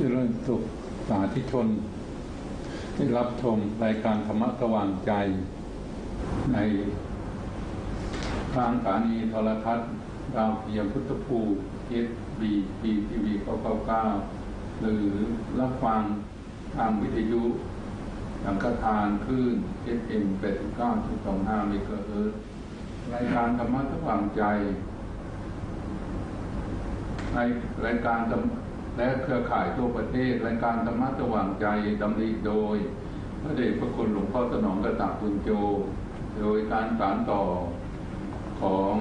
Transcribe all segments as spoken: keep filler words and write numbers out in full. เจริญสุขสาธุชนได้รับชมรายการธรรมะสว่างใจในทางสถานีโทรทัศน์ดาวเทียมพุทธภูมิ เอส บี ที ที วี เก้าเก้าเก้าหรือรับฟังทางวิทยุสังฆทานคลื่น เอฟ เอ็ม แปดสิบเก้าจุดสองห้า เมกะเฮิรตซ์รายการธรรมะสว่างใจในรายการและเครือข่ายทั่วประเทศรายการธรรมะสว่างใจดำเนินโดยพระเดชพระคุณหลวงพ่อสนองกตปุญโญโดยการสานต่อของ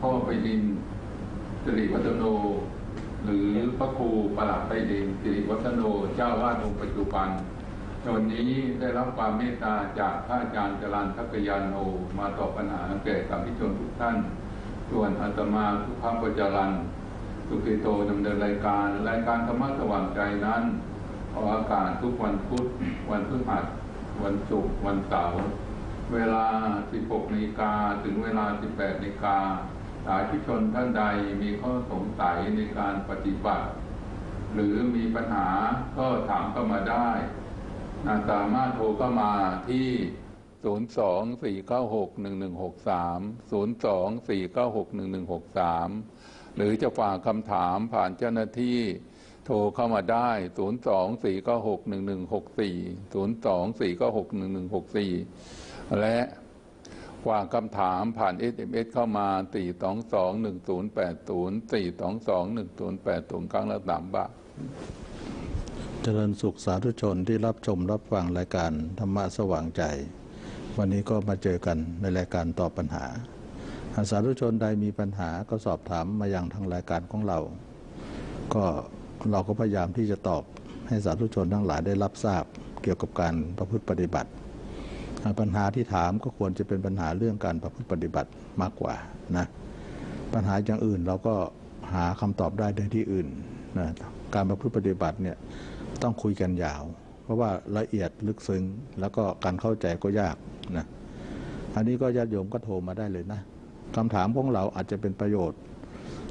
พ่อไพลินสิริวัฒโนหรือพระครูประหลัดไพลินสิริวัฒโนเจ้าวาดองค์ปัจจุบันตอนนี้ได้รับความเมตตาจากพระอาจารย์จรัญทักยานโนมาตอบปัญหาแก่สาธุชนทุกท่านส่วนอาตมาสุภาพจรัญสุขิโตดำเนินรายการรายการธรรมะสว่างใจนั้นออกอากาศทุกวันพุธวันพฤหัสวันศุกร์วันเสาร์เวลา สิบหก นาฬิกาถึงเวลา สิบแปด นาฬิกาสาธุชนท่านใดมีข้อสงสัยในการปฏิบัติหรือมีปัญหาก็ถามเข้ามาได้สามารถโทรเข้ามาที่ ศูนย์ สอง สี่ เก้า หก หนึ่ง หนึ่ง หก สาม ศูนย์ สอง สี่ เก้า หก หนึ่ง หนึ่ง หก สาม หรือจะฝากคำถามผ่านเจ้าหน้าที่โทรเข้ามาได้ ศูนย์ สอง สี่ เก้า หก หนึ่ง หนึ่ง หก สี่ ศูนย์ สอง สี่ เก้า หก หนึ่ง หนึ่ง หก สี่ และฝากคำถามผ่าน เอส เอ็ม เอส เข้ามา สี่ สอง สอง หนึ่ง ศูนย์ แปด ศูนย์ สี่ สอง สอง หนึ่ง ศูนย์ แปด ศูนย์ ครั้งละสามบาทเจริญสุขสาธุชนที่รับชมรับฟังรายการธรรมะสว่างใจวันนี้ก็มาเจอกันในรายการตอบปัญหาสาธุชนใดมีปัญหาก็สอบถามมายังทางรายการของเราก็เราก็พยายามที่จะตอบให้สาธุชนทั้งหลายได้รับทราบเกี่ยวกับการประพฤติปฏิบัติปัญหาที่ถามก็ควรจะเป็นปัญหาเรื่องการประพฤติปฏิบัติมากกว่านะปัญหาอย่างอื่นเราก็หาคำตอบได้ในที่อื่นนะการประพฤติปฏิบัติเนี่ยต้องคุยกันยาวเพราะว่าละเอียดลึกซึ้งแล้วก็การเข้าใจก็ยากนะอันนี้ก็ญาติโยมก็โทรมาได้เลยนะคำถามของเราอาจจะเป็นประโยชน์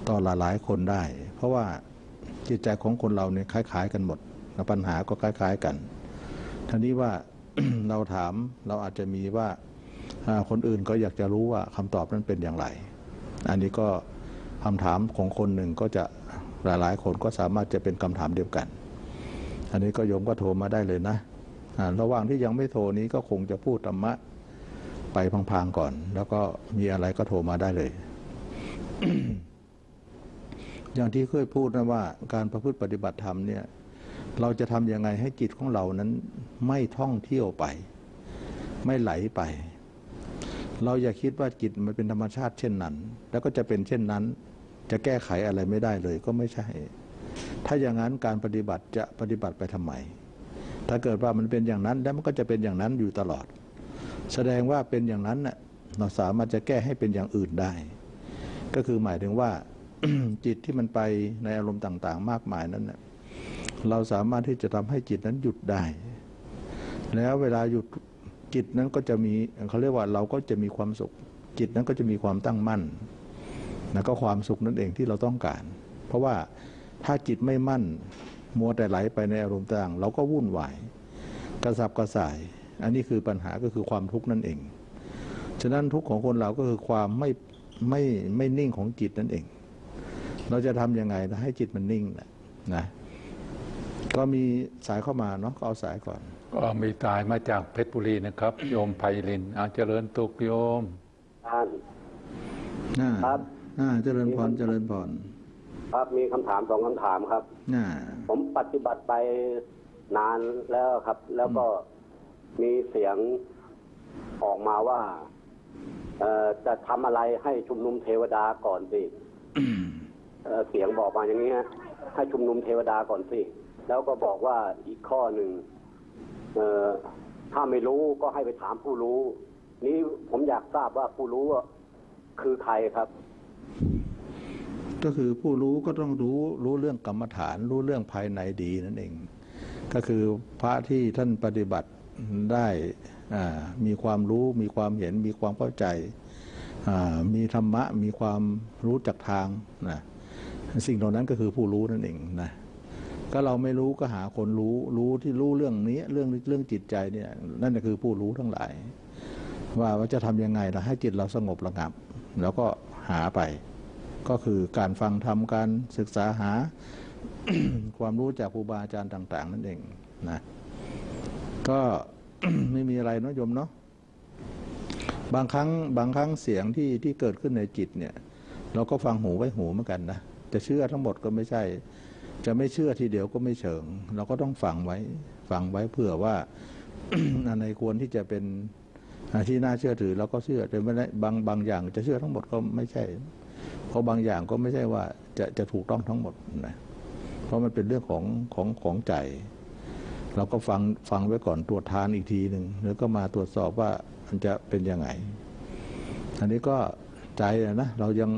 ต่อหลายๆคนได้เพราะว่าจิตใจของคนเราเนี่ยคล้ายๆกันหมดปัญหาก็คล้ายๆกันทีนี้ว่า เราถามเราอาจจะมีว่าคนอื่นก็อยากจะรู้ว่าคำตอบนั้นเป็นอย่างไรอันนี้ก็คำถามของคนหนึ่งก็จะหลายๆคนก็สามารถจะเป็นคำถามเดียวกันอันนี้ก็โยมก็โทรมาได้เลยนะระหว่างที่ยังไม่โทรนี้ก็คงจะพูดธรรมะไปพังๆก่อนแล้วก็มีอะไรก็โทรมาได้เลย อย่างที่เคยพูดนะว่าการประพฤติปฏิบัติธรรมเนี่ยเราจะทำยังไงให้จิตของเรานั้นไม่ท่องเที่ยวไปไม่ไหลไปเราอย่าคิดว่าจิตมันเป็นธรรมชาติเช่นนั้นแล้วก็จะเป็นเช่นนั้นจะแก้ไขอะไรไม่ได้เลยก็ไม่ใช่ถ้าอย่างนั้นการปฏิบัติจะปฏิบัติไปทำไมถ้าเกิดว่ามันเป็นอย่างนั้นแล้วมันก็จะเป็นอย่างนั้นอยู่ตลอดแสดงว่าเป็นอย่างนั้นน่ะเราสามารถจะแก้ให้เป็นอย่างอื่นได้ก็คือหมายถึงว่า จิตที่มันไปในอารมณ์ต่างๆมากมายนั้นน่ะเราสามารถที่จะทำให้จิตนั้นหยุดได้แล้วเวลาหยุดจิตนั้นก็จะมีเขาเรียกว่าเราก็จะมีความสุขจิตนั้นก็จะมีความตั้งมั่นแล้วก็ความสุขนั่นเองที่เราต้องการเพราะว่าถ้าจิตไม่มั่นมัวแต่ไหลไปในอารมณ์ต่างเราก็วุ่นวายกระสับกระส่ายอันนี้คือปัญหาก็คือความทุกข์นั่นเองฉะนั้นทุกข์ของคนเราก็คือความไม่ไม่ไม่นิ่งของจิตนั่นเองเราจะทำยังไงให้จิตมันนิ่งนะนะก็มีสายเข้ามาเนาะก็เอาสายก่อนก็มีสายมาจากเพชรบุรีนะครับโยมไพลินอาจเจริญตุกโยมครับอ่าเจริญพรเจริญพรครับมีคำถามสองคำถามครับอ่าผมปฏิบัติไปนานแล้วครับแล้วก็มีเสียงออกมาว่าเอ่อจะทำอะไรให้ชุมนุมเทวดาก่อนสิ เอ่อเสียงบอกมาอย่างนี้ฮะให้ชุมนุมเทวดาก่อนสิแล้วก็บอกว่าอีกข้อหนึ่งเอ่อถ้าไม่รู้ก็ให้ไปถามผู้รู้นี้ผมอยากทราบว่าผู้รู้คือใครครับก็คือผู้รู้ก็ต้องรู้รู้เรื่องกรรมฐานรู้เรื่องภายในดีนั่นเองก็คือพระที่ท่านปฏิบัติได้มีความรู้มีความเห็นมีความเข้าใจมีธรรมะมีความรู้จักทางนะสิ่งเหล่านั้นก็คือผู้รู้นั่นเองนะ ก็เราไม่รู้ก็หาคนรู้รู้ที่รู้เรื่องนี้เรื่องเรื่องจิตใจเนี่ยนั่นคือผู้รู้ทั้งหลายว่าว่าจะทำยังไงเราให้จิตเราสงบระงับแล้วก็หาไปก็คือการฟังธรรมการศึกษาหา ความรู้จากครูบาอาจารย์ต่างๆนั่นเองนะก็ ไม่มีอะไรเนาะโยมเนาะบางครั้งบางครั้งเสียงที่ที่เกิดขึ้นในจิตเนี่ยเราก็ฟังหูไว้หูเหมือนกันนะจะเชื่อทั้งหมดก็ไม่ใช่จะไม่เชื่อทีเดียวก็ไม่เชิงเราก็ต้องฟังไว้ฟังไว้เผื่อว่า อันไหนควรที่จะเป็นที่น่าเชื่อถือเราก็เชื่อแต่ไม่ได้บางบางอย่างจะเชื่อทั้งหมดก็ไม่ใช่เพราะบางอย่างก็ไม่ใช่ว่าจะจะถูกต้องทั้งหมดนะเพราะมันเป็นเรื่องของของของใจเราก็ฟังฟังไว้ก่อนตรวจทานอีกทีหนึ่งแล้วก็มาตรวจสอบว่ามันจะเป็นยังไงอันนี้ก็ใจนะเรายัง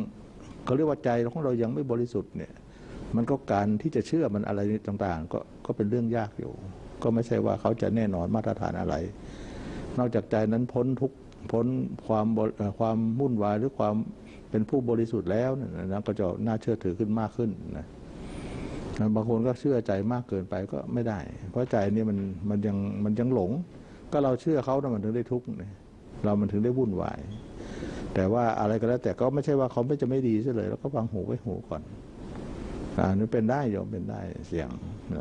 เขาเรียกว่าใจของเรายังไม่บริสุทธิ์เนี่ยมันก็การที่จะเชื่อมันอะไรต่างๆก็ก็เป็นเรื่องยากอยู่ก็ไม่ใช่ว่าเขาจะแน่นอนมาตรฐานอะไรนอกจากใจนั้นพ้นทุกพ้นความความวุ่นวายหรือความเป็นผู้บริสุทธิ์แล้วนะก็จะน่าเชื่อถือขึ้นมากขึ้นนะบางคนก็เชื่อใจมากเกินไปก็ไม่ได้เพราะใจนี่มันมันยังมันยังหลงก็เราเชื่อเขานะมันถึงได้ทุกข์เรามันถึงได้วุ่นวายแต่ว่าอะไรก็แล้วแต่ก็ไม่ใช่ว่าเขาไม่จะไม่ดีซะเลยแล้วก็ฟังหูไว้หูก่อนอ่านี่เป็นได้โยมเป็นได้เสียง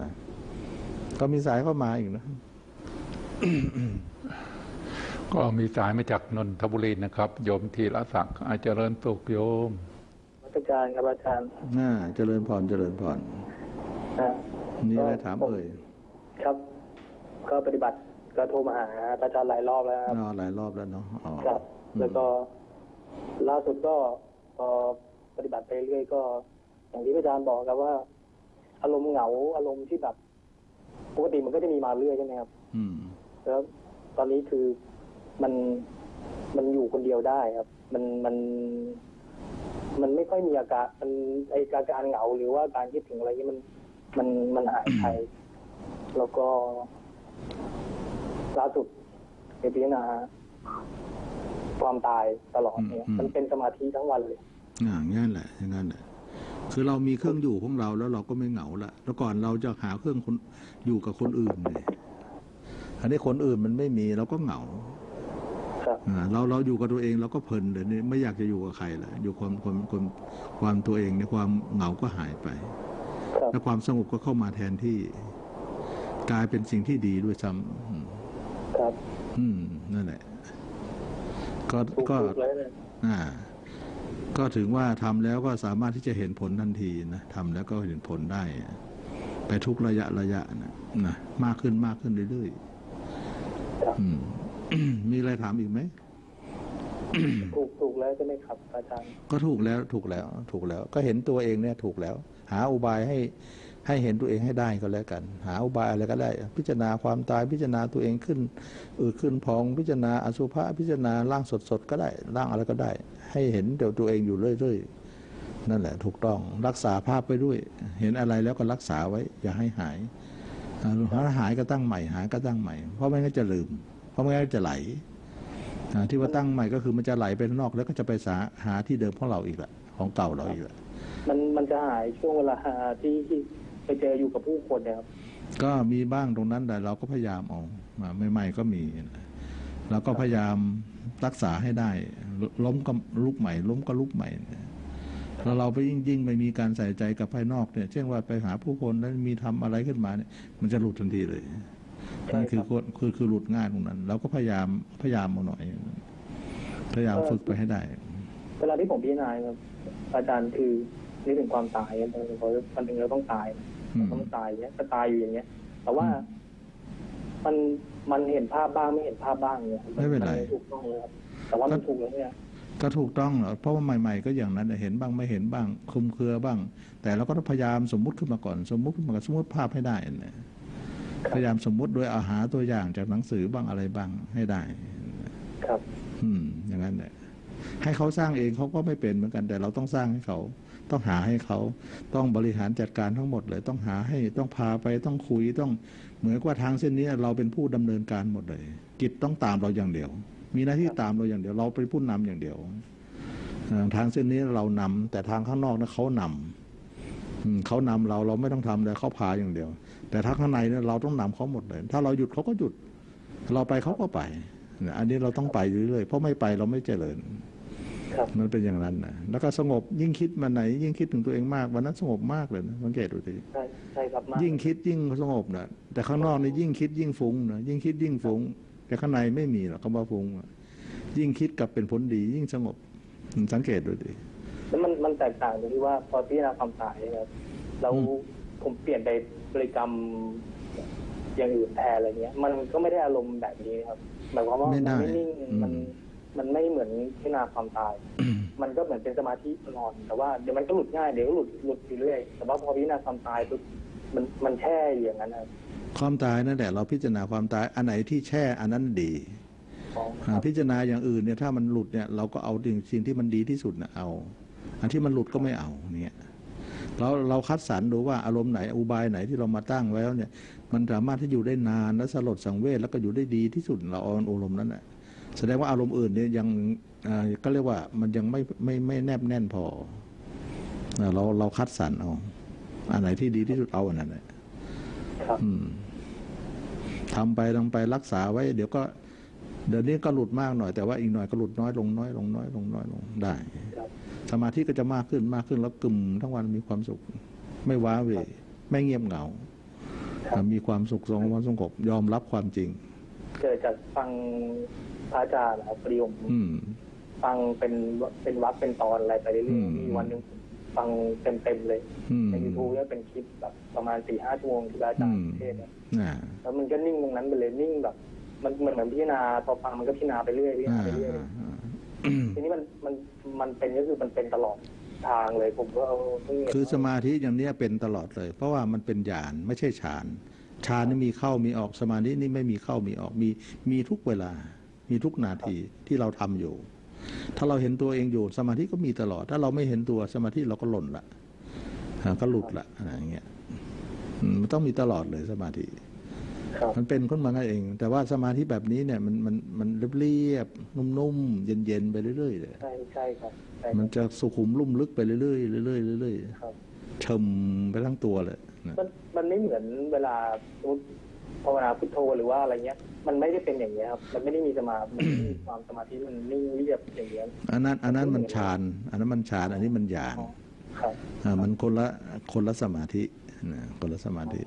นะก็มีสายเข้ามาอีกนะ ก็มีสายมาจากนนทบุรีนะครับโยมธีรศักดิ์อาจารย์เจริญสุขโยมอาจารย์ครับอาจารย์น่าเจริญพรเจริญพรนี่อะไรถามเอ่ยครับก็ปฏิบัติก็โทรมาหาอาจารย์หลายรอบแล้วอ๋อหลายรอบแล้วเนาะครับแล้วก็ล่าสุดก็พอปฏิบัติไปเรื่อยก็อย่างที่อาจารย์บอกครับว่าอารมณ์เหงาอารมณ์ที่แบบปกติมันก็จะมีมาเรื่อยใช่ไหมครับอืมแล้วตอนนี้คือมันมันอยู่คนเดียวได้ครับมันมันมันไม่ค่อยมีอาการมันไออาการเหงาหรือว่าการคิดถึงอะไรที่มันมันมันหายไปแล้วก็ล่าสุดในพิจารณาความตายตลอดเนี่ยมันเป็นสมาธิทั้งวันเลยอย่างงั้นแหละอย่างงั้นแหละคือเรามีเครื่องอยู่ของเราแล้วเราก็ไม่เหงาละแล้วก่อนเราจะหาเครื่องคนอยู่กับคนอื่นเลยอันนี้คนอื่นมันไม่มีเราก็เหงาเราเราอยู่กับตัวเองเราก็เพลินเลยนี่ไม่อยากจะอยู่กับใครละอยู่ความความความความตัวเองในความเหงาก็หายไปและความสงบก็เข้ามาแทนที่กลายเป็นสิ่งที่ดีด้วยซ้ำครับอืมนั่นแหละก็ก็อ่าก็ถึงว่าทำแล้วก็สามารถที่จะเห็นผลทันทีนะทำแล้วก็เห็นผลได้ไปทุกระยะระยะนะนะมากขึ้นมากขึ้นเรื่อยๆอืมมีอะไรถามอีกไหมถูกถูกแล้วใช่ไหมครับอาจารย์ก็ถูกแล้วถูกแล้วถูกแล้วก็เห็นตัวเองเนี่ยถูกแล้วหาอุบายให้ให้เห็นตัวเองให้ได้ก็แล้วกันหาอุบายอะไรก็ได้พิจารณาความตายพิจารณาตัวเองขึ้นอืดขึ้นพองพิจารณาอสุภะพิจารณาร่างสดๆก็ได้ร่างอะไรก็ได้ให้เห็นเดี๋ยวตัวเองอยู่เรื่อยๆนั่นแหละถูกต้องรักษาภาพไปด้วยเห็นอะไรแล้วก็รักษาไว้อย่าให้หายหายก็ตั้งใหม่หายก็ตั้งใหม่เพราะไม่งั้นจะลืมเพราะไม่งั้นจะไหลที่ว่าตั้งใหม่ก็คือมันจะไหลไปนอกแล้วก็จะไปหาที่เดิมของเราอีกละของเก่าเราอีกละมันมันจะหายช่วงเวลาที่ไปเจออยู่กับผู้คนนะครับก็มีบ้างตรงนั้นแต่เราก็พยายามเอาใหม่ๆก็มีเราก็พยายามรักษาให้ได้ล้มก็ลุกใหม่ล้มก็ลุกใหม่แล้วเราไปยิ่งๆไปมีการใส่ใจกับภายนอกเนี่ยเช่นว่าไปหาผู้คนแล้วมีทำอะไรขึ้นมาเนี่ยมันจะหลุดทันทีเลยนั่นคือคือคือหลุดง่ายตรงนั้นเราก็พยายามพยายามเอาหน่อยพยายามฝึกไปให้ได้เวลาที่ผมพิจารณาครับอาจารย์คือนึกถึงความตายเพราะวันหนึ่งเราต้องตายต้องตายเนี้ยจะตายอยู่อย่างเงี้ยแต่ว่ามันมันเห็นภาพบ้างไม่เห็นภาพบ้างเนี่ยไม่เป็นไรถูกต้องเลยครับแต่ว่ามันถูกแล้วเนี่ยก็ถูกต้องเหรอเพราะว่าใหม่ๆก็อย่างนั้นเห็นบ้างไม่เห็นบ้างคลุมเครือบ้างแต่เราก็ต้องพยายามสมมุติขึ้นมาก่อนสมมุติขึ้นมาสมมติภาพให้ได้เนี่ยพยายามสมมุติโดยอาหาตัวอย่างจากหนังสือบ้างอะไรบ้างให้ได้ครับอืมอย่างนั้นแหละให้เขาสร้างเองเขาก็ไม่เป็นเหมือนกันแต่เราต้องสร้างให้เขาต้องหาให้เขาต้องบริหารจัดการทั้งหมดเลยต้องหาให้ต้องพาไปต้องคุยต้องเหมือนว่าทางเส้นนี้เราเป็นผู้ดำเนินการหมดเลยจิตต้องตามเราอย่างเดียวมีหน้าที่ตามเราอย่างเดียวเราเป็นผู้นำอย่างเดียวทางเส้นนี้เรานำแต่ทางข้างนอกนะเขานำ เขานำเราเราไม่ต้องทำเลยเขาพาอย่างเดียวแต่ถ้าข้างในเนี่ยเราต้องนำเขาหมดเลยถ้าเราหยุดเขาก็หยุดเราไปเขาก็ไปอันนี้เราต้องไปอยู่เรื่อยเพราะไม่ไปเราไม่เจริญมันเป็นอย่างนั้นนะแล้วก็สงบยิ่งคิดมาไหนยิ่งคิดถึงตัวเองมากวันนั้นสงบมากเลยนะสังเกตดูดิใช่ใช่ครับมากยิ่งคิดยิ่งสงบนะแต่ข้างนอกนี่ยิ่งคิดยิ่งฟุ้งนะยิ่งคิดยิ่งฟุ้งแต่ข้างในไม่มีหรอกคำว่าฟุ้งยิ่งคิดกลับเป็นผลดียิ่งสงบสังเกตดูดิแล้วมันมันแตกต่างตรงที่ว่าพอพิจารณาความตายนะครับเราผมเปลี่ยนไปบริกรรมอย่างอื่นแทนอะไรเงี้ยมันก็ไม่ได้อารมณ์แบบนี้ครับหมายความว่ามันไม่นิ่งมันมันไม่เหมือนพิจารณาความตาย มันก็เหมือนเป็นสมาธินอนแต่ว่าเดี๋ยวมันก็หลุดง่ายเดี๋ยวก็หลุดหลุดไปเรื่อยแต่ว่าพอพิจารณาความตายปุ๊บมันมันแช่อย่างนั้นครับความตายนั่นแหละเราพิจารณาความตายอันไหนที่แช่อันนั้นดีพิจารณาอย่างอื่นเนี่ยถ้ามันหลุดเนี่ยเราก็เอาสิ่งที่มันดีที่สุดนะเอาอันที่มันหลุดก็ไม่เอาเนี่ยเราเราคัดสรรดูว่าอารมณ์ไหนอุบายไหนที่เรามาตั้งไว้แล้วเนี่ยมันสามารถที่อยู่ได้นานและสลดสังเวชแล้วก็อยู่ได้ดีที่สุดเราเอาอารมณ์นั้นแหละแสดงว่าอารมณ์อื่นเนี่ยยังก็เรียกว่ามันยังไม่ไม่ไม่แนบแน่นพอเราเราคัดสรรเอาอันไหนที่ดีที่สุดเอาอันนั้นแหละทำไปทำไปรักษาไว้เดี๋ยวก็เดี๋ยวนี้ก็หลุดมากหน่อยแต่ว่าอีกหน่อยก็หลุดน้อยลงน้อยลงน้อยลงน้อยลงได้สมาธิก็จะมากขึ้นมากขึ้นแล้วกึ่มทั้งวันมีความสุขไม่ว้าเหวไม่เงียบเหงามีความสุขสงบสงบยอมรับความจริงเกิดจากฟังพระอาจารย์ปริยมฟังเป็นเป็นวัดเป็นตอนอะไรไปเรื่อยๆมีวันหนึ่งฟังเต็มเต็มเลยในยูทูบเนี่ยเป็นคลิปแบบประมาณสี่ห้าชั่วโมงที่พระอาจารย์เทศน์แล้วมันก็นิ่งตรงนั้นไปเลยนิ่งแบบมันเหมือนพิจารณาพอฟังมันก็พิจารณาไปเรื่อยพิจารณาไปเรื่อยทีนี้มันมันมันเป็นก็คือมันเป็นตลอดทางเลยผมก็เอาคือสมาธิอย่างนี้เป็นตลอดเลยเพราะว่ามันเป็นญาณไม่ใช่ฌานฌานนี่มีเข้ามีออกสมาธินี่ไม่มีเข้ามีออกมีมีทุกเวลามีทุกนาทีที่เราทำอยู่ถ้าเราเห็นตัวเองอยู่สมาธิก็มีตลอดถ้าเราไม่เห็นตัวสมาธิเราก็หล่นละก็หลุดละอย่างเงี้ยมันต้องมีตลอดเลยสมาธิมันเป็นขึ้นมานั่นเองแต่ว่าสมาธิแบบนี้เนี่ยมันมันมันเรียบๆนุ่มๆเย็นๆไปเรื่อยๆเลยใช่ใช่ครับมันจะสุขุมลุ่มลึกไปเรื่อยๆเรื่อยๆเรื่อยๆชมไปทั้งตัวเลยมันมันไม่เหมือนเวลาภาวนาพุทโธหรือว่าอะไรเงี้ยมันไม่ได้เป็นอย่างเงี้ยครับมันไม่ได้มีสมาธิความสมาธิมันนิ่งเรียบอย่างเงี้ยอันนั้นอันนั้นมันฌานอันนั้นมันฌานอันนี้มันญาณครับอ่ามันคนละคนละสมาธินะคนละสมาธิ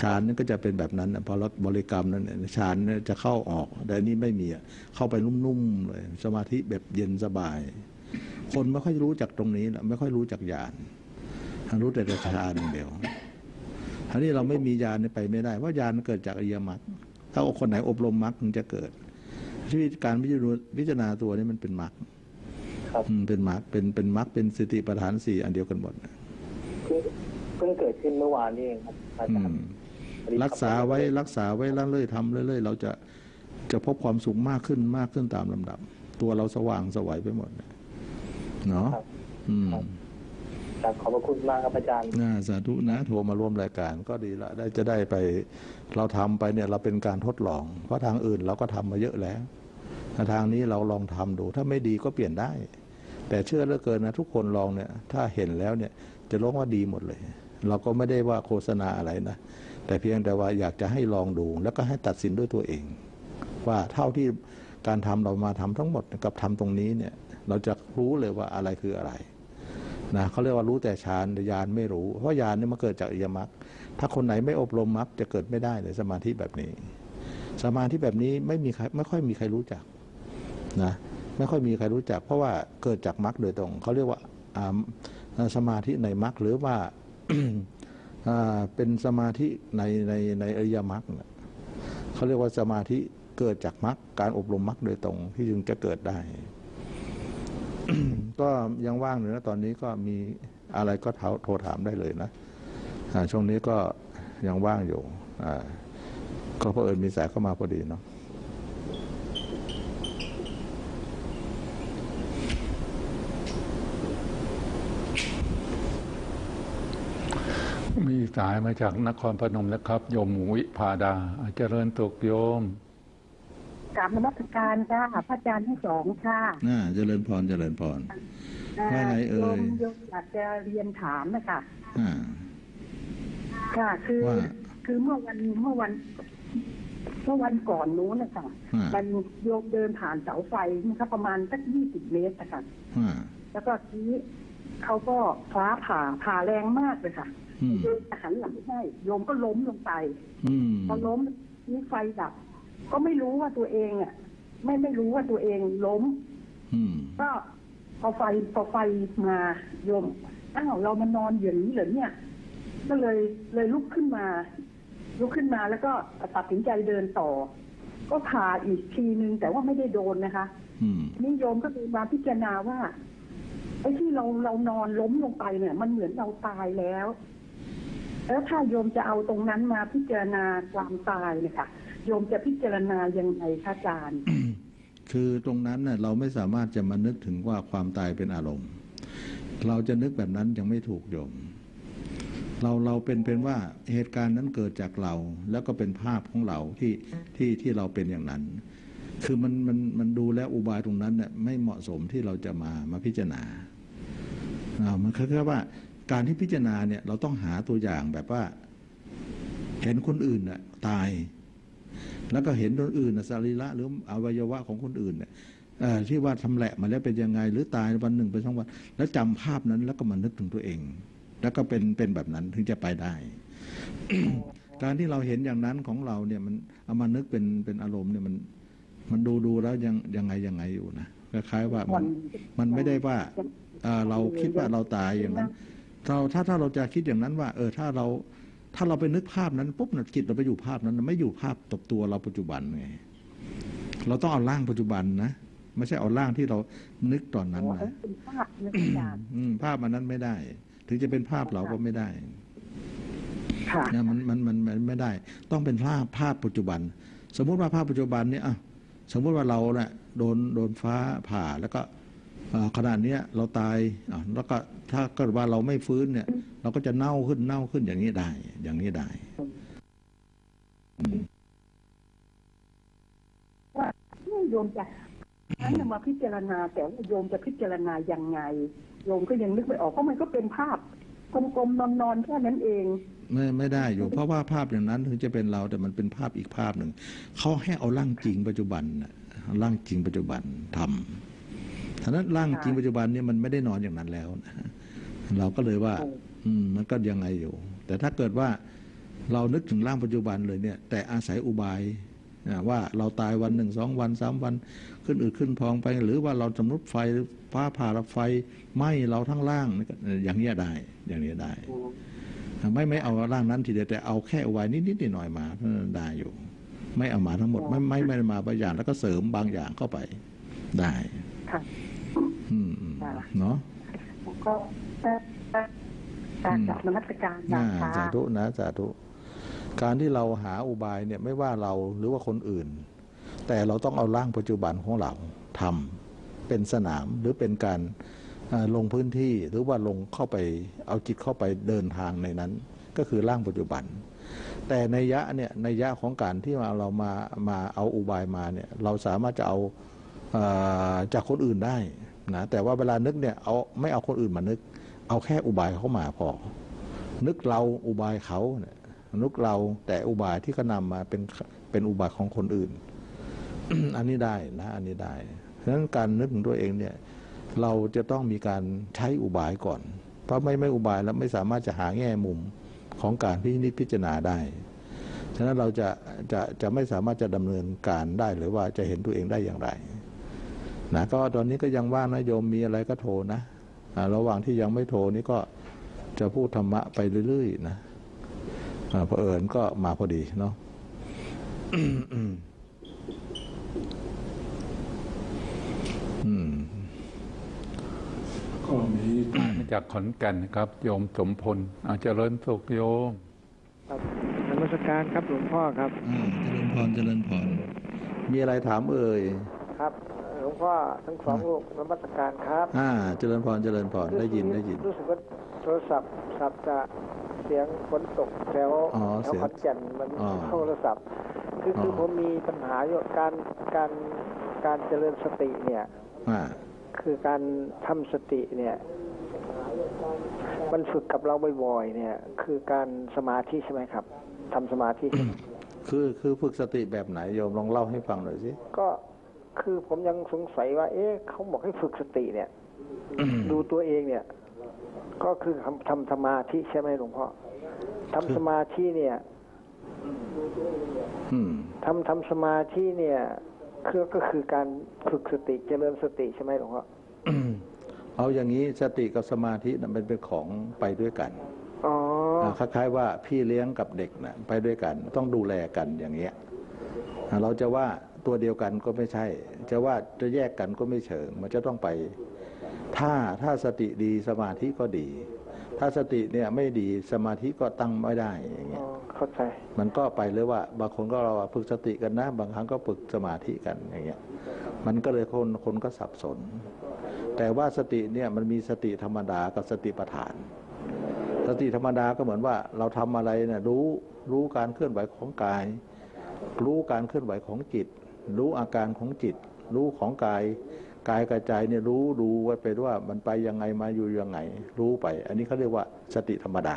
ฌานนั่นก็จะเป็นแบบนั้นนะพอเราบริกรรมนั้นฌานจะเข้าออกแต่นี่ไม่มีเข้าไปนุ่มๆเลยสมาธิแบบเย็นสบายคนไม่ค่อยรู้จักตรงนี้นะไม่ค่อยรู้จักญาณรู้แต่ฌานอย่างเดียวอันนี้เราไม่มีญาณไปไม่ได้เพราะญาณเกิดจากอริยมรรคถ้าคนไหนอบรมมรรคมันจะเกิดชีวิตการพิจารณาตัวนี้มันเป็นมรรคเป็นมรรคเป็นเป็นมรรคเป็นสติปัฏฐานสี่อันเดียวกันหมดเพิ่งเกิดขึ้นเมื่อวานนี้เองครับอาจารย์รักษาไว้รักษาไว้เรื่อยๆทำเรื่อยๆเราจะจะพบความสุขมากขึ้นมากขึ้นตามลำดับตัวเราสว่างสวัยไปหมดเนาะอืมขอบพระคุณมากครับอาจารย์สาธุนะโทรมาร่วมรายการก็ดีละได้จะได้ไปเราทำไปเนี่ยเราเป็นการทดลองเพราะทางอื่นเราก็ทำมาเยอะแล้วทางนี้เราลองทำดูถ้าไม่ดีก็เปลี่ยนได้แต่เชื่อเหลือเกินนะทุกคนลองเนี่ยถ้าเห็นแล้วเนี่ยจะร้องว่าดีหมดเลยเราก็ไม่ได้ว่าโฆษณาอะไรนะแต่เพียงแต่ว่าอยากจะให้ลองดูแล้วก็ให้ตัดสินด้วยตัวเองว่าเท่าที่การทำเรามาทำทั้งหมดกับทำตรงนี้เนี่ยเราจะรู้เลยว่าอะไรคืออะไรนะเขาเรียกว่ารู้แต่ฌานแต่ญาณไม่รู้เพราะญาณนี่มันเกิดจากอริยมรรคถ้าคนไหนไม่อบรมมรรคจะเกิดไม่ได้เลยสมาธิแบบนี้สมาธิแบบนี้ไม่มีใครไม่ค่อยมีใครรู้จักนะไม่ค่อยมีใครรู้จักเพราะว่าเกิดจากมรรคโดยตรงเขาเรียกว่าสมาธิในมรรคหรือว่า เป็นสมาธิในในในอริยมรรคเขาเรียกว่าสมาธิเกิดจากมรรคการอบรมมรรคโดยตรงที่จึงจะเกิดได้ ก็ยังว่างอยู่นะตอนนี้ก็มีอะไรก็โทรถามได้เลยนะช่วงนี้ก็ยังว่างอยู่ก็เผอิญมีสายเข้ามาพอดีเนาะมีสายมาจากนครพนมนะครับโยมหมูวิภาดาเจริญสุขโยมกราบนมัสการจ้าพระอาจารย์ทั้งสองค่ะน่าเจริญพรเจริญพร ว่าไงเอ่ยโยมโยมอยากจะเรียนถามนะคะค่ะคือคือเมื่อวันเมื่อวันเมื่อวันก่อนนู้นนะคะมันโยมเดินผ่านเสาไฟนะคะประมาณสักยี่สิบเมตรนะคะแล้วก็ทีเขาก็ฟ้าผ่าผ่าแรงมากเลยค่ะโยมหันหลังให้โยมก็ล้มลงไปพอล้มนี่ไฟดับก็ไม่รู้ว่าตัวเองอ่ะไม่ไม่รู้ว่าตัวเองล้มก็พอไฟพอไฟมาโยมอ้าวเรามานอนอย่างนี้เหรอเนี่ยก็เลยเลยลุกขึ้นมาลุกขึ้นมาแล้วก็ตัดสินใจเดินต่อก็ผ่าอีกทีนึงแต่ว่าไม่ได้โดนนะคะนี่โยมก็มีมาพิจารณาว่าไอ้ที่เราเรานอนล้มลงไปเนี่ยมันเหมือนเราตายแล้วแล้วถ้าโยมจะเอาตรงนั้นมาพิจารณาความตายเนี่ยค่ะโยมจะพิจารณายังไงคะอาจารย์คือตรงนั้นน่ะเราไม่สามารถจะมานึกถึงว่าความตายเป็นอารมณ์เราจะนึกแบบนั้นยังไม่ถูกโยมเราเราเป็นเป็นว่าเหตุการณ์นั้นเกิดจากเราแล้วก็เป็นภาพของเราที่ที่ที่เราเป็นอย่างนั้นคือมันมันมันดูแล้วอุบายตรงนั้นเนี่ยไม่เหมาะสมที่เราจะมามาพิจารณาเอามันคือแค่ว่าการที่พิจารณาเนี่ยเราต้องหาตัวอย่างแบบว่าเห็นคนอื่นน่ะตายแล้วก็เห็นคนอื่นน่ะสรีระหรืออวัยวะของคนอื่นเนี่ยที่ว่าทำแหละมาแล้วเป็นยังไงหรือตายวันหนึ่งไปสองวันแล้วจำภาพนั้นแล้วก็มานึกถึงตัวเองแล้วก็เป็นเป็นแบบนั้นถึงจะไปได้ การที่เราเห็นอย่างนั้นของเราเนี่ยมันเอามานึกเป็นเป็นอารมณ์เนี่ยมันมันดูดูแล้วยังยังไงยังไงอยู่นะคล้ายๆว่ามันมันไม่ได้ว่าเราคิดว่าเราตายอย่างนั้นเราถ้าถ้าเราจะคิดอย่างนั้นว่าเออถ้าเราถ้าเราไปนึกภาพนั้นปุ๊บเนี่ยจิตเราไปอยู่ภาพนั้นไม่อยู่ภาพตบตัวเราปัจจุบันไงเราต้องเอาร่างปัจจุบันนะไม่ใช่เอาร่างที่เรานึกตอนนั้นนะภาพมันนั้นไม่ได้ถึงจะเป็นภาพเราก็ไม่ได้นะมันมันมันไม่ได้ต้องเป็นภาพภาพปัจจุบันสมมุติว่าภาพปัจจุบันเนี่ยอ่ะสมมติว่าเราเนี่ยโดนโดนฟ้าผ่าแล้วก็ขนาดนี้เราตายแล้วก็ถ้าเกิดว่าเราไม่ฟื้นเนี่ยเราก็จะเน่าขึ้นเน่าขึ้นอย่างนี้ได้อย่างนี้ได้ว่าโยมจะนั้นมาพิจารณาแต่ว่าโยมจะพิจารณายังไงโยมก็ยังนึกไม่ออกเพราะมันก็เป็นภาพกลมๆนอนๆแค่นั้นเองไม่ไม่ได้อยู่เพราะว่าภาพอย่างนั้นถึงจะเป็นเราแต่มันเป็นภาพอีกภาพหนึ่งเขาให้เอาร่างจริงปัจจุบันร่างจริงปัจจุบันทำฉะนั้นร่างจริงปัจจุบันเนี่ยมันไม่ได้นอนอย่างนั้นแล้วเราก็เลยว่าอืมมันก็ยังไงอยู่แต่ถ้าเกิดว่าเรานึกถึงร่างปัจจุบันเลยเนี่ยแต่อาศัยอุบายว่าเราตายวันหนึ่งสองวันสามวันขึ้นอืดขึ้นพองไปหรือว่าเราสมมุติไฟฟ้าผ่าเราไฟไหม้เราทั้งล่างอย่างนี้ได้อย่างนี้ได้ไม่ไม่เอาร่างนั้นทีเดียวแต่เอาแค่ไว้นิดๆหน่อยๆมาได้อยู่ไม่เอามาทั้งหมดไม่ไม่ไม่มาบางอย่างแล้วก็เสริมบางอย่างเข้าไปได้ค่ะอืมเนาะก็การจัดนมัสการสาธุนะสาธุการที่เราหาอุบายเนี่ยไม่ว่าเราหรือว่าคนอื่นแต่เราต้องเอาร่างปัจจุบันของเราทำเป็นสนามหรือเป็นการลงพื้นที่หรือว่าลงเข้าไปเอาจิตเข้าไปเดินทางในนั้นก็คือร่างปัจจุบันแต่นัยยะเนี่ยนัยยะของการที่เรามามาเอาอุบายมาเนี่ยเราสามารถจะเอาจากคนอื่นได้นะแต่ว่าเวลานึกเนี่ยเอาไม่เอาคนอื่นมานึกเอาแค่อุบายเข้ามาพอนึกเราอุบายเขาเนี่ยนึกเราแต่อุบายที่เขานำมาเป็นเป็นอุบายของคนอื่น อันนี้ได้นะอันนี้ได้ฉะนั้นการนึกถึงตัวเองเนี่ยเราจะต้องมีการใช้อุบายก่อนเพราะไม่ไม่อุบายแล้วไม่สามารถจะหาแง่มุมของการพินิจพิจารณาได้ฉะนั้นเราจะจะจะไม่สามารถจะดำเนินการได้หรือว่าจะเห็นตัวเองได้อย่างไรนะก็ตอนนี้ก็ยังว่างนะโยมมีอะไรก็โทรนะระหว่างที่ยังไม่โทรนี่ก็จะพูดธรรมะไปเรื่อยๆนะเผอิญก็มาพอดีเนาะ อืมก็มีมาจากขอนแก่นนะครับโยมสมพลอาจจะเจริญสุขโยมครับนมัสการครับหลวงพ่อครับเจริญพรเจริญพรมีอะไรถามเอ่ยครับหลวงพ่อทั้งสองลูกนมัสการครับอ่าเจริญพรเจริญพรได้ยินได้ยินรู้สึกว่าโทรศัพท์สับจะเสียงฝนตกแถวแถวขอนแก่นมันโทรศัพท์คือคือผมมีปัญหาอยู่การการการเจริญสติเนี่ย คือการทำสติเนี่ยมันฝึกกับเราบ่อยๆเนี่ยคือการสมาธิใช่ไหมครับทำสมาธิ คือคือฝึกสติแบบไหนโยมลองเล่าให้ฟังหน่อยสิก็คือผมยังสงสัยว่าเอ๊ะเขาบอกให้ฝึกสติเนี่ย ดูตัวเองเนี่ยก็คือทำทำสมาธิใช่ไหมหลวงพ่อทำสมาธิเนี่ยทำทำสมาธิเนี่ยคือก็คือการฝึกสติเจริญสติใช่ไหมหลวงพ่อ เอาอย่างนี้สติกับสมาธิมันเป็นของไปด้วยกันคล้ายๆว่าพี่เลี้ยงกับเด็กนะไปด้วยกันต้องดูแลกันอย่างเงี้ยเราจะว่าตัวเดียวกันก็ไม่ใช่จะว่าจะแยกกันก็ไม่เชิงมันจะต้องไปถ้าถ้าสติดีสมาธิก็ดีถ้าสติเนี่ยไม่ดีสมาธิก็ตั้งไม่ได้อย่างเงี้ยเข้าใจมันก็ไปเลยว่าบางคนก็เราฝึกสติกันนะบางครั้งก็ฝึกสมาธิกันอย่างเงี้ยมันก็เลยคนคนก็สับสนแต่ว่าสติเนี่ยมันมีสติธรรมดากับสติปัฏฐานสติธรรมดาก็เหมือนว่าเราทำอะไรเนี่ยรู้รู้การเคลื่อนไหวของกายรู้การเคลื่อนไหวของจิตรู้อาการของจิตรู้ของกายกายกระจายเนี่ยรู้ดูว่าเป็นว่ามันไปยังไงมาอยู่ยังไงรู้ไปอันนี้เขาเรียกว่าสติธรรมดา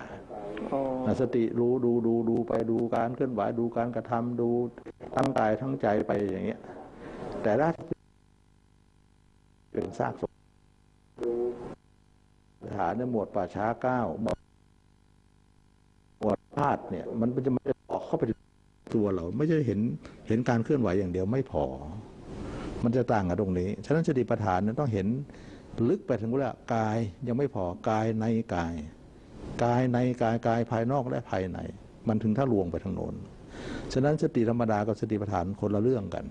สติรู้ดูดูดูไปดูการเคลื่อนไหวดูการกระทำดูทั้งกายทั้งใจไปอย่างเงี้ยแต่ละเป็นซากศพสถานในหมวดป่าช้าเก้าหมวดธาตุเนี่ยมันจะไม่ได้ออกเข้าไปตัวเราไม่ใช่เห็นเห็นการเคลื่อนไหวอย่างเดียวไม่พอมันจะต่างกันตรงนี้ฉะนั้นสติปัฏฐานเนี่ยต้องเห็นลึกไปถึงว่ากายยังไม่พอกายในกายกายในกายกายภายนอกและภายในมันถึงถ้าลวงไปทางโน้นฉะนั้นสติธรรมดากับสติปัฏฐานคนละเรื่องกัน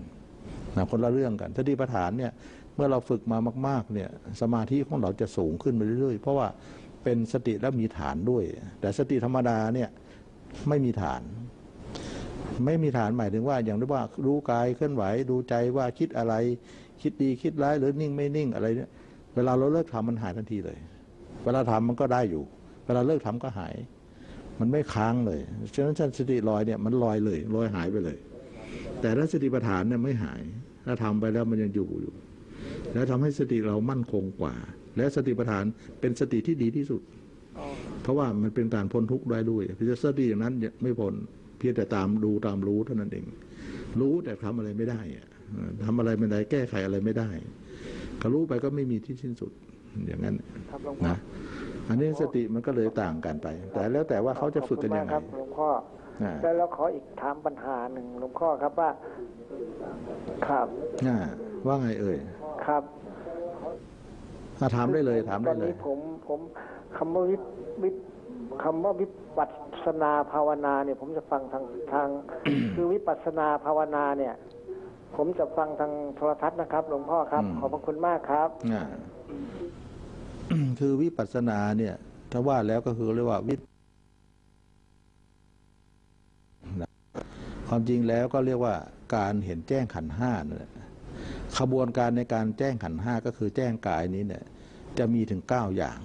นะคนละเรื่องกันสติปัฏฐานเนี่ยเมื่อเราฝึกมามากๆเนี่ยสมาธิของเราจะสูงขึ้นไปเรื่อยๆเพราะว่าเป็นสติและมีฐานด้วยแต่สติธรรมดาเนี่ยไม่มีฐานไม่มีฐานหมายถึงว่าอย่างที่ว่ารู้กายเคลื่อนไหวดูใจว่าคิดอะไรคิดดีคิดร้ายหรือนิ่งไม่นิ่งอะไรเนี่ยเวลาเราเลิกทำมันหายทันทีเลยเวลาทำมันก็ได้อยู่เวลาเลิกทำก็หายมันไม่ค้างเลยฉะนั้นสติลอยเนี่ยมันลอยเลยลอยหายไปเลยแต่ถ้าสติปัฏฐานเนี่ยไม่หายถ้าทำไปแล้วมันยังอยู่อยู่แล้วทำให้สติเรามั่นคงกว่าและสติปัฏฐานเป็นสติที่ดีที่สุดเพราะว่ามันเป็นการพ้นทุกข์ได้ด้วยเพราะสติอย่างนั้นไม่พ้นเพียงแต่ตามดูตามรู้เท่านั้นเองรู้แต่ทำอะไรไม่ได้ทำอะไรไม่ได้แก้ไขอะไรไม่ได้ก็รู้ไปก็ไม่มีที่สิ้นสุดอย่างนั้นนะอันนี้สติมันก็เลยต่างกันไปแต่แล้วแต่ว่าเขาจะฝึกกันยังไงครับหลวงพ่อแต่เราขออีกถามปัญหาหนึ่งหลวงพ่อครับว่าครับว่าไงเอ่ยครับถามได้เลยถามได้เลยตอนนี้ผมผมคำว่าวิวิคำว่าวิปัสสนาภาวนาเนี่ยผมจะฟังทางทาง คือวิปัสสนาภาวนาเนี่ยผมจะฟังทางโทรทัศน์นะครับหลวงพ่อครับขอบพระคุณมากครับ คือวิปัสสนาเนี่ยถ้าว่าแล้วก็คือเรียกว่าวิความจริงแล้วก็เรียกว่าการเห็นแจ้งขันธ์ห้านั่นแหละขบวนการในการแจ้งขันธ์ห้าก็คือแจ้งกายนี้เนี่ยจะมีถึงเก้าอย่าง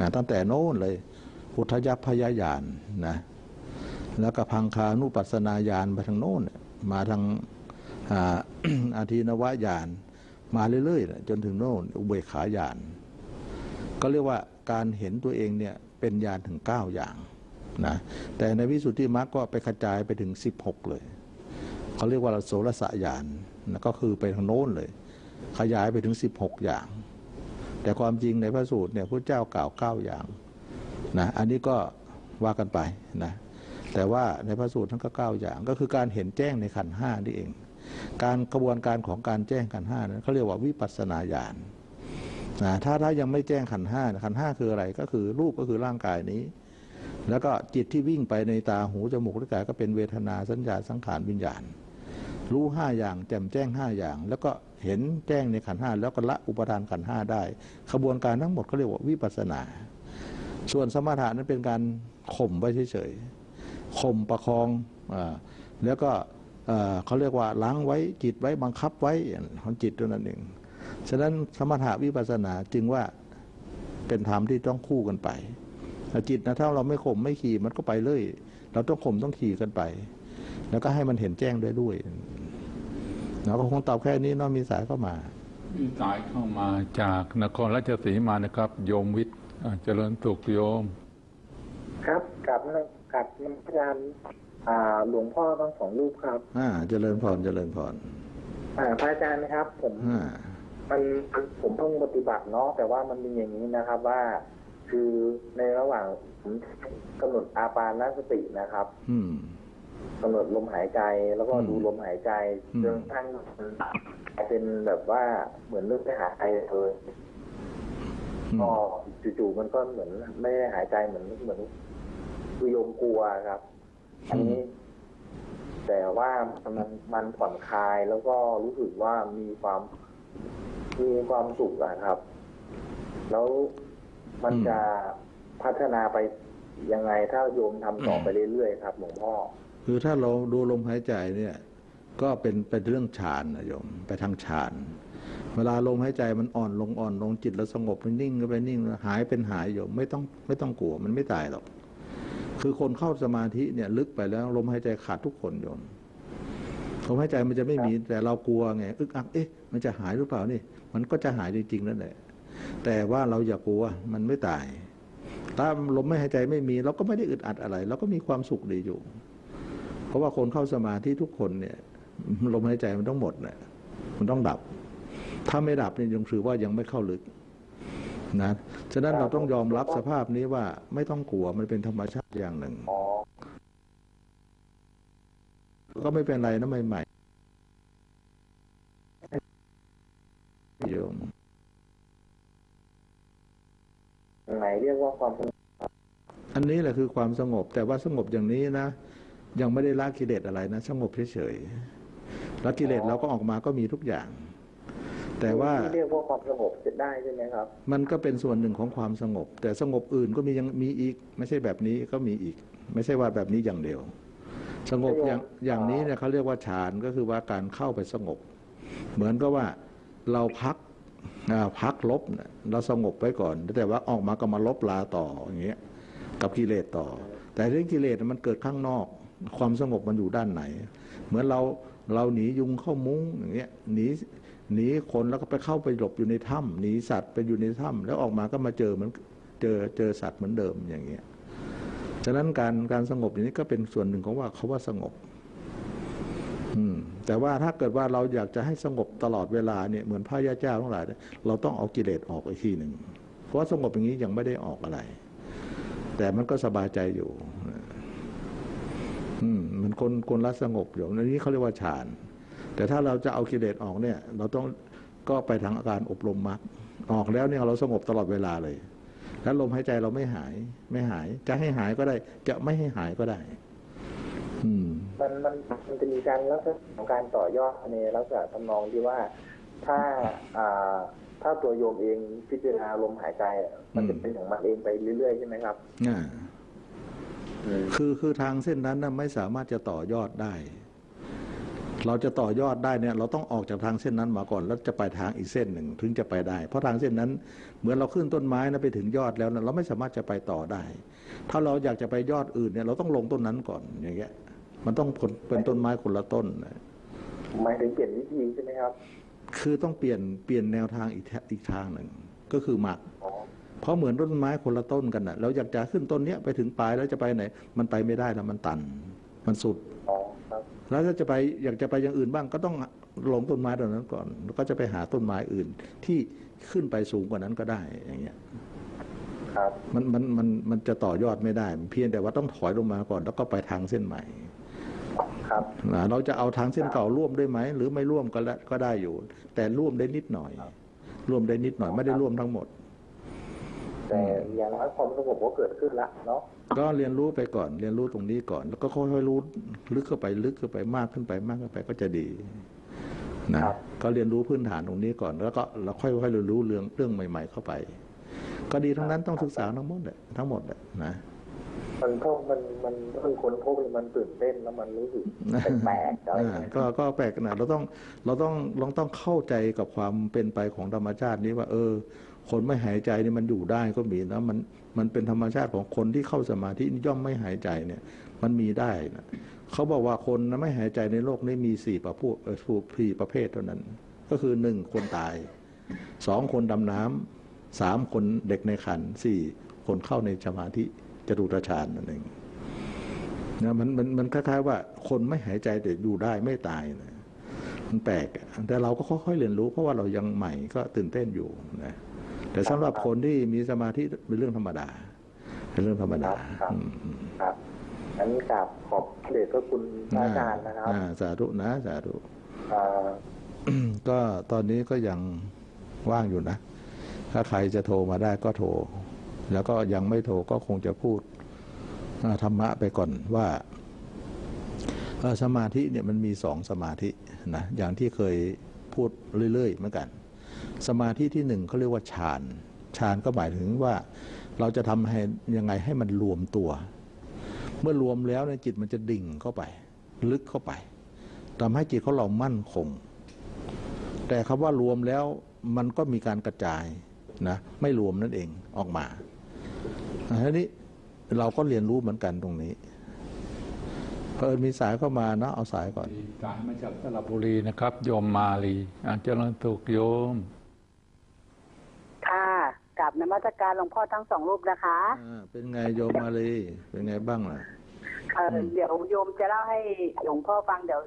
นะตั้งแต่โน้นเลยอุทยัพยญาณ น, นะแล้วก็พังคานุปัสสนาญาณไปทางโน้นมาทางอาทินวญาณมาเรื่อยๆจนถึงโน้นอุเบกขาญาณก็เรียกว่าการเห็นตัวเองเนี่ยเป็นญาณถึงเก้าอย่างนะแต่ในวิสุทธิมรรคก็ไปกระจายไปถึงสิบหกเลยเขาเรียกว่าโสรสญาณนะก็คือไปทางโน้นเลยขยายไปถึงสิบหกอย่างแต่ความจริงในพระสูตรเนี่ยพระเจ้ากล่าวเก้าอย่างนะอันนี้ก็ว่ากันไปนะแต่ว่าในพระสูตรทั้งเก้าอย่างก็คือการเห็นแจ้งในขันธ์ห้านี่เองการกระบวนการของการแจ้งขันธ์ห้านั้นเขาเรียกว่าวิปัสสนาญาณนะถ้าถ้ายังไม่แจ้งขันธ์ห้าขันธ์ห้าคืออะไรก็คือรูปก็คือร่างกายนี้แล้วก็จิตที่วิ่งไปในตาหูจมูกลิ้นกายก็เป็นเวทนาสัญญาสังขารวิญญาณรู้ห้าอย่างแจ่มแจ้งห้าอย่างแล้วก็เห็นแจ้งในขันธ์ห้าแล้วก็ละอุปทานขันธ์ห้าได้ขบวนการทั้งหมดเขาเรียกว่าวิปัสสนาส่วนสมถะนั้นเป็นการข่มไว้เฉยๆข่มประคองแล้วก็เขาเรียกว่าล้างไว้จิตไว้บังคับไว้ของจิตตัวนั้นเองฉะนั้นสมถะวิปัสสนาจึงว่าเป็นธรรมที่ต้องคู่กันไปจิตนะถ้าเราไม่ข่มไม่ขี่มันก็ไปเลยเราต้องข่มต้องขี่กันไปแล้วก็ให้มันเห็นแจ้งด้วยด้วยเราก็คงตอบแค่นี้น้องมีสายเข้ามา มีสายเข้ามาจากนครราชสีมานะครับโยมวิทย์เจริญสุขโยมครับกลับมากับน้ำพระหลวงพ่อทั้งสองรูปครับอ่าเจริญพรเจริญพรอ่าพระอาจารย์นะครับผมมันผมเพิ่งปฏิบัติเนาะแต่ว่ามันมีอย่างนี้นะครับว่าคือในระหว่างผมกำหนดอาปานสตินะครับอืมกำหนดลมหายใจแล้วก็ดูลมหายใจจนทั้งเป็นแบบว่าเหมือนเลือกไปหาไอเลยก็จู่ๆมันก็เหมือนไม่ได้หายใจเหมือนเหมือนคือโยมกลัวครับอันนี้แต่ว่ามันมันผ่อนคลายแล้วก็รู้สึกว่ามีความมีความสุขนะครับแล้วมันจะพัฒนาไปยังไงถ้าโยมทำต่อไปเรื่อยๆครับหลวงพ่อคือถ้าเราดูลมหายใจเนี่ยก็เป็นเป็นเรื่องฌานนะโยมไปทางฌานเวลาลมหายใจมันอ่อนลงอ่อนลงจิตเราสงบมันนิ่งก็ไปนิ่งหายเป็นหายโยมไม่ต้องไม่ต้องกลัวมันไม่ตายหรอกคือคนเข้าสมาธิเนี่ยลึกไปแล้วลมหายใจขาดทุกคนโยมลมหายใจมันจะไม่มีแต่เรากลัวไงอึกอักเอ๊ะมันจะหายหรือเปล่านี่มันก็จะหายจริงๆนั่นแหละแต่ว่าเราอย่ากลัวมันไม่ตายถ้าลมไม่หายใจไม่มีเราก็ไม่ได้อึดอัดอะไรเราก็มีความสุขดีอยู่เพราะว่าคนเข้าสมาธิทุกคนเนี่ยลมหายใจมันต้องหมดเนี่ยมันต้องดับถ้าไม่ดับเนี่ยยังถือว่ายังไม่เข้าลึกนะฉะนั้นเราต้องยอมรับสภาพนี้ว่าไม่ต้องกลัวมันเป็นธรรมชาติอย่างหนึ่งก็ไม่เป็นไรนะใหม่ๆโยมไหนเรียกว่าความสงบอันนี้แหละคือความสงบแต่ว่าสงบอย่างนี้นะยังไม่ได้ละกิเลสอะไรนะสงบเฉยๆละกิเลสเราก็ออกมาก็มีทุกอย่างแต่ว่าเรียกว่าความสงบจะได้ใช่ไหมครับมันก็เป็นส่วนหนึ่งของความสงบแต่สงบอื่นก็มียังมีอีกไม่ใช่แบบนี้ก็มีอีกไม่ใช่ว่าแบบนี้อย่างเดียวสงบอย่างอย่างนี้เนี่ยเขาเรียกว่าฌานก็คือว่าการเข้าไปสงบเหมือนกับว่าเราพักพักลบเนี่ยเราสงบไว้ก่อนแต่ว่าออกมาก็มาลบลาต่ออย่างเงี้ยกับกิเลสต่อแต่เรื่องกิเลสมันเกิดข้างนอกความสงบมันอยู่ด้านไหนเหมือนเราเราหนียุงเข้ามุ้งอย่างเงี้ยหนีหนีคนแล้วก็ไปเข้าไปหลบอยู่ในถ้ำหนีสัตว์ไปอยู่ในถ้ำแล้วออกมาก็มาเจอเหมือนเจอเจอสัตว์เหมือนเดิมอย่างเงี้ยฉะนั้นการการสงบอย่างนี้ก็เป็นส่วนหนึ่งของว่าเขาว่าสงบอืมแต่ว่าถ้าเกิดว่าเราอยากจะให้สงบตลอดเวลาเนี่ยเหมือนพระยาเจ้าทั้งหลายเราต้องเอากิเลสออกอีกทีหนึ่งเพราะสงบอย่างนี้ยังไม่ได้ออกอะไรแต่มันก็สบายใจอยู่อืมมันคนคนละสงบอยู่ในนี้เขาเรียกว่าฌานแต่ถ้าเราจะเอากิเลสออกเนี่ยเราต้องก็ไปทางการอบรมมรรคออกแล้วเนี่ยเราสงบตลอดเวลาเลยแล้วลมหายใจเราไม่หายไม่หายจะให้หายก็ได้จะไม่ให้หายก็ได้อืมมันมันมันจะมีการลักษณะของการต่อยอดในลักษณะทำนองที่ว่าถ้าอ่าถ้าตัวโยมเองพิจารณาลมหายใจมันจะเป็นอย่างมันเองไปเรื่อยๆใช่ไหมครับอ่าคือคือทางเส้นนั้นนะไม่สามารถจะต่อยอดได้เราจะต่อยอดได้เนี่ยเราต้องออกจากทางเส้นนั้นมาก่อนแล้วจะไปทางอีกเส้นหนึ่งถึงจะไปได้เพราะทางเส้นนั้นเหมือนเราขึ้นต้นไม้นะไปถึงยอดแล้วนะเราไม่สามารถจะไปต่อได้ถ้าเราอยากจะไปยอดอื่นเนี่ยเราต้องลงต้นนั้นก่อนอย่างเงี้ยมันต้องเป็นต้นไม้คนละต้นหมายถึงเปลี่ยนวิธีใช่ไหมครับคือต้องเปลี่ยนเปลี่ยนแนวทางอีกอีกทางหนึ่งก็คือมรรคเพราะเหมือนต้นไม้คนละต้นกันนะเราอยากจะขึ้นต้นเนี้ยไปถึงปลายแล้วจะไปไหนมันไปไม่ได้แล้วมันตันมันสุดแล้วถ้าจะไปอยากจะไปอย่างอื่นบ้างก็ต้องลงต้นไม้ตรงนั้นก่อนแล้วก็จะไปหาต้นไม้อื่นที่ขึ้นไปสูงกว่านั้นก็ได้อย่างเงี้ยครับมันมันมันมันจะต่อยอดไม่ได้เพียงแต่ว่าต้องถอยลงมาก่อนแล้วก็ไปทางเส้นใหม่ครับเราจะเอาทางเส้นเก่าร่วมได้ไหมหรือไม่ร่วมก็ก็ได้อยู่แต่ร่วมได้นิดหน่อยร่วมได้นิดหน่อยไม่ได้ร่วมทั้งหมดแต่อย่างน้อยความสงบก็เกิดขึ้นละเนาะก็เรียนรู้ไปก่อนเรียนรู้ตรงนี้ก่อนแล้วก็ค่อยๆรู้ลึกเข้าไปลึกเข้าไปมากขึ้นไปมากขึ้นไปก็จะดีนะก็เรียนรู้พื้นฐานตรงนี้ก่อนแล้วก็เราค่อยๆเรียนรู้เรื่องเรื่องใหม่ๆเข้าไปก็ดีทั้งนั้นต้องศึกษาทั้งหมดเลยทั้งหมดเลยนะมันพวกมันมันมันคนพวกมันตื่นเต้นแล้วมันรู้สึกแปลกอะไรก็ก็แปลกนะเราต้องเราต้องเราต้องเข้าใจกับความเป็นไปของธรรมชาตินี้ว่าเออคนไม่หายใจนี่มันอยู่ได้ก็มีนะมันมันเป็นธรรมชาติของคนที่เข้าสมาธิย่อมไม่หายใจเนี่ยมันมีได้นะเขาบอกว่าคนไม่หายใจในโลกนี้มีสี่ประเภทเท่านั้นก็คือหนึ่งคนตาย สองคนดำน้ำสามคนเด็กในขันสี่คนเข้าในสมาธิจตุตฌานนั่นเองนะมันมันมันคล้ายๆว่าคนไม่หายใจแต่อยู่ได้ไม่ตายนะมันแปลกแต่เราก็ค่อยๆเรียนรู้เพราะว่าเรายังใหม่ก็ตื่นเต้นอยู่นะแต่สำหรับคนที่มีสมาธิเป็นเรื่องธรรมดาเป็นเรื่องธรรมดาครับงั้นกราบขอบเดชพระคุณอาจารย์นะครับสาธุนะสาธุก็ตอนนี้ก็ยังว่างอยู่นะถ้าใครจะโทรมาได้ก็โทรแล้วก็ยังไม่โทรก็คงจะพูดธรรมะไปก่อนว่าสมาธิเนี่ยมันมีสองสมาธินะอย่างที่เคยพูดเรื่อยๆเหมือนกันสมาธิที่หนึ่งเขาเรียกว่าฌานฌานก็หมายถึงว่าเราจะทำให้ยังไงให้มันรวมตัวเมื่อรวมแล้วในจิตมันจะดิ่งเข้าไปลึกเข้าไปทำให้จิตของเรามั่นคงแต่คำว่ารวมแล้วมันก็มีการกระจายนะไม่รวมนั่นเองออกมาทีนี้เราก็เรียนรู้เหมือนกันตรงนี้เพิ่นมีสายเข้ามานะเอาสายก่อนสายมาจากสระบุรีนะครับโยมมาลีอาจารย์ถูกโยมค่ะกราบนมัสการหลวงพ่อทั้งสองรูปนะคะอ่าเป็นไงโยมมาลีเป็นไงบ้างล่ะเออเดี๋ยวโยมจะเล่าให้หลวงพ่อฟังเดี๋ยว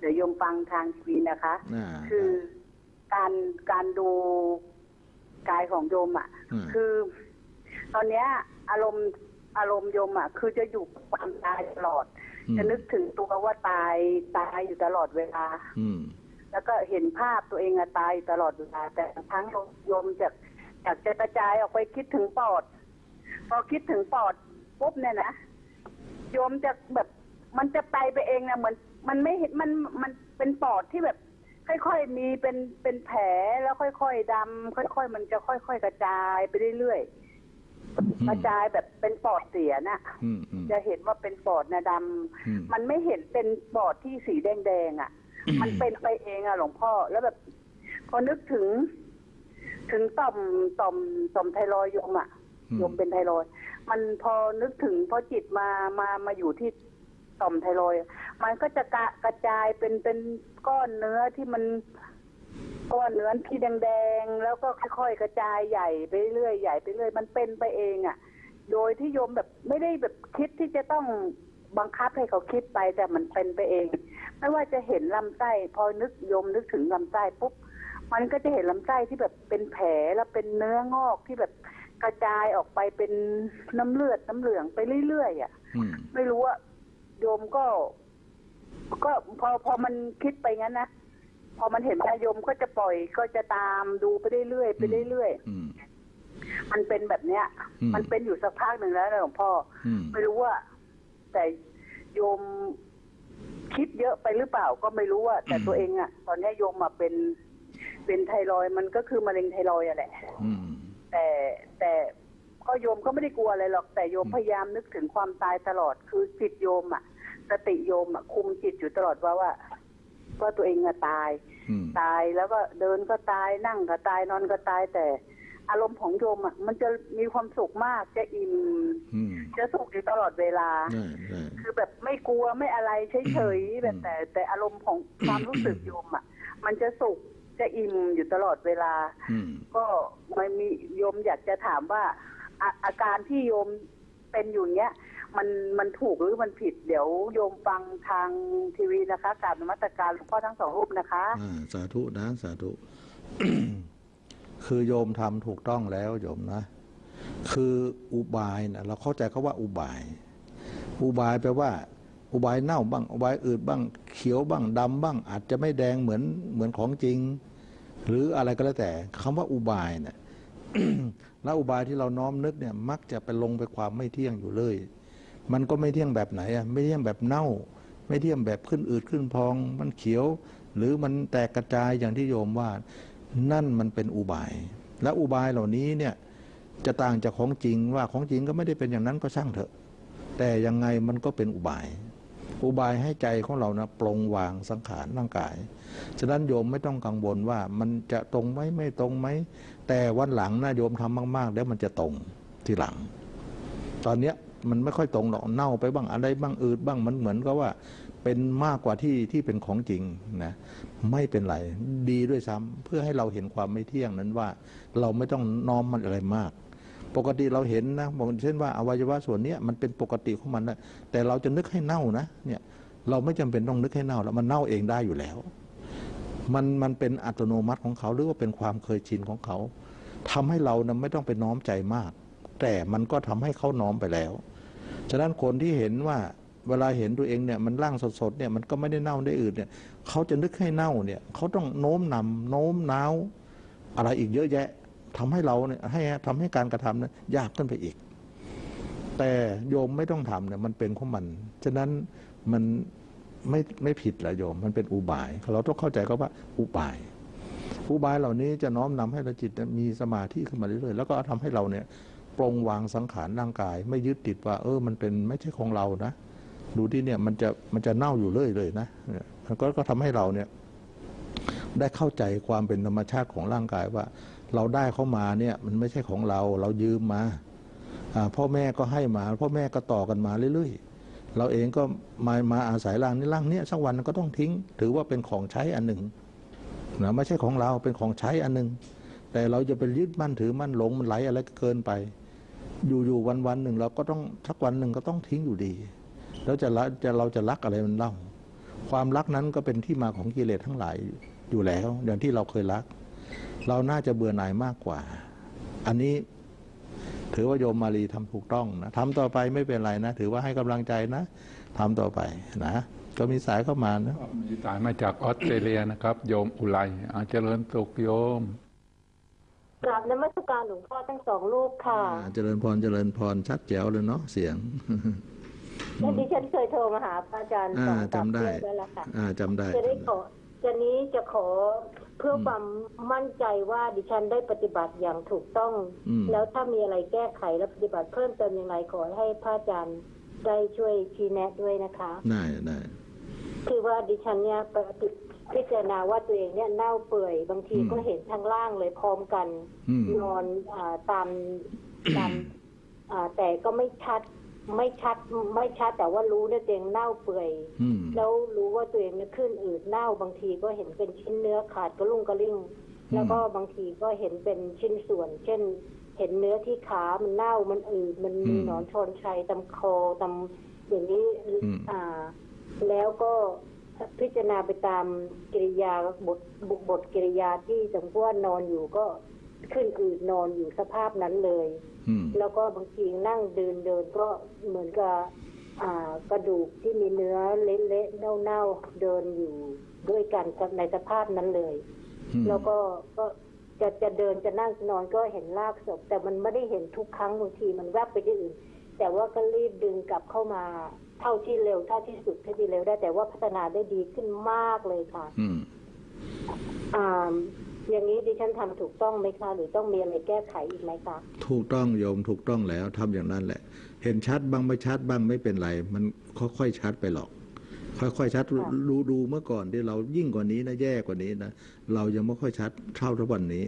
เดี๋ยวโยมฟังทางทีวีนะคะคือการการดูกายของโยมอ่ะคือตอนเนี้ยอารมณ์อารมณ์โยมอ่ะคือจะอยู่กับความตายตลอดจะนึกถึงตัวว่าตายตายอยู่ตลอดเวลาอืแล้วก็เห็นภาพตัวเองอะตายตลอดเวลาแต่ทั้งโยมจะอยากจะกระจายออกไปคิดถึงปอดพอคิดถึงปอดปุ๊บเนี่ยนะโยมจะแบบมันจะไปไปเองนะเหมือนมันไม่เห็นมันมันเป็นปอดที่แบบค่อยๆมีเป็นเป็นแผลแล้วค่อยๆดำค่อยๆมันจะค่อยๆกระจายไปเรื่อยๆกระจายแบบเป็นปอดเสียนะจะเห็นว่าเป็นปอดนะดำมันไม่เห็นเป็นปอดที่สีแดงๆอ่ะมันเป็นไปเองอ่ะหลวงพ่อแล้วแบบพอนึกถึงถึงต่อมต่อมต่อมไทรอยด์โยมอ่ะโยมเป็นไทรอยด์มันพอนึกถึงพอจิตมามามาอยู่ที่ต่อมไทรอยด์มันก็จะกระกระจายเป็นเป็นก้อนเนื้อที่มันก้อนเนื้อที่แดงๆแล้วก็ค่อยๆกระจายใหญ่ไปเรื่อยใหญ่ไปเรื่อยมันเป็นไปเองอ่ะโดยที่โยมแบบไม่ได้แบบคิดที่จะต้องบังคับให้เขาคิดไปแต่มันเป็นไปเองไม่ว่าจะเห็นลำไส้พอนึกโยมนึกถึงลำไส้ปุ๊บมันก็จะเห็นลำไส้ที่แบบเป็นแผลแล้วเป็นเนื้องอกที่แบบกระจายออกไปเป็นน้ำเลือดน้ำเหลืองไปเรื่อยๆอ่ะไม่รู้ว่าโยมก็ก็พอพอมันคิดไปงั้นนะพอมันเห็นพระโยมก็จะปล่อยก็จะตามดูไปเรื่อยๆไปเรื่อยๆมันเป็นแบบเนี้ยมันเป็นอยู่สักพักหนึ่งแล้วนะหลวงพ่อไม่รู้ว่าแต่โยมคิดเยอะไปหรือเปล่าก็ไม่รู้ว่าแต่ตัวเองอ่ะตอนนี้โยมมาเป็นเป็นไทรอยมันก็คือมะเร็งไทรอยอะแหละแต่แต่ก็โยมก็ไม่ได้กลัวอะไรหรอกแต่โยมพยายามนึกถึงความตายตลอดคือจิตโยมอ่ะสติโยมอ่ะคุมจิตอยู่ตลอดว่าว่าว่าตัวเองอ่ะตายตายแล้วก็เดินก็ตายนั่งก็ตายนอนก็ตายแต่อารมณ์ของโยมอ่ะมันจะมีความสุขมากจะอิ่มจะสุขอยู่ตลอดเวลาคือแบบไม่กลัวไม่อะไรเฉยๆแบบแต่แต่อารมณ์ของความรู้สึกโยมอ่ะมันจะสุขจะอิ่มอยู่ตลอดเวลาก็ไม่มีโยมอยากจะถามว่าอาการที่โยมเป็นอยู่เนี้ยมันมันถูกหรือมันผิดเดี๋ยวโยมฟังทางทีวีนะคะกราบนมัสการหลวงพ่อทั้งสองรูปนะคะสาธุนะสาธุ คือโยมทำถูกต้องแล้วโยมนะคืออุบายนะเราเข้าใจเขาว่าอุบายอุบายแปลว่าอุบายเน่าบ้างอุบายอืดบ้างเขียวบ้างดำบ้างอาจจะไม่แดงเหมือนเหมือนของจริงหรืออะไรก็แล้วแต่คำว่าอุบายเนี่ย แล้วอุบายที่เราน้อมนึกเนี่ยมักจะไปลงไปความไม่เที่ยงอยู่เลยมันก็ไม่เที่ยงแบบไหนอ่ะไม่เที่ยงแบบเน่าไม่เที่ยงแบบขึ้นอืดขึ้นพองมันเขียวหรือมันแตกกระจายอย่างที่โยมว่านั่นมันเป็นอุบายและอุบายเหล่านี้เนี่ยจะต่างจากของจริงว่าของจริงก็ไม่ได้เป็นอย่างนั้นก็ช่างเถอะแต่ยังไงมันก็เป็นอุบายอุบายให้ใจของเรานะปลงวางสังขารร่างกายฉะนั้นโยมไม่ต้องกังวลว่ามันจะตรงไหมไม่ตรงไหมแต่วันหลังนะโยมทำมากๆแล้วมันจะตรงทีหลังตอนเนี้ยมันไม่ค่อยตรงหรอกเน่าไปบ้างอะไรบ้างอืดบ้างมันเหมือนกับว่า เป็นมากกว่าที่ที่เป็นของจริงนะไม่เป็นไรดีด้วยซ้ำเพื่อให้เราเห็นความไม่เที่ยงนั้นว่าเราไม่ต้องน้อมมันอะไรมากปกติเราเห็นนะบอกเช่นว่าอวัยวะส่วนนี้มันเป็นปกติของมันนะแต่เราจะนึกให้เน่านะเนี่ยเราไม่จำเป็นต้องนึกให้เน่าแล้วมันเน่าเองได้อยู่แล้วมันมันเป็นอัตโนมัติของเขาหรือว่าเป็นความเคยชินของเขาทำให้เรานะไม่ต้องไปน้อมใจมากแต่มันก็ทำให้เขาน้อมไปแล้วฉะนั้นคนที่เห็นว่าเวลาเห็นตัวเองเนี่ยมันร่างสดๆเนี่ยมันก็ไม่ได้เน่าได้อืดเนี่ยเขาจะนึกให้เน่าเนี่ยเขาต้องโน้มนำโน้มน้าวอะไรอีกเยอะแยะทำให้เราเนี่ยให้ทำให้การกระทำเนี่ยยากขึ้นไปอีกแต่โยมไม่ต้องทำเนี่ยมันเป็นของมันฉะนั้นมันไม่ไม่ผิดแหละโยมมันเป็นอุบายเราต้องเข้าใจเขาว่าอุบายอุบายเหล่านี้จะน้อมนำให้เราจิตมีสมาธิขึ้นมาเรื่อยๆแล้วก็ทำให้เราเนี่ยปรงวางสังขารร่างกายไม่ยึดติดว่าเออมันเป็นไม่ใช่ของเรานะดูที่เนี่ยมันจะมันจะเน่าอยู่เรื่อยเลยนะมันก็ก็ทำให้เราเนี่ยได้เข้าใจความเป็นธรรมชาติของร่างกายว่าเราได้เข้ามาเนี่ยมันไม่ใช่ของเราเรายืมมาพ่อแม่ก็ให้มาพ่อแม่ก็ต่อกันมาเรื่อยๆเราเองก็มามาอาศัยร่างนี้ร่างเนี้ยสักวันก็ต้องทิ้งถือว่าเป็นของใช้อันหนึ่งนะไม่ใช่ของเราเป็นของใช้อันหนึ่งแต่เราจะไปยึดมั่นถือมั่นหลงมันไหลอะไรเกินไปอยู่ๆวันๆหนึ่งเราก็ต้องสักวันหนึ่งก็ต้องทิ้งอยู่ดีแล้วจะละจะเราจะรักอะไรมันเล่าความรักนั้นก็เป็นที่มาของกิเลสทั้งหลายอยู่แล้วอย่างที่เราเคยรักเราน่าจะเบื่อหน่ายมากกว่าอันนี้ถือว่าโยมมาลีทำถูกต้องนะทำต่อไปไม่เป็นไรนะถือว่าให้กำลังใจนะทำต่อไปนะก็มีสายเข้ามานะมีสายมาจากออสเตรเลียนะครับโยมอุไรอาเจริญสุขโยมกราบนมัสการหลวงพ่อทั้งสองลูกค่ะเจริญพรเจริญพรชัดแจ๋วเลยเนาะเสียงดิฉันเคยโทรมาหาพระอาจารย์สองสามเดือนแล้วล่ะค่ะจำได้จะได้ขอจะนี้จะขอเพื่อความมั่นใจว่าดิฉันได้ปฏิบัติอย่างถูกต้องแล้วถ้ามีอะไรแก้ไขและปฏิบัติเพิ่มเติมอย่างไรขอให้พระอาจารย์ได้ช่วยชี้แนะด้วยนะคะได้ได้คือว่าดิฉันเนี่ยปฏิพิจารณาว่าตัวเองเนี่ยเน่าเปื่อยบางทีก็เห็นทางล่างเลยพร้อมกันนอนตามตามแต่ก็ไม่ชัดไม่ชัดไม่ชัดแต่ว่ารู้เนี่ยตัวเองเน่าเปื่อยแล้วรู้ว่าตัวเองเนี่ยขึ้นอืดเน่าบางทีก็เห็นเป็นชิ้นเนื้อขาดกระลุ่งกระลิ่งแล้วก็บางทีก็เห็นเป็นชิ้นส่วนเช่นเห็นเนื้อที่ขามันเน่ามันอืดมันมีหนอนชนชัยตามคอตามอย่างนี้อ่าแล้วก็พิจารณาไปตามกิริยาบทบทกิริยาที่สมควรนอนอยู่ก็ขึ้นอืดนอนอยู่สภาพนั้นเลยแล้วก็บางทีนั่งเดินเดินก็เหมือนกับกระดูกที่มีเนื้อเละๆเน่าๆเดินอยู่ด้วยกันในสภาพนั้นเลยแล้วก็ก็จะจะเดินจะนั่งนอนก็เห็นรากศพแต่มันไม่ได้เห็นทุกครั้งบางทีมันแวบไปที่อื่นแต่ว่าก็รีบดึงกลับเข้ามาเท่าที่เร็วเท่าที่สุดเท่าที่เร็วได้แต่ว่าพัฒนาได้ดีขึ้นมากเลยค่ะอ่าอย่างนี้ดิฉันทำถูกต้องไหมคะหรือต้องมีอะไรแก้ไขอีกไหมคะถูกต้องโยมถูกต้องแล้วทำอย่างนั้นแหละเห็นชัดบ้างไม่ชัดบ้างไม่เป็นไรมันค่อยๆชัดไปหรอกค่อยๆชัดรู้ดูเมื่อก่อนที่เรายิ่งกว่านี้นะแย่กว่านี้นะเรายังไม่ค่อยชัดเท่าทุกวันนี้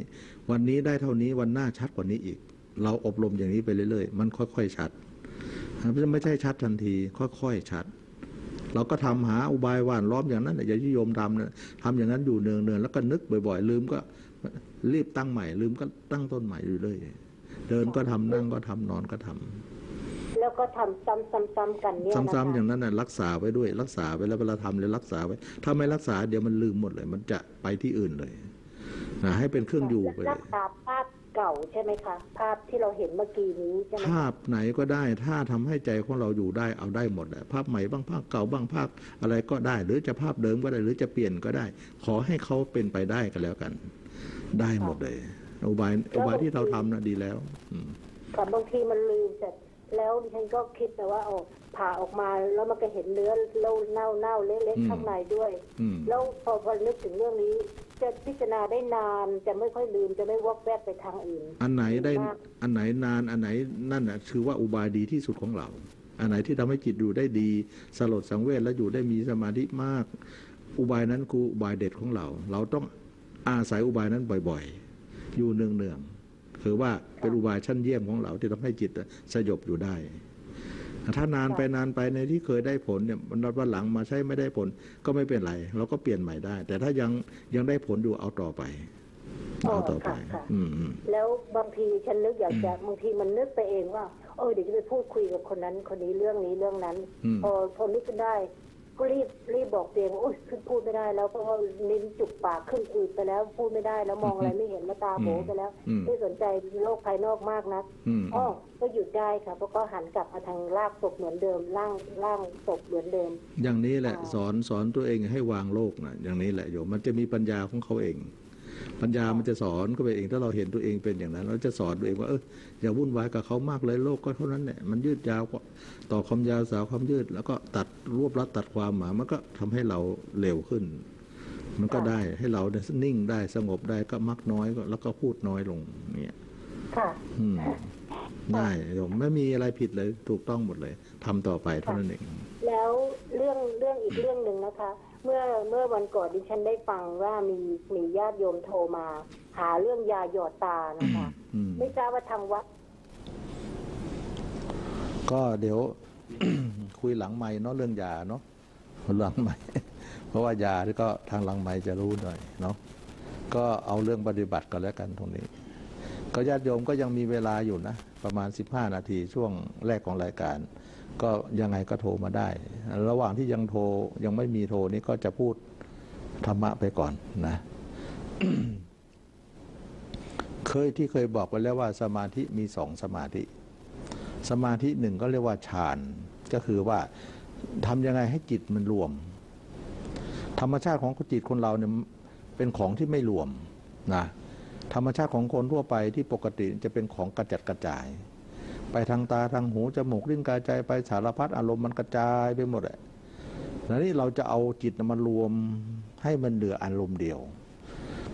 วันนี้ได้เท่านี้วันหน้าชัดกว่านี้อีกเราอบรมอย่างนี้ไปเรื่อยๆมันค่อยๆชัดไม่ใช่ชัดทันทีค่อยๆชัดเราก็ทำหาอุบายหว่านล้อมอย่างนั้นอย่าโยมทำนะทำอย่างนั้นอยู่เนืองๆแล้วก็นึกบ่อยๆลืมก็รีบตั้งใหม่ลืมก็ตั้งต้นใหม่อยู่เลยเดินก็ทำนั่งก็ทำนอนก็ทำแล้วก็ทำซ้ำๆๆกันเนี่ยซ้ำๆอย่างนั้นน่ะรักษาไว้ด้วยรักษาไว้แล้วเวลาทำเลยรักษาไว้ถ้าไม่รักษาเดี๋ยวมันลืมหมดเลยมันจะไปที่อื่นเลยนะให้เป็นเครื่องอยู่ไปรักษาภาพเก่าใช่ไหมคะภาพที่เราเห็นเมื่อกี้นี้ใช่ไหมภาพไหนก็ได้ถ้าทำให้ใจของเราอยู่ได้เอาได้หมดแหละภาพใหม่บ้างภาพเก่าบ้างภาพอะไรก็ได้หรือจะภาพเดิมก็ได้หรือจะเปลี่ยนก็ได้ขอให้เขาเป็นไปได้ก็แล้วกันได้หมดเลยอุบายอุบายที่เราทำนะดีแล้วแต่บางทีมันลืมเสร็จแล้วดิฉันก็คิดแต่ว่าออกผ่าออกมาแล้วมันก็เห็นเนื้อเน่าเน่าเละๆข้างในด้วยแล้วพอวันนึกถึงเรื่องนี้จะพิจารณาได้นานจะไม่ค่อยลืมจะไม่วอกแวกไปทางอื่นอันไหนได้อันไหนนานอันไหนนั่นน่ะคือว่าอุบายดีที่สุดของเราอันไหนที่ทำให้จิตอยู่ได้ดีสลดสังเวชและอยู่ได้มีสมาธิมากอุบายนั้นคืออุบายเด็ดของเราเราต้องอาศัยอุบายนั้นบ่อยๆอยู่เนืองๆคือว่าเป็นอุบายชั้นเยี่ยมของเราที่ทำให้จิตสยบอยู่ได้ ถ้านานไปนานไปในที่เคยได้ผลเนี่ยวันหลังมาใช้ไม่ได้ผลก็ไม่เป็นไรเราก็เปลี่ยนใหม่ได้แต่ถ้ายังยังได้ผลดูเอาต่อไปเอาต่อไปแล้วบางทีฉันนึกอยากจะบางทีมันนึกไปเองว่าเออเดี๋ยวจะไปพูดคุยกับคนนั้นคนนี้เรื่องนี้เรื่องนั้นพอทนนึกได้ก็รีบรีบบอกเองว่าโอ๊ยพูดไม่ได้แล้วเพราะว่าลิ้นจุกปากขึ้นอืดไปแล้วพูดไม่ได้แล้วมองอะไรไม่เห็นแล้วตาโบไปแล้วไม่สนใจโลกภายนอกมากนักอ๋อก็หยุดได้ค่ะเพราะก็หันกลับมาทางรากศพเหมือนเดิมร่างร่างศพเหมือนเดิมอย่างนี้แหละสอนสอนตัวเองให้วางโลกนะอย่างนี้แหละโยมมันจะมีปัญญาของเขาเองปัญญามันจะสอนก็ไปเองถ้าเราเห็นตัวเองเป็นอย่างนั้นเราจะสอนตัวเองว่าเอออย่าวุ่นวายกับเขามากเลยโลกก็เท่านั้นแหละมันยืดยาวก็ต่อความยาวสาวความยืดแล้วก็ตัดรวบรัดตัดความหมามันก็ทำให้เราเร็วขึ้นมันก็ได้ให้เราเนี่ยนิ่งได้สงบได้ก็มักน้อยก็แล้วก็พูดน้อยลงเนี่ยค่ะอืมได้ผมไม่มีอะไรผิดเลยถูกต้องหมดเลยทำต่อไปเท่านั้นเองแล้วเรื่องเรื่องอีกเรื่องหนึ่งนะคะเมื่อเมื่อวันก่อนดิฉันได้ฟังว่ามีมีญาติโยมโทรมาหาเรื่องยาหยอดตานะคะไม่ทราบว่าทางวัดก็เดี๋ยว คุยหลังไมค์เนาะเรื่องยาเนาะหลังไมค์ เพราะว่ายาที่ก็ทางหลังไมค์จะรู้หน่อยเนาะก็เอาเรื่องปฏิบัติกันแล้วกันตรงนี้ก็ญาติโยมก็ยังมีเวลาอยู่นะประมาณสิบห้านาทีช่วงแรกของรายการก็ยังไงก็โทรมาได้ระหว่างที่ยังโทรยังไม่มีโทรนี้ก็จะพูดธรรมะไปก่อนนะ เคยที่เคยบอกไปแล้วว่าสมาธิมีสองสมาธิสมาธิหนึ่งก็เรียกว่าฌานก็คือว่าทำยังไงให้จิตมันรวมธรรมชาติของจิตคนเราเนี่ยเป็นของที่ไม่รวมนะธรรมชาติของคนทั่วไปที่ปกติจะเป็นของกระจัดกระจายไปทางตาทางหูจมูกลิ้นกายใจไปสารพัดอารมณ์มันกระจายไปหมดเลยแล้วนี่เราจะเอาจิตมันรวมให้มันเหลืออารมณ์เดียว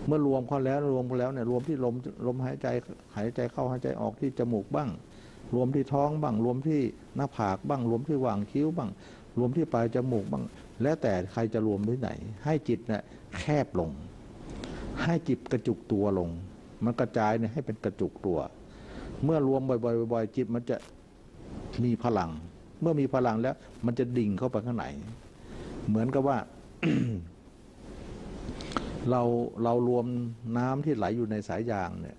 เมื่อรวมเข้าแล้วรวมเข้าแล้วเนี่ยรวมที่ลมลมหายใจหายใจเข้าหายใจออกที่จมูกบ้างรวมที่ท้องบ้างรวมที่หน้าผากบ้างรวมที่หว่างคิ้วบ้างรวมที่ปลายจมูกบ้างแล้วแต่ใครจะรวมที่ไหนให้จิตเนี่ยแคบลงให้จิตกระจุกตัวลงมันกระจายเนี่ยให้เป็นกระจุกตัวเมื่อรวมบ่อยๆจิตมันจะมีพลังเมื่อมีพลังแล้วมันจะดิ่งเข้าไปข้างในเหมือนกับว่า เราเรารวมน้ำที่ไหลอยู่ในสายยางเนี่ย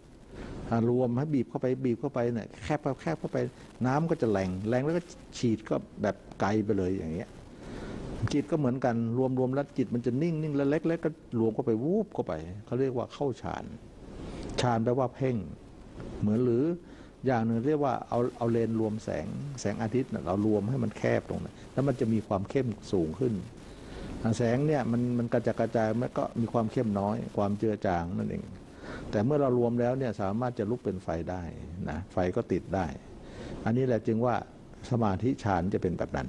รวมให้บีบเข้าไปบีบเข้าไปเนี่ยแคบแคบเข้าไปน้ำก็จะแรงแรงแล้วก็ฉีดก็แบบไกลไปเลยอย่างเงี้ยจิตก็เหมือนกันรวมรวมแล้วจิตมันจะนิ่งนิ่งแล้วเล็กเล็กก็รวมเข้าไปวูบเข้าไปเขาเรียกว่าเข้าฌานฌานแปลว่าเพ่งเหมือนหรืออย่างหนึ่งเรียกว่าเอาเอาเลนรวมแสงแสงอาทิตย์เรารวมให้มันแคบตรงนั้นแล้วมันจะมีความเข้มสูงขึ้นแสงเนี่ยมันมันกระจัดกระจายมันก็มีความเข้มน้อยความเจือจางนั่นเองแต่เมื่อเรารวมแล้วเนี่ยสามารถจะลุกเป็นไฟได้นะไฟก็ติดได้อันนี้แหละจึงว่าสมาธิฌานจะเป็นแบบนั้น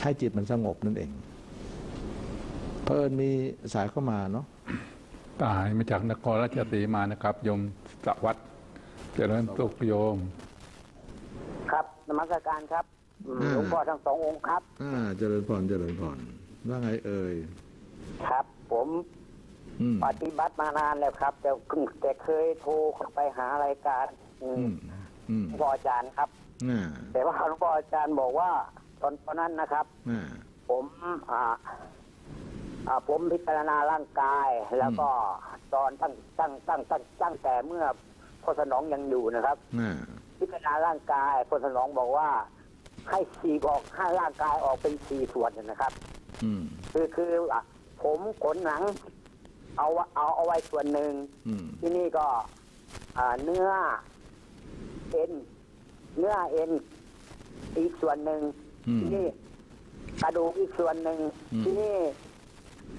ให้จิตมันสงบนั่นเองเพิ่นมีสายเข้ามาเนาะสายมาจากนครราชสีมานะครับโยมสวัสดิ์เจริญสุขโยมครับนมัสการครับหลวงพ่อทั้งสององค์ครับอ่าเจริญพรเจริญพรว่าไงเอ่ยครับผมปฏิบัติมานานแล้วครับแต่แต่เคยโทรไปหารายการหลวงพ่ออาจารย์ครับแต่ว่าหลวงพ่ออาจารย์บอกว่าตอนตอนนั้นนะครับผมอ่าผมพิจารณาร่างกายแล้วก็ตอนตั้งตั้งตั้งตั้งตั้งแต่เมื่อพ่อสนองยังอยู่นะครับพิจารณาร่างกายพ่อสนองบอกว่าให้ฉีกออกให้ร่างกายออกเป็นสี่ส่วนนะครับคือคือผมขนหนังเอาเอาเอาไว้ส่วนหนึ่งที่นี่ก็เนื้อเอ็นเนื้อเอ็นอีกส่วนหนึ่งที่นี่กระดูกอีกส่วนหนึ่งที่นี่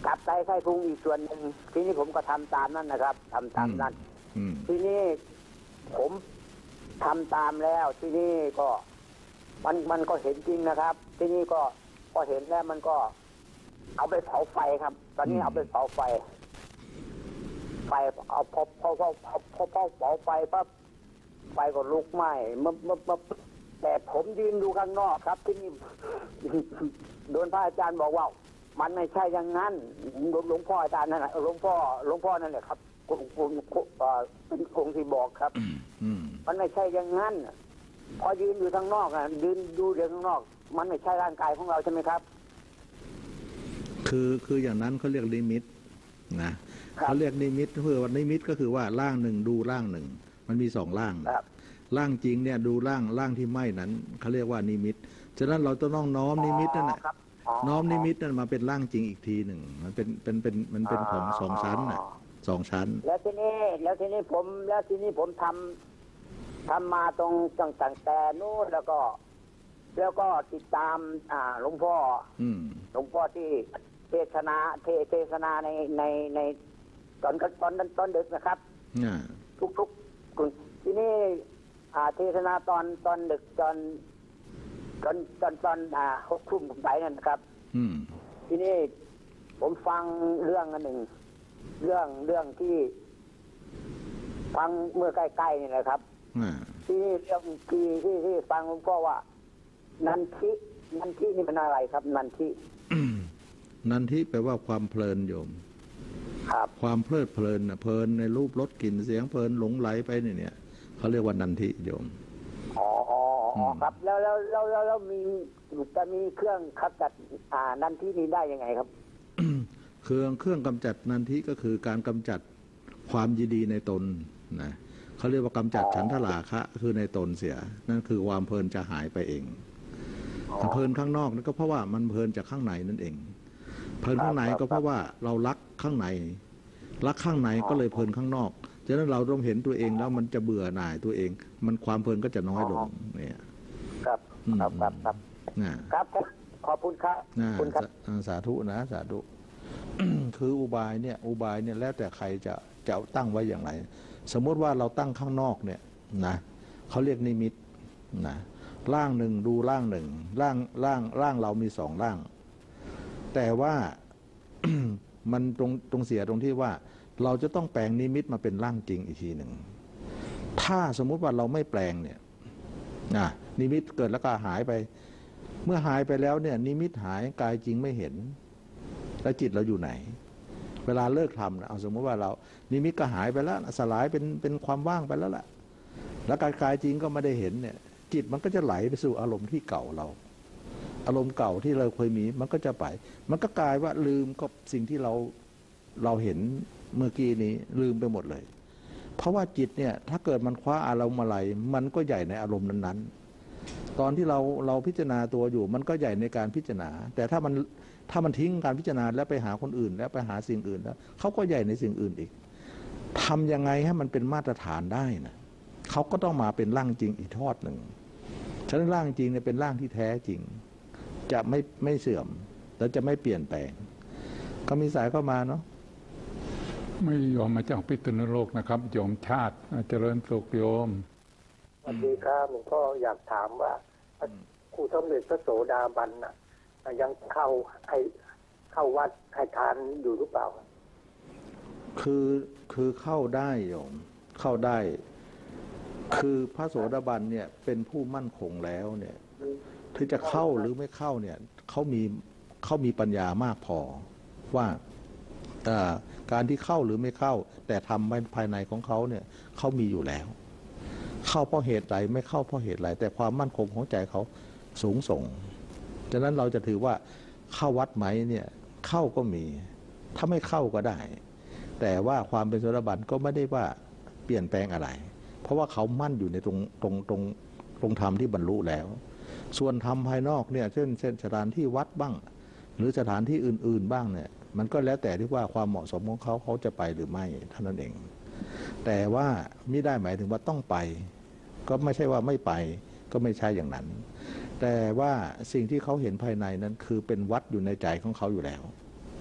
กลับไตไส้พุงอีกส่วนหนึ่งที่นี่ผมก็ทำตามนั่นนะครับทำตามนั้นที่นี่ผมทำตามแล้วที่นี่ก็มันมันก็เห็นจริงนะครับที่นี่ก็พอเห็นแล้วมันก็เอาไปเผาไฟครับตอนนี้เอาไปเผาไฟไฟเอาพอพอพอพอพอพอเผาไฟปั๊บไฟก็ลุกไหม้มับมับมับแต่ผมยืนดูข้างนอกครับที่นี่โดนพระอาจารย์บอกว่ามันไม่ใช่อย่างนั้นหลวงพ่ออาจารย์นั่นแหละหลวงพ่อหลวงพ่อนั่นแหละครับเป็นองค์ที่บอกครับมันไม่ใช่อย่างนั้น พอยืนอยู่ข้างนอกอ่ะยืนดูเรื่องข้างนอกมันไม่ใช่ร่างกายของเราใช่ไหมครับคือคืออย่างนั้นเขาเรียกนิมิตนะเขาเรียกนิมิตเพื่อว่านิมิตก็คือว่าร่างหนึ่งดูร่างหนึ่งมันมีสองร่างร่างจริงเนี่ยดูร่างร่างที่ไหม้นั้นเขาเรียกว่านิมิตฉะนั้นเราจะต้องน้อมนิมิตนั่นแหละน้อมนิมิตนั่นมาเป็นร่างจริงอีกทีหนึ่งมันเป็นเป็นเป็นมันเป็นของสองชั้นน่ะสองชั้นแล้วทีนี้แล้วทีนี้ผมแล้วทีนี้ผมทำทำมาตรงต่างๆแต่นู้นแล้วก็แล้วก็ติดตามอ่าหลวงพ่ออืมหลวงพ่อที่เทศนาเทเทศนาในในในตอนตอนตอนดึกนะครับทุกทุกทีนี้อ่าเทศนาตอนตอนดึกตอนตอนตอนตอนอ่าหกทุ่มผมไปนั่นนะครับอืมทีนี้ผมฟังเรื่องหนึ่งเรื่องเรื่องที่ฟังเมื่อใกล้ๆนี่แหละครับที่เรื่องที่ที่ที่ฟังหลวงพ่อว่านันทินันทินี่เป็นอะไรครับนันทินันทิแปลว่าความเพลินโยมครับความเพลิดเพลินนะเพลินในรูปรสกลิ่นเสียงเพลินหลงไหลไปเนี่ยเขาเรียกว่านันทิโยมอ๋ออ๋อครับแล้วแล้วแล้วแล้วมีจะมีเครื่องกำจัดอ่านันทินี้ได้ยังไงครับ เครื่องเครื่องกำจัดนันทิก็คือการกำจัดความยินดีในตนนะเขาเรียกว่ากำจัดฉันทราคะคือในตนเสียนั่นคือความเพลินจะหายไปเองเพลินข้างนอกนั่นก็เพราะว่ามันเพลินจากข้างในนั่นเองเพลินข้างในก็เพราะว่าเรารักข้างในรักข้างในก็เลยเพลินข้างนอกฉะนั้นเราต้องเห็นตัวเองแล้วมันจะเบื่อหน่ายตัวเองมันความเพลินก็จะน้อยลงเนี่ยครับครับครับครับครับขอบคุณครับคุณครับสาธุนะสาธุคืออุบายเนี่ยอุบายเนี่ยแล้วแต่ใครจะจะตั้งไว้อย่างไรสมมติว่าเราตั้งข้างนอกเนี่ยนะเขาเรียกนิมิตนะร่างหนึ่งดูร่างหนึ่งร่างร่างร่างเรามีสองร่างแต่ว่า มันตรงตรงเสียตรงที่ว่าเราจะต้องแปลงนิมิตมาเป็นร่างจริงอีกทีหนึ่งถ้าสมมุติว่าเราไม่แปลงเนี่ยนะนิมิตเกิดแล้วก็หายไปเมื่อหายไปแล้วเนี่ยนิมิตหายกายจริงไม่เห็นแล้วจิตเราอยู่ไหนเวลาเลิกทำนะเอาสมมุติว่าเรานิมิตก็หายไปแล้วสลายเป็นเป็นความว่างไปแล้วล่ะแล้วกายจริงก็ไม่ได้เห็นเนี่ยจิตมันก็จะไหลไปสู่อารมณ์ที่เก่าเราอารมณ์เก่าที่เราเคยมีมันก็จะไปมันก็กลายว่าลืมกับสิ่งที่เราเราเห็นเมื่อกี้นี้ลืมไปหมดเลยเพราะว่าจิตเนี่ยถ้าเกิดมันคว้าอารมณ์อะไรมันก็ใหญ่ในอารมณ์นั้นๆตอนที่เราเราพิจารณาตัวอยู่มันก็ใหญ่ในการพิจารณาแต่ถ้ามันถ้ามันทิ้งการพิจารณาแล้วไปหาคนอื่นแล้วไปหาสิ่งอื่นแล้วเขาก็ใหญ่ในสิ่งอื่นอีกทำยังไงให้มันเป็นมาตรฐานได้นะเขาก็ต้องมาเป็นร่างจริงอีกทอดหนึ่งฉะนั้นร่างจริงเนี่ยเป็นร่างที่แท้จริงจะไม่ไม่เสื่อมและจะไม่เปลี่ยนแปลงก็มีสายเข้ามาเนาะไม่ยอมมาจากพิษณุโลกนะครับโยมชาติเจริญสุขโยมสวัสดีครับหลวงพ่ออยากถามว่าครูสมเด็จพระโสดาบันน่ะยังเข้าให้เข้าวัดให้ทานอยู่หรือเปล่าคือคือเข้าได้โยมเข้าได้คือพระโสดาบันเนี่ยเป็นผู้มั่นคงแล้วเนี่ยถึงจะเข้าหรือไม่เข้าเนี่ยเขามีเขามีปัญญามากพอว่าการที่เข้าหรือไม่เข้าแต่ทำภายในของเขาเนี่ยเขามีอยู่แล้วเข้าเพราะเหตุใดไม่เข้าเพราะเหตุใดแต่ความมั่นคงของใจเขาสูงส่งฉะนั้นเราจะถือว่าเข้าวัดไหมเนี่ยเข้าก็มีถ้าไม่เข้าก็ได้แต่ว่าความเป็นโสดาบันก็ไม่ได้ว่าเปลี่ยนแปลงอะไรเพราะว่าเขามั่นอยู่ในตรงตรงตรงตรงธรรมที่บรรลุแล้วส่วนธรรมภายนอกเนี่ยเช่นเช่นสถานที่วัดบ้างหรือสถานที่อื่นๆบ้างเนี่ยมันก็แล้วแต่ที่ว่าความเหมาะสมของเขาเขาจะไปหรือไม่เท่านั้นเองแต่ว่าไม่ได้หมายถึงว่าต้องไปก็ไม่ใช่ว่าไม่ไปก็ไม่ใช่อย่างนั้นแต่ว่าสิ่งที่เขาเห็นภายในนั้นคือเป็นวัดอยู่ในใจของเขาอยู่แล้ว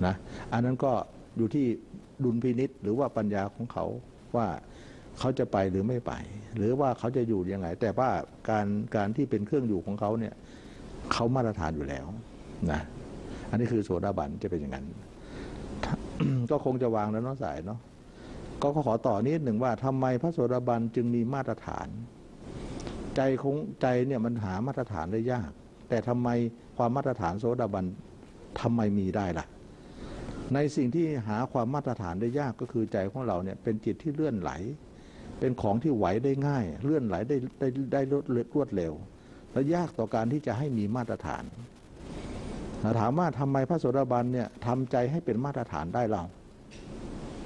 นะอันนั้นก็อยู่ที่ดุลพินิจหรือว่าปัญญาของเขาว่าเขาจะไปหรือไม่ไปหรือว่าเขาจะอยู่ยังไงแต่ว่าการการที่เป็นเครื่องอยู่ของเขาเนี่ยเขามาตรฐานอยู่แล้วนะอันนี้คือโสดาบันจะเป็นอย่างนั้น ก็คงจะวางแล้วเนาะสายเนาะก็ขอต่อนิดหนึ่งว่าทำไมพระโสดาบันจึงมีมาตรฐานใจคงใจเนี่ยมันหามาตรฐานได้ยากแต่ทำไมความมาตรฐานโสดาบันทำไมมีได้ล่ะในสิ่งที่หาความมาตรฐานได้ยากก็คือใจของเราเนี่ยเป็นจิตที่เลื่อนไหล เป็นของที่ไหวได้ง่ายเลื่อนไหลได้ได้ได้รวดเร็วและยากต่อการที่จะให้มีมาตรฐานถามว่าทำไมพระโสดาบันเนี่ยทำใจให้เป็นมาตรฐานได้เรา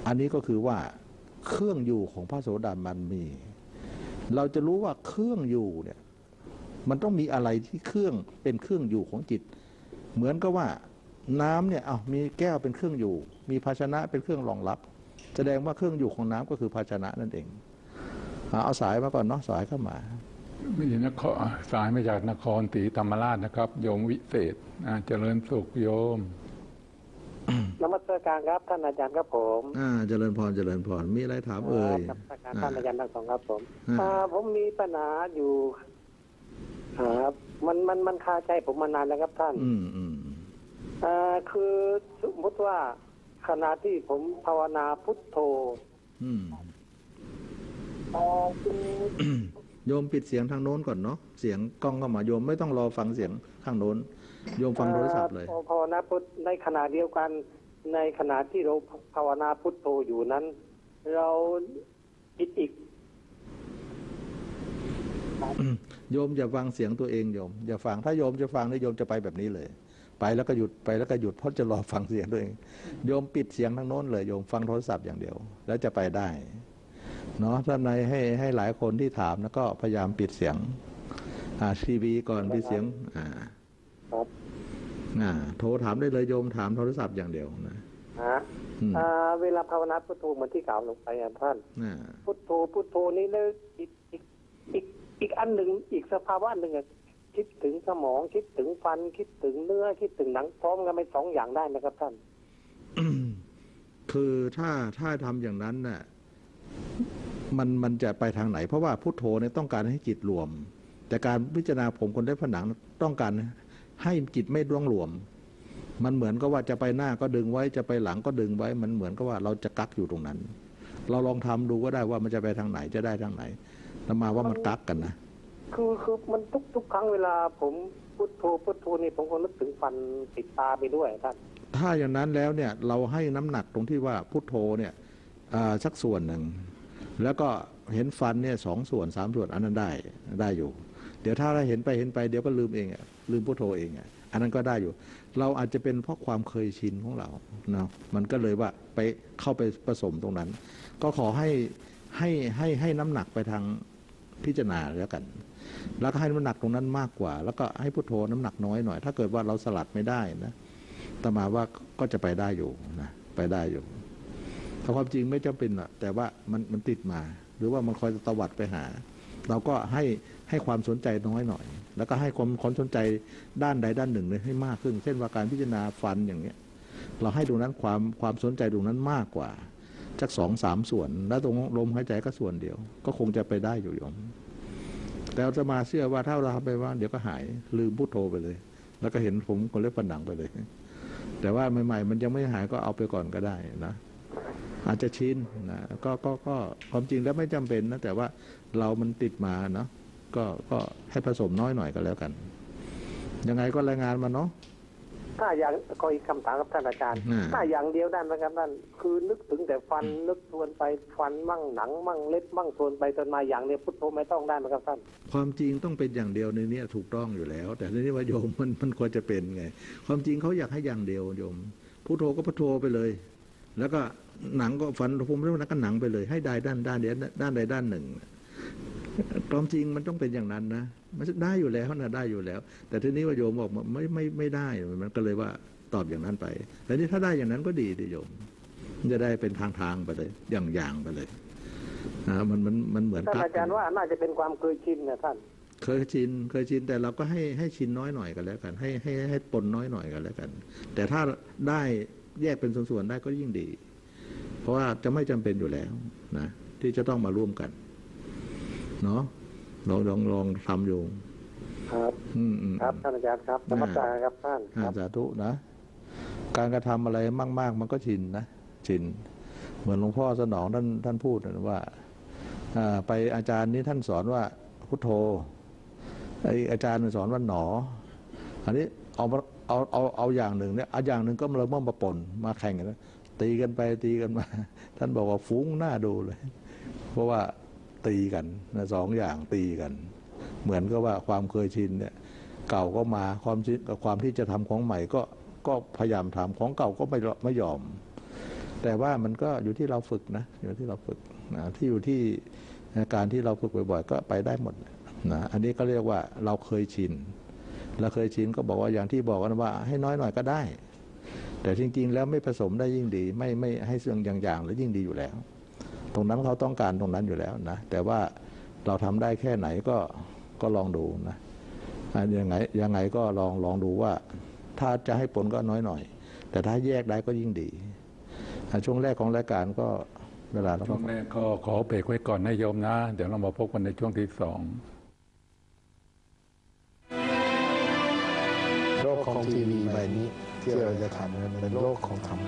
อันนี้ก็คือว่าเครื่องอยู่ของพระโสดาบันมีเราจะรู้ว่าเครื่องอยู่เนี่ยมันต้องมีอะไรที่เครื่องเป็นเครื่องอยู่ของจิตเหมือนกับว่าน้ำเนี่ยเอามีแก้วเป็นเครื่องอยู่มีภาชนะเป็นเครื่องรองรับแสดงว่าเครื่องอยู่ของน้ำก็คือภาชนะนั่นเองเอาสายมาก่อนเนาะสายเข้ามาไม่ใช่นะสายมาจากนครศรีธรรมราชนะครับโยมวิเศษเจริญสุขโยมนมัสการครับท่านอาจารย์ครับผมอ่าเจริญพรเจริญพรมีอะไรถามเอ่ยนมัสการท่านอาจารย์ทั้งสองครับผมอ่าผมมีปัญหาอยู่ครับมันมันมันคาใจผมมานานแล้วครับท่านอืมอืมอ่าคือสมมติว่าขณะที่ผมภาวนาพุทโธอืมอ่าโยมปิดเสียงทางโน้นก่อนเนาะเสียงกล้องเข้ามาโยมไม่ต้องรอฟังเสียงข้างโน้นโยมฟังโทรศัพท์เลยภาวนาพุทในขณะเดียวกันในขณะที่เราภาวนาพุทโธอยู่นั้นเราคิดอีกโยมอย่าฟังเสียงตัวเองโยมอย่าฟังถ้าโยมจะฟังเนี่ยโยมจะไปแบบนี้เลยไปแล้วก็หยุดไปแล้วก็หยุดเพราะจะรอฟังเสียงตัวเองโยมปิดเสียงทางโน้นเลยโยมฟังโทรศัพท์อย่างเดียวแล้วจะไปได้เนาะท่านนายให้ให้หลายคนที่ถามแล้วก็พยายามปิดเสียงอ่าทีวีก่อนปิดเสียงอ่าครับอ่าโทรถามได้เลยโยมถามโทรศัพท์อย่างเดียวนะฮะอ่าเวลาภาวนาพุทโธเหมือนที่กล่าวลงไปอ่ะท่านอ่าพุทโธพุทโธนี่แล้วอีกอีกอีกอีกอันหนึ่งอีกสภาวะหนึ่งคิดถึงสมองคิดถึงฟันคิดถึงเนื้อคิดถึงหนังพร้อมกันไปสองอย่างได้ไหมครับท่านคือถ้าถ้าทำอย่างนั้นน่ะมันมันจะไปทางไหนเพราะว่าพุทโธเนี่ยต้องการให้จิตรวมแต่การพิจารณาผมคนได้ผนังต้องการให้จิตไม่ร่วงรวมมันเหมือนก็ว่าจะไปหน้าก็ดึงไว้จะไปหลังก็ดึงไว้มันเหมือนก็ว่าเราจะกักอยู่ตรงนั้นเราลองทำดูก็ได้ว่ามันจะไปทางไหนจะได้ทางไหนแต่มาว่ามันกักกันนะคือคือมันทุกทุกครั้งเวลาผมพุทโธพุทโธนี่ผมก็นึกถึงฟันติดตาไปด้วยท่านถ้าอย่างนั้นแล้วเนี่ยเราให้น้ำหนักตรงที่ว่าพุทโธเนี่ยสักส่วนหนึ่งแล้วก็เห็นฟันเนี่ยสองส่วนสามส่วนอันนั้นได้ได้อยู่เดี๋ยวถ้าเราเห็นไปเห็นไปเดี๋ยวก็ลืมเองอ่ะลืมพุทโธเองอ่ะอันนั้นก็ได้อยู่เราอาจจะเป็นเพราะความเคยชินของเราเนาะมันก็เลยว่าไปเข้าไปผสมตรงนั้นก็ขอให้ให้ให้ให้น้ำหนักไปทางพิจารณาแล้วกันแล้วก็ให้น้ำหนักตรงนั้นมากกว่าแล้วก็ให้พุทโธน้ำหนักน้อยหน่อยถ้าเกิดว่าเราสลัดไม่ได้นะแต่มาว่าก็จะไปได้อยู่นะไปได้อยู่ถ้าความจริงไม่จำเป็นอะแต่ว่ามันมันติดมาหรือว่ามันคอยตวัดไปหาเราก็ให้ให้ความสนใจน้อยหน่อยแล้วก็ให้ความความสนใจด้านใดด้านหนึ่งเลยให้มากขึ้นเช่นว่าการพิจารณาฟันอย่างเนี้ยเราให้ตรงนั้นความความสนใจตรงนั้นมากกว่าสักสองสามส่วนแล้วตรงลมหายใจก็ส่วนเดียวก็คงจะไปได้อยู่ยมแต่จะมาเชื่อว่าถ้าเราทำไปว่าเดี๋ยวก็หายลืมพุทโธไปเลยแล้วก็เห็นผมคนเล็บผนังไปเลยแต่ว่าใหม่ๆมันยังไม่หายก็เอาไปก่อนก็ได้นะอาจจะชินนะก็ก็ก็ความจริงแล้วไม่จำเป็นนะแต่ว่าเรามันติดมาเนาะก็ก็ให้ผสมน้อยหน่อยก็แล้วกันยังไงก็รายงานมาเนาะถ้าอย่างก็อีกคำถามกับท่านอาจารย์ถ้าอย่างเดียวได้ไหมครับท่านคือนึกถึงแต่ฟันนึกทวนไปฟันมั่งหนังมั่งเล็บมั่งทวนไปจนมาอย่างเนี้ยพุทโธไม่ต้องได้ไหมครับท่านความจริงต้องเป็นอย่างเดียวในนี้ถูกต้องอยู่แล้วแต่ในนี้ว่าโยมมันมันควรจะเป็นไงความจริงเขาอยากให้อย่างเดียวโยมพุทโธก็พุทโธไปเลยแล้วก็หนังก็ฟันผมเรื่องนั้นก็หนังไปเลยให้ได้ด้านด้านเดียวด้านใดด้านหนึ่งความจริงมันต้องเป็นอย่างนั้นนะมันได้อยู่แล้วนะได้อยู่แล้วแต่ทีนี้ว่าโยมบอกไม่ไม่ไม่ได้มันก็เลยว่าตอบอย่างนั้นไปแต่นี่ถ้าได้อย่างนั้นก็ดีดิโยมมันจะได้เป็นทางทางไปเลยอย่างอย่างไปเลยอ่ามันมันมันเหมือนท่านอาจารย์ว่าน่าจะเป็นความเคยชินนะท่านเคยชินเคยชินแต่เราก็ให้ให้ชินน้อยหน่อยกันแล้วกันให้ให้ให้ปนน้อยหน่อยกันแล้วกันแต่ถ้าได้แยกเป็นส่วนๆได้ก็ยิ่งดีเพราะว่าจะไม่จำเป็นอยู่แล้วนะที่จะต้องมาร่วมกันเนาะลองลองลองทำอยู่ครับอืมครับท่านอาจารย์ครับธรรมการครับท่านครับสาธุนะการกระทำอะไรมากๆมันก็ชินนะชินเหมือนหลวงพ่อสนองท่านท่านพูดนะว่าไปอาจารย์นี้ท่านสอนว่าพุทโธไออาจารย์มันสอนว่าหนออันนี้เอาเอาเอาเอาอย่างหนึ่งเนี่ยเอาอย่างหนึ่งก็มาเริ่มมาปนมาแข่งกันตีกันไปตีกันมาท่านบอกว่าฟุ้งหน้าดูเลยเพราะว่า ตีกันนะสองอย่างตีกันเหมือนกับว่าความเคยชินเนี่ยเก่าก็มาความชินกับความที่จะทำของใหม่ก็ก็พยายามทำของเก่าก็ไม่ไม่ยอมแต่ว่ามันก็อยู่ที่เราฝึกนะอยู่ที่เราฝึกนะที่อยู่ที่การที่เราฝึกบ่อยๆก็ไปได้หมดนะอันนี้ก็เรียกว่าเราเคยชินเราเคยชินก็บอกว่าอย่างที่บอกกันว่าให้น้อยหน่อยก็ได้แต่จริงๆแล้วไม่ผสมได้ยิ่งดีไม่ไม่ให้เสื่อมอย่างๆแล้วยิ่งดีอยู่แล้วตรงนั้นเขาต้องการตรงนั้นอยู่แล้วนะแต่ว่าเราทำได้แค่ไหนก็ก็ลองดูนะยังไงยังไงก็ลองลองดูว่าถ้าจะให้ผลก็น้อยหน่อยแต่ถ้าแยกได้ก็ยิ่งดีช่วงแรกของรายการก็เวลาช่วงแรกก็ขอเบรกไว้ก่อนนะโยมนะเดี๋ยวเรามาพบกันในช่วงที่สองโลกของทีวีใบนี้ที่เราจะทำกันเป็นโลกของธรรม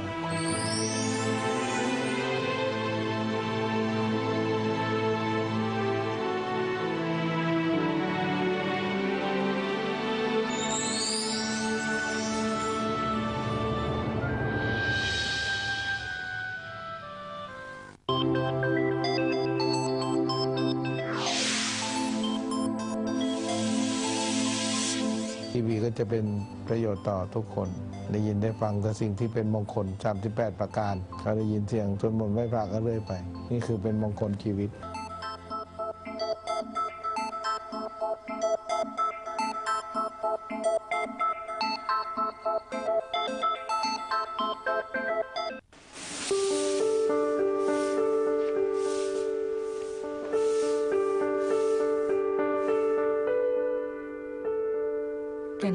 จะเป็นประโยชน์ต่อทุกคนได้ยินได้ฟังแต่สิ่งที่เป็นมงคลสามสิบแปดประการก็ได้ยินเสียงสวดมนต์ไหว้พระก็เรื่อยไปนี่คือเป็นมงคลชีวิตป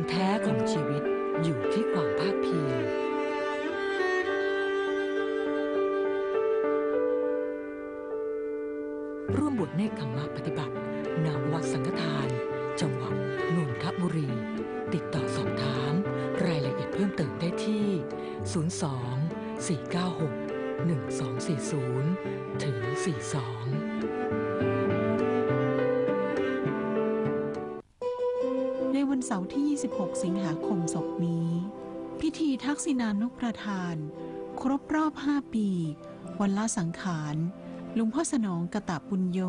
ระธานครบรอบห้าปีวันละสังขารหลวงพ่อสนองกตปุญโญ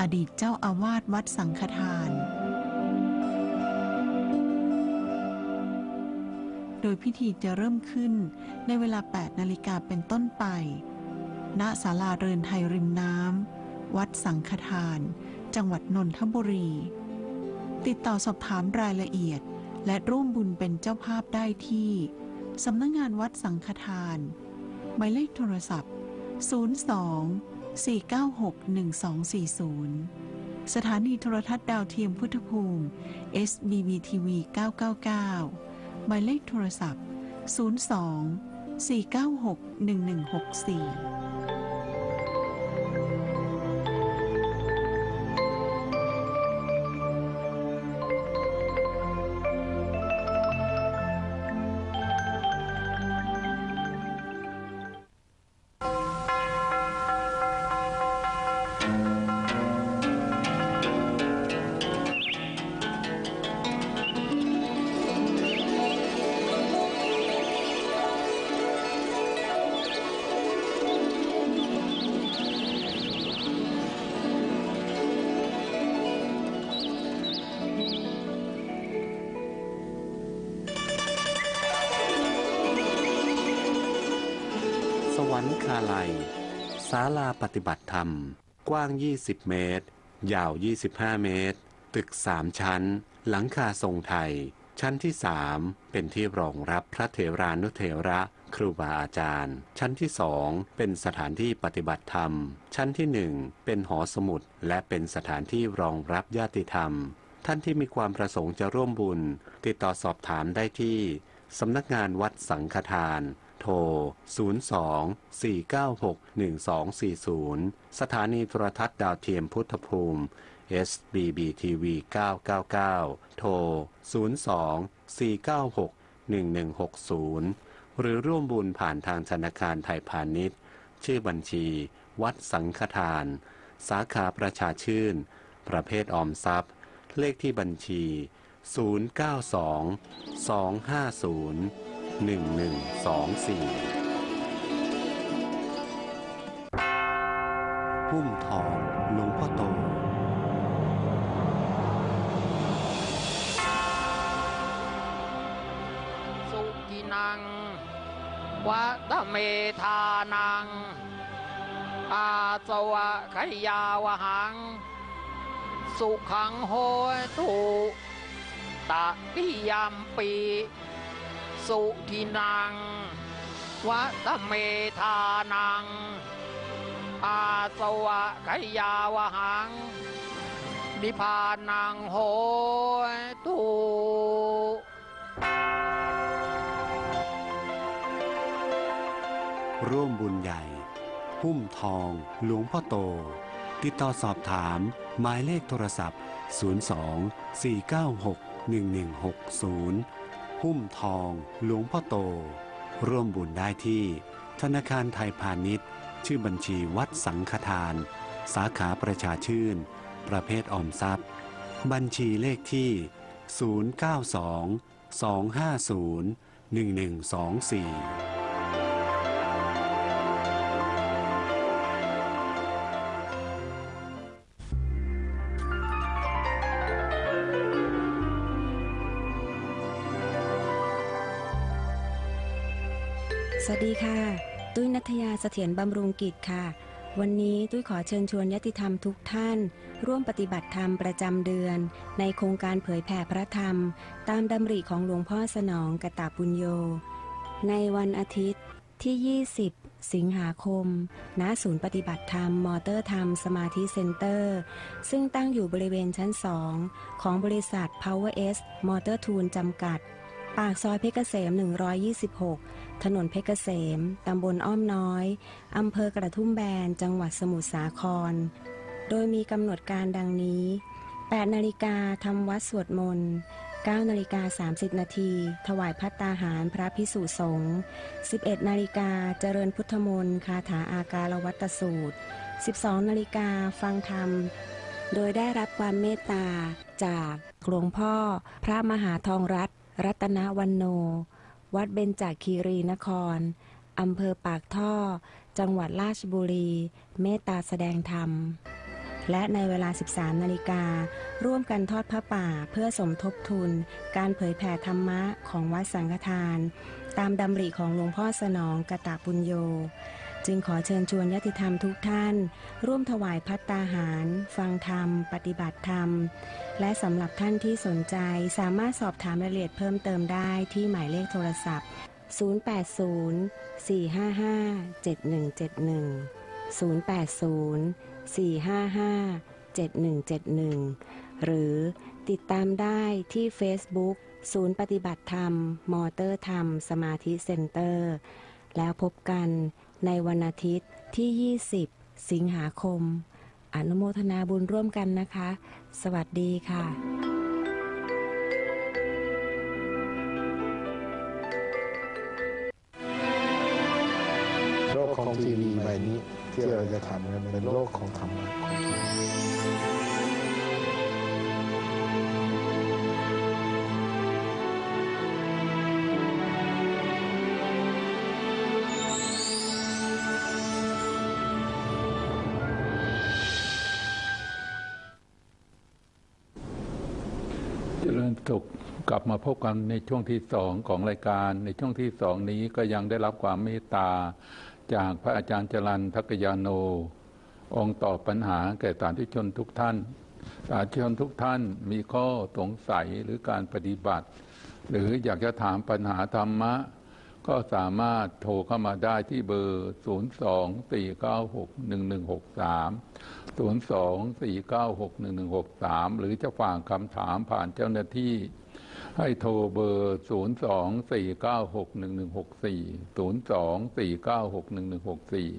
อดีตเจ้าอาวาสวัดสังฆทานโดยพิธีจะเริ่มขึ้นในเวลาแปดนาฬิกาเป็นต้นไปณศาลาเรือนไทยริมน้ำวัดสังฆทานจังหวัดนนทบุรีติดต่อสอบถามรายละเอียดและร่วมบุญเป็นเจ้าภาพได้ที่สำนักงานวัดสังฆทานหมายเลขโทรศัพท์ศูนย์ สอง สี่ เก้า หก หนึ่ง สอง สี่ ศูนย์สถานีโทรทัศน์ดาวเทียมพุทธภูมิ เอส บี บี ที วี เก้า เก้า เก้า หมายเลขโทรศัพท์ศูนย์ สอง สี่ เก้า หก หนึ่ง หนึ่ง หก สี่คาไลศาลาปฏิบัติธรรมกว้างยี่สิบเมตรยาวยี่สิบห้าเมตรตึกสามชั้นหลังคาทรงไทยชั้นที่สามเป็นที่รองรับพระเถรานุเถระครูบาอาจารย์ชั้นที่สองเป็นสถานที่ปฏิบัติธรรมชั้นที่หนึ่งเป็นหอสมุดและเป็นสถานที่รองรับญาติธรรมท่านที่มีความประสงค์จะร่วมบุญติดต่อสอบถามได้ที่สำนักงานวัดสังฆทานโทร ศูนย์ สอง สี่ เก้า หก หนึ่ง สอง สี่ ศูนย์ สถานีโทรทัศน์ดาวเทียมพุทธภูมิ เอส บี บี ที วี เก้า เก้า เก้า โทร ศูนย์ สอง สี่ เก้า หก หนึ่ง หนึ่ง หก ศูนย์ หรือร่วมบุญผ่านทางธนาคารไทยพาณิชย์ชื่อบัญชีวัดสังฆทานสาขาประชาชื่นประเภทออมทรัพย์เลขที่บัญชี ศูนย์ เก้า สอง สอง ห้า ศูนย์ หนึ่ง หนึ่ง สอง สี่ พุ่มทองหลวงพ่อโตสุกินังวะตะเมธานังอาสวะขยาวหังสุขังโหตุตะปิยามปีสุทินังวะตะเมธานังอาสวะขยาวหังนิพพานังโหตุร่วมบุญใหญ่พุ่มทองหลวงพ่อโตติดต่อสอบถามหมายเลขโทรศัพท์ศูนย์ สอง สี่ เก้า หก หนึ่ง หนึ่ง หก ศูนย์พุ่มทองหลวงพ่อโตร่วมบุญได้ที่ธนาคารไทยพาณิชย์ชื่อบัญชีวัดสังฆทานสาขาประชาชื่นประเภทออมทรัพย์บัญชีเลขที่ศูนย์ เก้า สอง สอง ห้า ศูนย์ หนึ่ง หนึ่ง สอง สี่สวัสดีค่ะตุ้ยณัฐยาเสถียรบำรุงกิจค่ะวันนี้ตุ้ยขอเชิญชวนญาติธรรมทุกท่านร่วมปฏิบัติธรรมประจำเดือนในโครงการเผยแผ่พระธรรมตามดำริของหลวงพ่อสนองกตปุญโญในวันอาทิตย์ที่ยี่สิบสิงหาคมณศูนย์ปฏิบัติธรรมมอเตอร์ธรรมสมาธิเซ็นเตอร์ซึ่งตั้งอยู่บริเวณชั้นสองของบริษัท Power S Motor Tool จำกัดปากซอยเพชรเกษมหนึ่งร้อยยี่สิบหกถนนเพชรเกษมตำบลอ้อมน้อยอำเภอกระทุ่มแบนจังหวัดสมุทรสาครโดยมีกำหนดการดังนี้แปดนาฬิกาทำวัดสวดมนต์เก้านาฬิกาสามสิบนาทีถวายภัตตาหารพระภิกษุสงฆ์สิบเอ็ดนาฬิกาเจริญพุทธมนต์คาถาอาการวัตสูตรสิบสองนาฬิกาฟังธรรมโดยได้รับความเมตตาจากหลวงพ่อพระมหาทองรัตน์รัตนวันโนวัดเบญจคีรีนครอำเภอปากท่อจังหวัดราชบุรีเมตตาแสดงธรรมและในเวลา สิบสาม นาฬิการ่วมกันทอดพระป่าเพื่อสมทบทุนการเผยแผ่ธรรมะของวัดสังฆทานตามดำริของหลวงพ่อสนองกตปุญโญจึงขอเชิญชวนญาติธรรมทุกท่านร่วมถวายภัตตาหารฟังธรรมปฏิบัติธรรมและสำหรับท่านที่สนใจสามารถสอบถามรายละเอียดเพิ่มเติมได้ที่หมายเลขโทรศัพท์ศูนย์ แปด ศูนย์ สี่ ห้า ห้า เจ็ด หนึ่ง เจ็ด หนึ่ง ศูนย์ แปด ศูนย์ สี่ ห้า ห้า เจ็ด หนึ่ง เจ็ด หนึ่ง หรือติดตามได้ที่ Facebook ศูนย์ปฏิบัติธรรมมอเตอร์ธรรมสมาธิเซ็นเตอร์แล้วพบกันในวันอาทิตย์ที่ยี่สิบสิงหาคมอนุโมทนาบุญร่วมกันนะคะสวัสดีค่ะโลกของทีวีใบนี้ที่เราจะทำเป็นโลกของธรรมะกลับมาพบกันในช่วงที่สองของรายการในช่วงที่สองนี้ก็ยังได้รับความเมตตาจากพระอาจารย์จรัญทักยาโนองค์ตอบปัญหาแก่สาธุชนทุกท่านสาธุชนทุกท่านมีข้อสงสัยหรือการปฏิบัติหรืออยากจะถามปัญหาธรรมะก็สามารถโทรเข้ามาได้ที่เบอร์ ศูนย์ สอง สี่ เก้า หก หนึ่ง หนึ่ง หก สาม ศูนย์ สอง สี่ เก้า หก หนึ่ง หนึ่ง หก สาม หรือจะฝากคำถามผ่านเจ้าหน้าที่ให้โทรเบอร์ ศูนย์ สอง สี่ เก้า หก หนึ่ง หนึ่ง หก สี่ ศูนย์ สอง สี่ เก้า หก หนึ่ง หนึ่ง หก สี่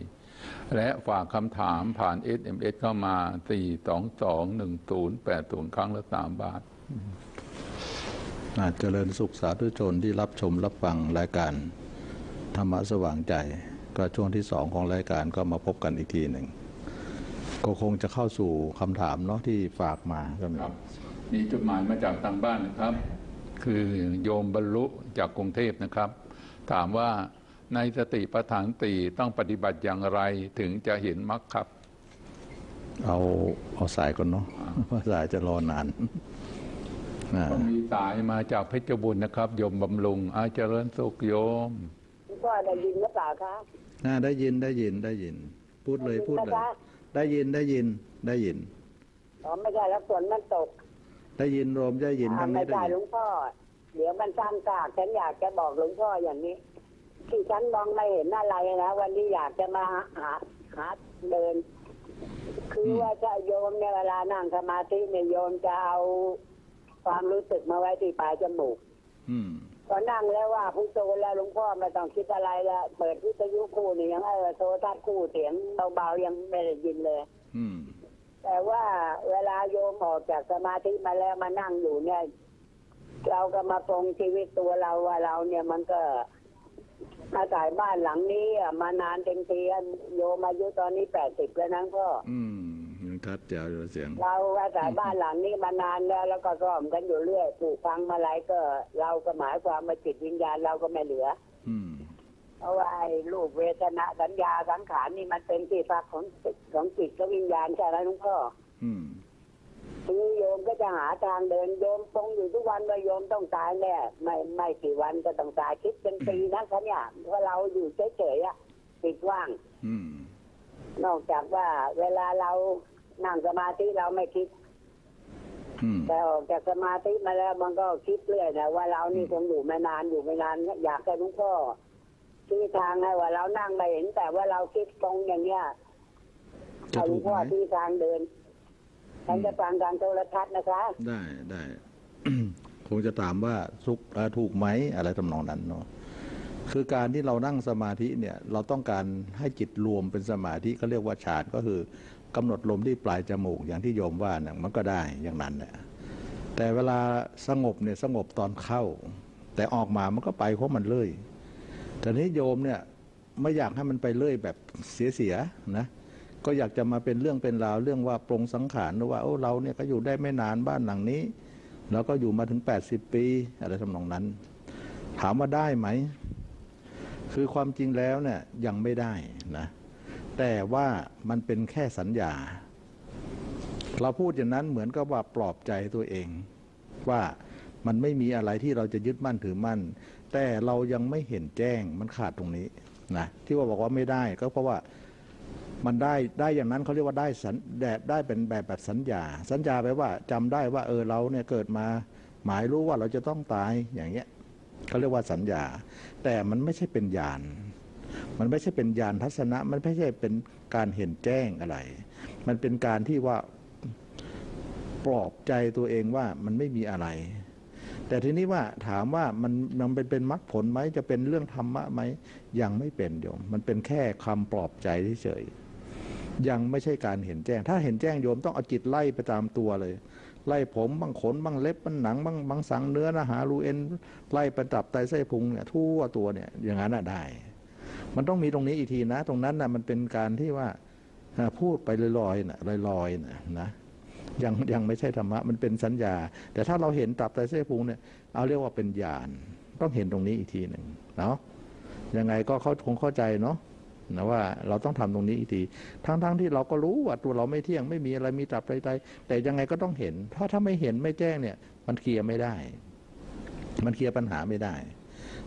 และฝากคำถามผ่าน เอส เอ็ม เอส เข้ามา สี่ สอง สอง หนึ่ง ศูนย์ แปด ศูนย์ ครั้งละ สาม บาทเจริญสุขสาธุชนที่รับชมรับฟังรายการธรรมะสว่างใจก็ช่วงที่สองของรายการก็มาพบกันอีกทีหนึ่งก็คงจะเข้าสู่คำถามเนาะที่ฝากมาครับนี่จดหมายมาจากทางบ้านนะครับคือโยมบรรลุจากกรุงเทพนะครับถามว่าในสติปัฏฐานสี่ต้องปฏิบัติอย่างไรถึงจะเห็นมรรคครับ เอาเอาสายก่อนเนาะเพราะสายจะรอนานมีสายมาจากเพชรบุรีนะครับโยมบำรุงอาเจริญสุขโยมพ่อได้ยินหรือเปล่าคะได้ยินได้ยินได้ยินพูดเลยพูดเลยได้ยินได้ยินได้ยินอ๋อไม่ได้แล้วฝนมันตกได้ยินโยมได้ยินทางนี้ได้หลวงพ่อเดี๋ยวมันซ้ำซากฉันอยากจะบอกหลวงพ่ออย่างนี้ที่ฉันมองไม่เห็นอะไรนะวันนี้อยากจะมาหาหาเดินคือว่าจะโยมในเวลานั่งสมาธิเนี่ยโยมจะเอาความรู้สึกมาไว้ที่ปลายจมูกตอนนั่งแล้วว่าพุทโธแล้วหลวงพ่อไม่ต้องคิดอะไรแล้วเปิดวิทยุคู่นี่ยังไอ้โทรทัศน์คู่เสียงเบาๆยังไม่ได้ยินเลยแต่ว่าเวลาโยมออกจากสมาธิมาแล้วมานั่งอยู่เนี่ยเราก็มาปรุงชีวิตตัวเราว่าเราเนี่ยมันก็อาศัยบ้านหลังนี้มานานเต็มทีโยมอายุตอนนี้แปดสิบแล้วนะพ่อทัดเจ้าเสียงเราอาศัยบ้านหลังนี้มานานแล้วแล้วก็ร่วมกันอยู่เรื่อยปลูกฟังมาหลายก็เราก็หมายความมาจิตวิญญาณเราก็ไม่เหลือเพราะว่าไอ้รูปเวทนาสัญญาสังขารนี่มันเป็นที่พักของจิตของจิตกับวิญญาณใช่ไหมหลวงพ่อคือโยมก็จะหาทางเดินโยมปงอยู่ทุกวันว่าโยมต้องตายแน่ไม่ไม่กี่วันก็ต้องตายคิดเป็นปีนะคะเนี่ยเพราะเราอยู่เฉยๆอ่ะปิดว่างนอกจากว่าเวลาเรานั่งสมาธิเราไม่คิดแต่ออกจากสมาธิมาแล้วมันก็คิดเรื่อยนะว่าเรานี่คงอยู่ไม่นานอยู่ไม่นานอยากให้หลวงพ่อที่ทางให้ว่าเรานั่งไม่เห็นแต่ว่าเราคิดตรงอย่างเนี้ยให้หลวงพ่อที่ทางเดินฉันจะฟังทางโทรทัศน์นะคะได้ได้ คงจะถามว่าสุขถูกไหมอะไรทำนองนั้นเนาะคือการที่เรานั่งสมาธิเนี่ยเราต้องการให้จิตรวมเป็นสมาธิเขาเรียกว่าฌานก็คือกำหนดลมที่ปลายจมูกอย่างที่โยมว่าเนี่ยมันก็ได้อย่างนั้นแหละแต่เวลาสงบเนี่ยสงบตอนเข้าแต่ออกมามันก็ไปเพราะมันเลื่อยแต่นี้โยมเนี่ยไม่อยากให้มันไปเลื่อยแบบเสียๆนะก็อยากจะมาเป็นเรื่องเป็นราวเรื่องว่าปรงสังขารหรือว่าโอ้เราเนี่ยก็อยู่ได้ไม่นานบ้านหลังนี้แล้วก็อยู่มาถึงแปดสิบปีอะไรทำนองนั้นถามว่าได้ไหมคือความจริงแล้วเนี่ยยังไม่ได้นะแต่ว่ามันเป็นแค่สัญญาเราพูดอย่างนั้นเหมือนกับว่าปลอบใจตัวเองว่ามันไม่มีอะไรที่เราจะยึดมั่นถือมั่นแต่เรายังไม่เห็นแจ้งมันขาดตรงนี้นะที่ว่าบอกว่าไม่ได้ก็เพราะว่ามันได้ได้อย่างนั้นเขาเรียกว่าได้สัญแบบได้เป็นแบบแบบสัญญาสัญญาแปลว่าจำได้ว่าเออเราเนี่ยเกิดมาหมายรู้ว่าเราจะต้องตายอย่างเงี้ยเขาเรียกว่าสัญญาแต่มันไม่ใช่เป็นญาณมันไม่ใช่เป็นญาณทัศนะมันไม่ใช่เป็นการเห็นแจ้งอะไรมันเป็นการที่ว่าปลอบใจตัวเองว่ามันไม่มีอะไรแต่ทีนี้ว่าถามว่ามันนำไปเป็นมรรคผลไหมจะเป็นเรื่องธรรมะไหมยังไม่เป็นโยมมันเป็นแค่คำปลอบใจเฉยยังไม่ใช่การเห็นแจ้งถ้าเห็นแจ้งโยมต้องเอาจิตไล่ไปตามตัวเลยไล่ผมบางขนบางเล็บบางหนังบางบางสังเนื้อนะหารูเอ็นไล่ไปตับไตไส้พุงเนี่ยทั่วตัวเนี่ยอย่างนั้นได้มันต้องมีตรงนี้อีกทีนะตรงนั้นนะมันเป็นการที่ว่าพูดไปลอยๆนะลอยๆนะนะยังยังไม่ใช่ธรรมะมันเป็นสัญญาแต่ถ้าเราเห็นตับไตไส้พุงเนี่ยเอาเรียกว่าเป็นญาณต้องเห็นตรงนี้อีกทีหนึ่งเนาะยังไงก็เขาคงเข้าใจเนาะนะว่าเราต้องทำตรงนี้อีกทีทั้งๆ ท, ที่เราก็รู้ว่าตัวเราไม่เที่ยงไม่มีอะไรมีตับไตไตแต่ยังไงก็ต้องเห็นเพราะถ้าไม่เห็นไม่แจ้งเนี่ยมันเคลียร์ไม่ได้มันเคลียร์ปัญหาไม่ได้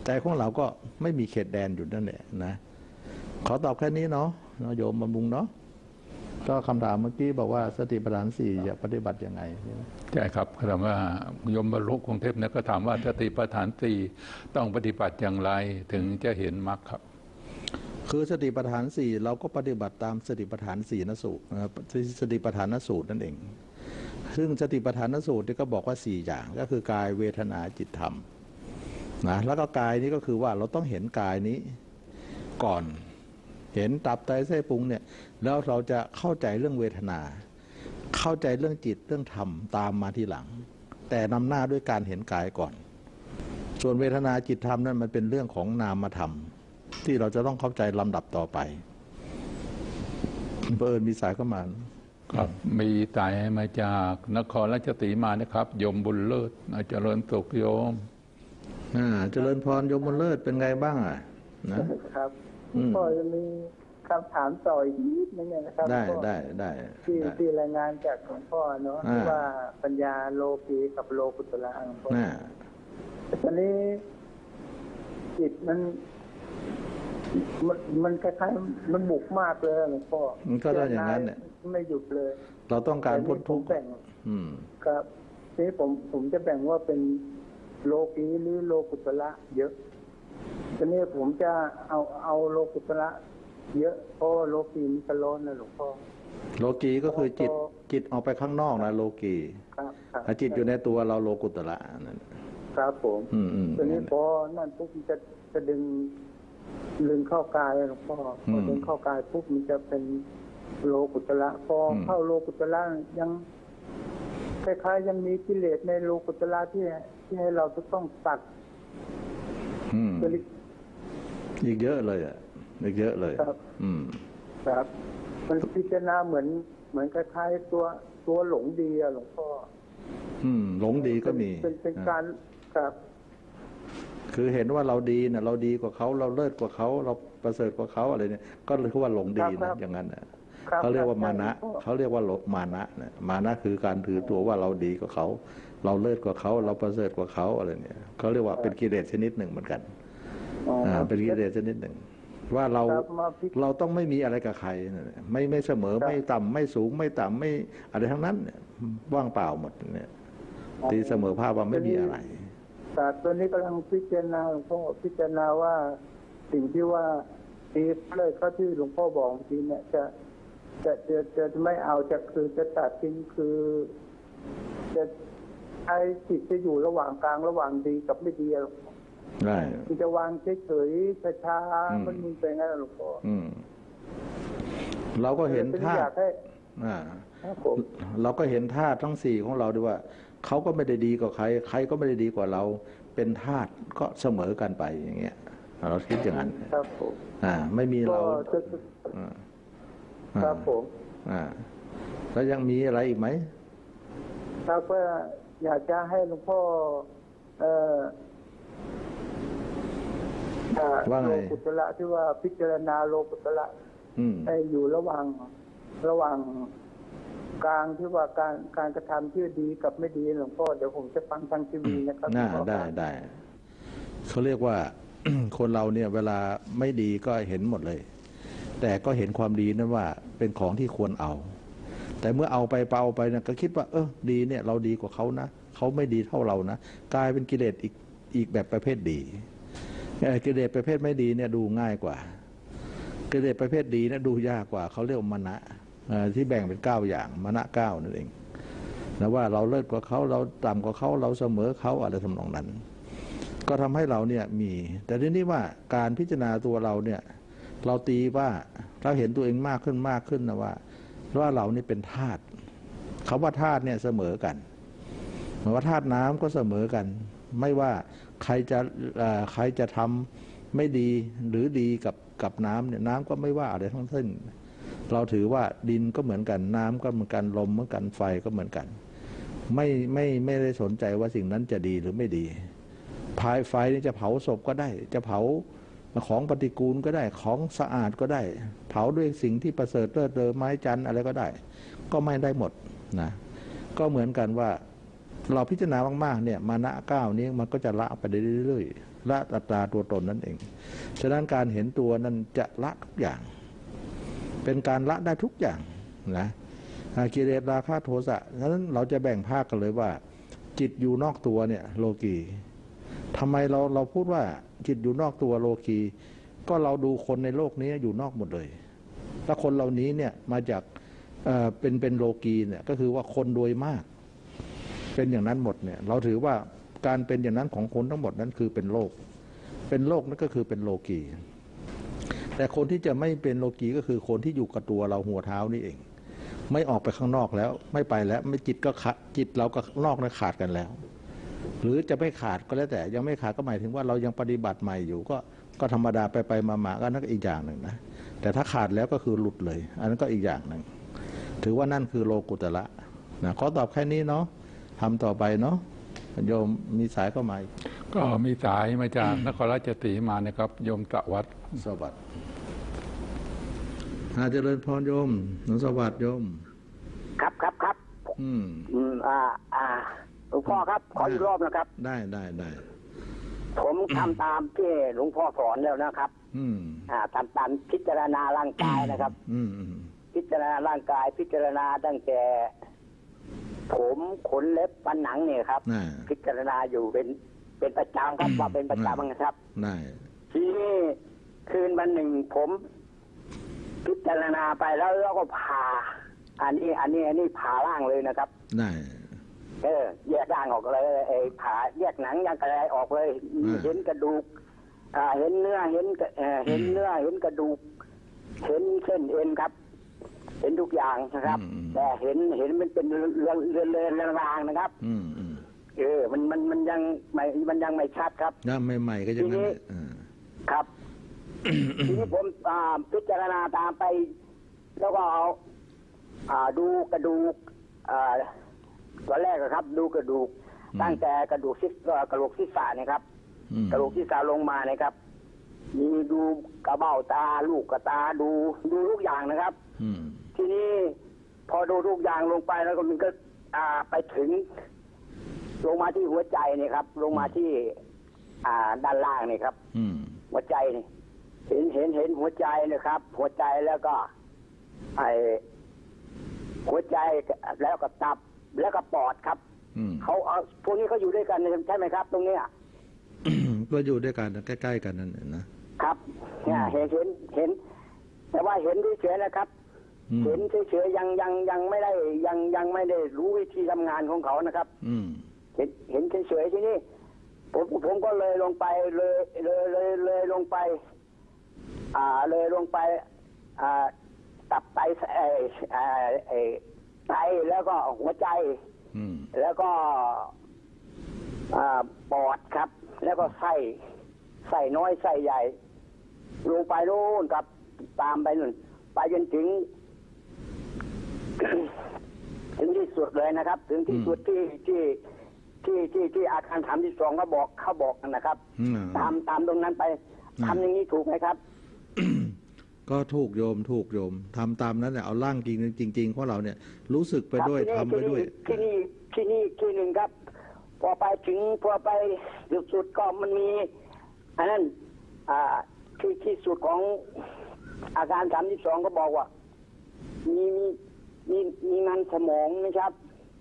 แต่ของเราก็ไม่มีเขตแดนอยู่นั่นแหละนะขอตอบแค่นี้เนาะโยมบำรุงเนาะก็คำถามเมื่อกี้บอกว่าสติปัฏฐานสี่จะปฏิบัติยังไงใช่ครับถามว่าโยมบรรลุกรุงเทพเนี่ยก็ถามว่าสติปัฏฐานสี่ต้องปฏิบัติอย่างไรถึงจะเห็นมรรคครับคือสติปัฏฐานสี่เราก็ปฏิบัติตามสติปัฏฐานสี่นสูตรสติปัฏฐานสูตรนั่นเองซึ่งสติปัฏฐานสูตรนี่ก็บอกว่าสี่อย่างก็คือกายเวทนาจิตธรรมนะแล้วก็กายนี้ก็คือว่าเราต้องเห็นกายนี้ก่อนเห็นตับไตไส้พุงเนี่ยแล้วเราจะเข้าใจเรื่องเวทนาเข้าใจเรื่องจิตเรื่องธรรมตามมาทีหลังแต่นำหน้าด้วยการเห็นกายก่อนส่วนเวทนาจิตธรรมนั้นมันเป็นเรื่องของนามธรรมที่เราจะต้องเข้าใจลำดับต่อไปเบอร์มีสายเข้ามาครับมีสายมาจากนครราชสีมานะครับโยมบุญเลิศเจริญสุขโยมอ่าเจริญพรโยมบุญเลิศเป็นไงบ้างอ่ะนะครับพ่อจะมีค ครับถามต่ออีกนิดนึงนะครับได้ได้ได้ที่ที่รายงานจากหลวงพ่อเนาะที่ว่าปัญญาโลกีกับโลกุตระหลวงพ่อตอนนี้จิตมันมันคล้ายๆมันบุกมากเลยหลวงพ่อมันก็ได้อย่างนั้นเนี่ยไม่หยุดเลยเราต้องการพ้นทุกข์ครับนี่ผมผมจะแบ่งว่าเป็นโลกีหรือโลกุตระเยอะตอนนี้ผมจะเอาเอาโลกุตระเยอะเพราะโลกีมันจะร้อนนะหลวงพ่อโลกีก็คือจิตจิตออกไปข้างนอกนะโลกีครับจิตอยู่ในตัวเราโลกุตระนั่นครับผมตอนนี้พอนั่นปุ๊บมันจะจะดึงดึงเข้ากายหลวงพ่อพอดึงเข้ากายปุ๊บมันจะเป็นโลกุตระพอเข้าโลกุตระยังคล้ายๆยังมีกิเลสในโลกุตระที่ที่ให้เราจะต้องตัดอีกเยอะเลยอ่ะอีกเยอะเลยครับอืมครับมันพิจารณาเหมือนเหมือนคล้ายๆตัวตัวหลงดีอะหลวงพ่ออืมหลงดีก็มีเป็นเป็นการครับคือเห็นว่าเราดีนะเราดีกว่าเขาเราเลิศกว่าเขาเราประเสริฐกว่าเขาอะไรเนี่ยก็เรียกว่าหลงดีนะอย่างนั้นนะเขาเรียกว่ามานะเขาเรียกว่ามานะเนี่ยมานะคือการถือตัวว่าเราดีกว่าเขาเราเลิศกว่าเขาเราประเสริฐกว่าเขาอะไรเนี่ยเขาเรียกว่าเป็นกิเลสชนิดหนึ่งเหมือนกันอ่าเป็นกิเลสชนิดหนึ่งว่าเราเราต้องไม่มีอะไรกับใครไม่ไม่เสมอไม่ต่ำไม่สูงไม่ต่ำไม่อะไรทั้งนั้นเนี่ยว่างเปล่าหมดเนี่ยตีเสมอภาพว่าไม่มีอะไรศาสตร์ตัวนี้กำลังพิจารณาหลวงพ่อพิจารณาว่าสิ่งที่ว่าตีเลยเขาที่หลวงพ่อบอกจริงเนี่ยจะจะจะจะไม่เอาจะคือจะตัดทิ้งคือจะไอ้จิตจะอยู่ระหว่างกลางระหว่างดีกับไม่ดีหรอกได้จะวางเฉยๆช้าๆมันมีไปงั้นหรอกพ่อเราก็เห็นธาตุเราก็เห็นธาตุทั้งสี่ของเราด้วยว่าเขาก็ไม่ได้ดีกว่าใครใครก็ไม่ได้ดีกว่าเราเป็นธาตุก็เสมอกันไปอย่างเงี้ยเราคิดอย่างนั้นครับผมอ่าไม่มีเราครับผมอ่าแล้วยังมีอะไรอีกไหมครับว่าอยากจะให้หลวงพ่อเอ่อโลกุตระที่ว่าพิจารณาโลกุตระให้อยู่ระหว่างระหว่างกลางที่ว่าการการกระทำที่ดีกับไม่ดีหลวงพ่อเดี๋ยวผมจะฟังทางทีวีนะครับน่าได้ได้เขาเรียกว่าคนเราเนี่ยเวลาไม่ดีก็เห็นหมดเลยแต่ก็เห็นความดีนั้นว่าเป็นของที่ควรเอาแต่เมื่อเอาไปเปล่าไปเนี่ยก็คิดว่าเออดีเนี่ยเราดีกว่าเขานะเขาไม่ดีเท่าเรานะกลายเป็นกิเลสอีกอีกแบบประเภทดีกิเลสประเภทไม่ดีเนี่ยดูง่ายกว่ากิเลสประเภทดีเนี่ยดูยากกว่าเขาเรียกมณะที่แบ่งเป็นเก้าอย่างมณะเก้านั่นเองนะว่าเราเลิศกว่าเขาเราต่ำกว่าเขาเราเสมอเขาอะไรทำนองนั้นก็ทำให้เราเนี่ยมีแต่ทีนี้ว่าการพิจารณาตัวเราเนี่ยเราตีว่าเราเห็นตัวเองมากขึ้นมากขึ้นนะว่าว่าเรานี่เป็นธาตุคำว่าธาตุเนี่ยเสมอกันหมายว่าธาตุน้ำก็เสมอกันไม่ว่าใครจะใครจะทำไม่ดีหรือดีกับกับน้ำเนี่ยน้ำก็ไม่ว่าอะไรทั้งสิ้นเราถือว่าดินก็เหมือนกันน้ำก็เหมือนกันลมเหมือนกันไฟก็เหมือนกันไม่ไม่ไม่ได้สนใจว่าสิ่งนั้นจะดีหรือไม่ดีภายไฟนี่จะเผาศพก็ได้จะเผาของปฏิกูลก็ได้ของสะอาดก็ได้เผาด้วยสิ่งที่ประเสริฐเลิศเลอไม้จันทร์อะไรก็ได้ก็ไม่ได้หมดนะก็เหมือนกันว่าเราพิจารณามากๆเนี่ยมานะเก้านี้มันก็จะละไปเรื่อยๆละอัตตาตัวตนนั่นเองฉะนั้นการเห็นตัวนั้นจะละทุกอย่างเป็นการละได้ทุกอย่างนะกิเลสราคะโทสะฉะนั้นเราจะแบ่งภาคกันเลยว่าจิตอยู่นอกตัวเนี่ยโลกีทำไมเราเราพูดว่าจิตอยู่นอกตัวโลกีก็เราดูคนในโลกนี้อยู่นอกหมดเลยถ้าคนเหล่านี้เนี่ยมาจากเอ่อเป็นเป็นโลกีเนี่ยก็คือว่าคนโดยมากเป็นอย่างนั้นหมดเนี่ยเราถือว่าการเป็นอย่างนั้นของคนทั้งหมดนั้นคือเป็นโลกเป็นโลกนั่นก็คือเป็นโลกีแต่คนที่จะไม่เป็นโลกีก็คือคนที่อยู่กับตัวเราหัวเท้านี่เองไม่ออกไปข้างนอกแล้วไม่ไปแล้วไม่จิตก็ขาดจิตเรากับนอกนั้นขาดกันแล้วหรือจะไม่ขาดก็แล้วแต่ยังไม่ขาดก็หมายถึงว่าเรายังปฏิบัติใหม่อยู่ก็ก็ธรรมดาไปไปมามาก็นั่นก็อีกอย่างหนึ่งนะแต่ถ้าขาดแล้วก็คือหลุดเลยอันนั้นก็อีกอย่างหนึ่งถือว่านั่นคือโลกุตระนะขอตอบแค่นี้เนาะทำต่อไปเนาะโยมมีสายเข้ามาก็มีสายมาจากนครราชสีมานะครับโยมตะวัดสวัสดิ์ อาเจริญพรโยมหนูสวัสดิ์โยมครับครับครับอืมอืมอ่าอ่าหลวงพ่อครับขออีกรอบนะครับได้ได้ได้ผมทำตามที่หลวงพ่อสอนแล้วนะครับอืมอ่าทำตามพิจารณาร่างกายนะครับอืมพิจารณาร่างกายพิจารณาตั้งแต่ผมขนเล็บฟันหนังเนี่ยครับพิจารณาอยู่เป็นเป็นประจำครับว่าเป็นประจำนะครับได้ทีนี้คืนวันหนึ่งผมพิจารณาไปแล้วเราก็ผ่าอันนี้อันนี้อันนี้ผ่าร่างเลยนะครับได้เออแยกร่างออกเลยไอ้ผ่าแยกหนังยังกระไรออกเลยเห็นกระดูกอ่าเห็นเนื้อเห็นเห็นเนื้อเห็นกระดูกเห็นเส้นเอ็นครับเห็นทุกอย่างนะครับแต่เห็นเห็นมันเป็นเรื่องเรื่องเรื่องรางนะครับอืมเออมันมันมันยังไม่มันยังไม่ชัดครับน้ำใหม่ๆก็ยังนั้นครับทีนี้ผมพิจารณาตามไปแล้วก็เอาดูกระดูกตอนแรกครับดูกระดูกตั้งแต่กระดูกศีรษะกระดูกศีรษะนะครับกระดูกศีรษะลงมานะครับมีดูกระเบ้าตาลูกกระตาดูดูทุกอย่างนะครับทีนี้พอดูทุกอย่างลงไปแล้วก็มันก็ไปถึงลงมาที่หัวใจนี่ครับลงมาที่ด้านล่างนี่ครับหัวใจนี่เห็นเห็นเห็นหัวใจนะครับหัวใจแล้วก็ไอหัวใจแล้วก็ตับแล้วก็ปอดครับเขาเอาพวกนี้เขาอยู่ด้วยกันใช่ไหมครับตรงนี้ก็อยู่ด้วยกันใกล้ๆกันนั่นนะครับเนี่ยเห็นเห็นเห็นแต่ว่าเห็นเฉยๆนะครับเห็นเฉยๆยังยังยังไม่ได้ยังยังไม่ได้รู้วิธีทำงานของเขานะครับอืเห็นเห็นเฉยๆที่นี่ผมผมก็เลยลงไปเลยเลยเลยเลยลงไปอ่าเลยลงไปอ่าตับไตไอ้ไอ้ไตแล้วก็หัวใจอืแล้วก็อ่าปอดครับแล้วก็ไส้ไส้น้อยไส้ใหญ่ลงไปนู่นครับตามไปนู่นไปจนถึง ถึงที่สุดเลยนะครับถึงที่สุดที่ที่ที่ที่ที่อาการถามที่สองเขาบอกเขาบอกนะครับตามตามตรงนั้นไปทำอย่างนี้ถูกไหมครับ ก็ถูกโยมถูกโยมทำตามนั้นแหละเอาร่างจริงจริงจริงของเราเนี่ยรู้สึกไปด้วยทำไปด้วยที่นี่ที่นี่ที่หนึ่งครับพอไปถึงพอไปสุดๆก็มันมีอันนั้นอ่าที่ที่สุดของอาการถามที่สองก็บอกว่ามีมีมีมันสมองนะครับ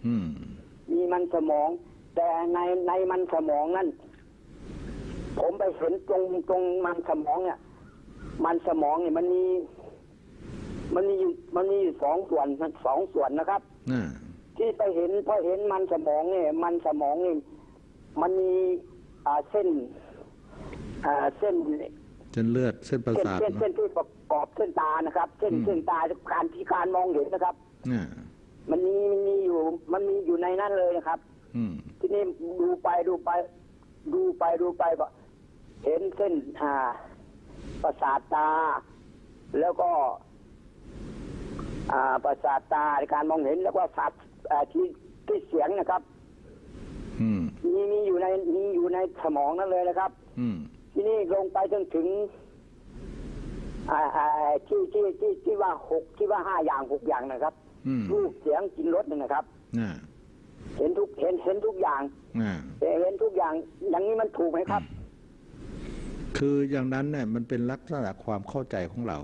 อืมมีมันสมองแต่ในในมันสมองนั่นผมไปเห็นตรงตรงมันสมองเนี่ยมันสมองเนี่ยมันมีมันมีอยู่มันมีอยู่สองส่วนสองส่วนนะครับที่ไปเห็นพอเห็นมันสมองเนี่ยมันสมองเนี่ยมันมีเส้นเส้นเส้นเลือดเส้นประสาทเส้นเส้นที่ประกอบเส้นตานะครับเส้นเส้นตาการที่การมองเห็นนะครับมันมีมันมีอยู่มันมีอยู่ในนั้นเลยนะครับทีนี้ดูไปดูไปดูไปดูไปก็เห็นเส้นอ่าประสาทตาแล้วก็อ่าประสาทตาในการมองเห็นแล้วก็สัตว์ที่ที่เสียงนะครับมีมีอยู่ในมีอยู่ในสมองนั่นเลยนะครับที่นี่ลงไปจนถึงอ่าที่ที่ที่ที่ว่าหกที่ว่าห้าอย่างหกอย่างนะครับรูปเสียงกินรสหนึ่งนะครับเห็นทุกเห็นเห็นทุกอย่างเห็นทุกอย่างอย่างนี้มันถูกไหมครับคืออย่างนั้นเนี่ยมันเป็นลักษณะความเข้าใจของเรา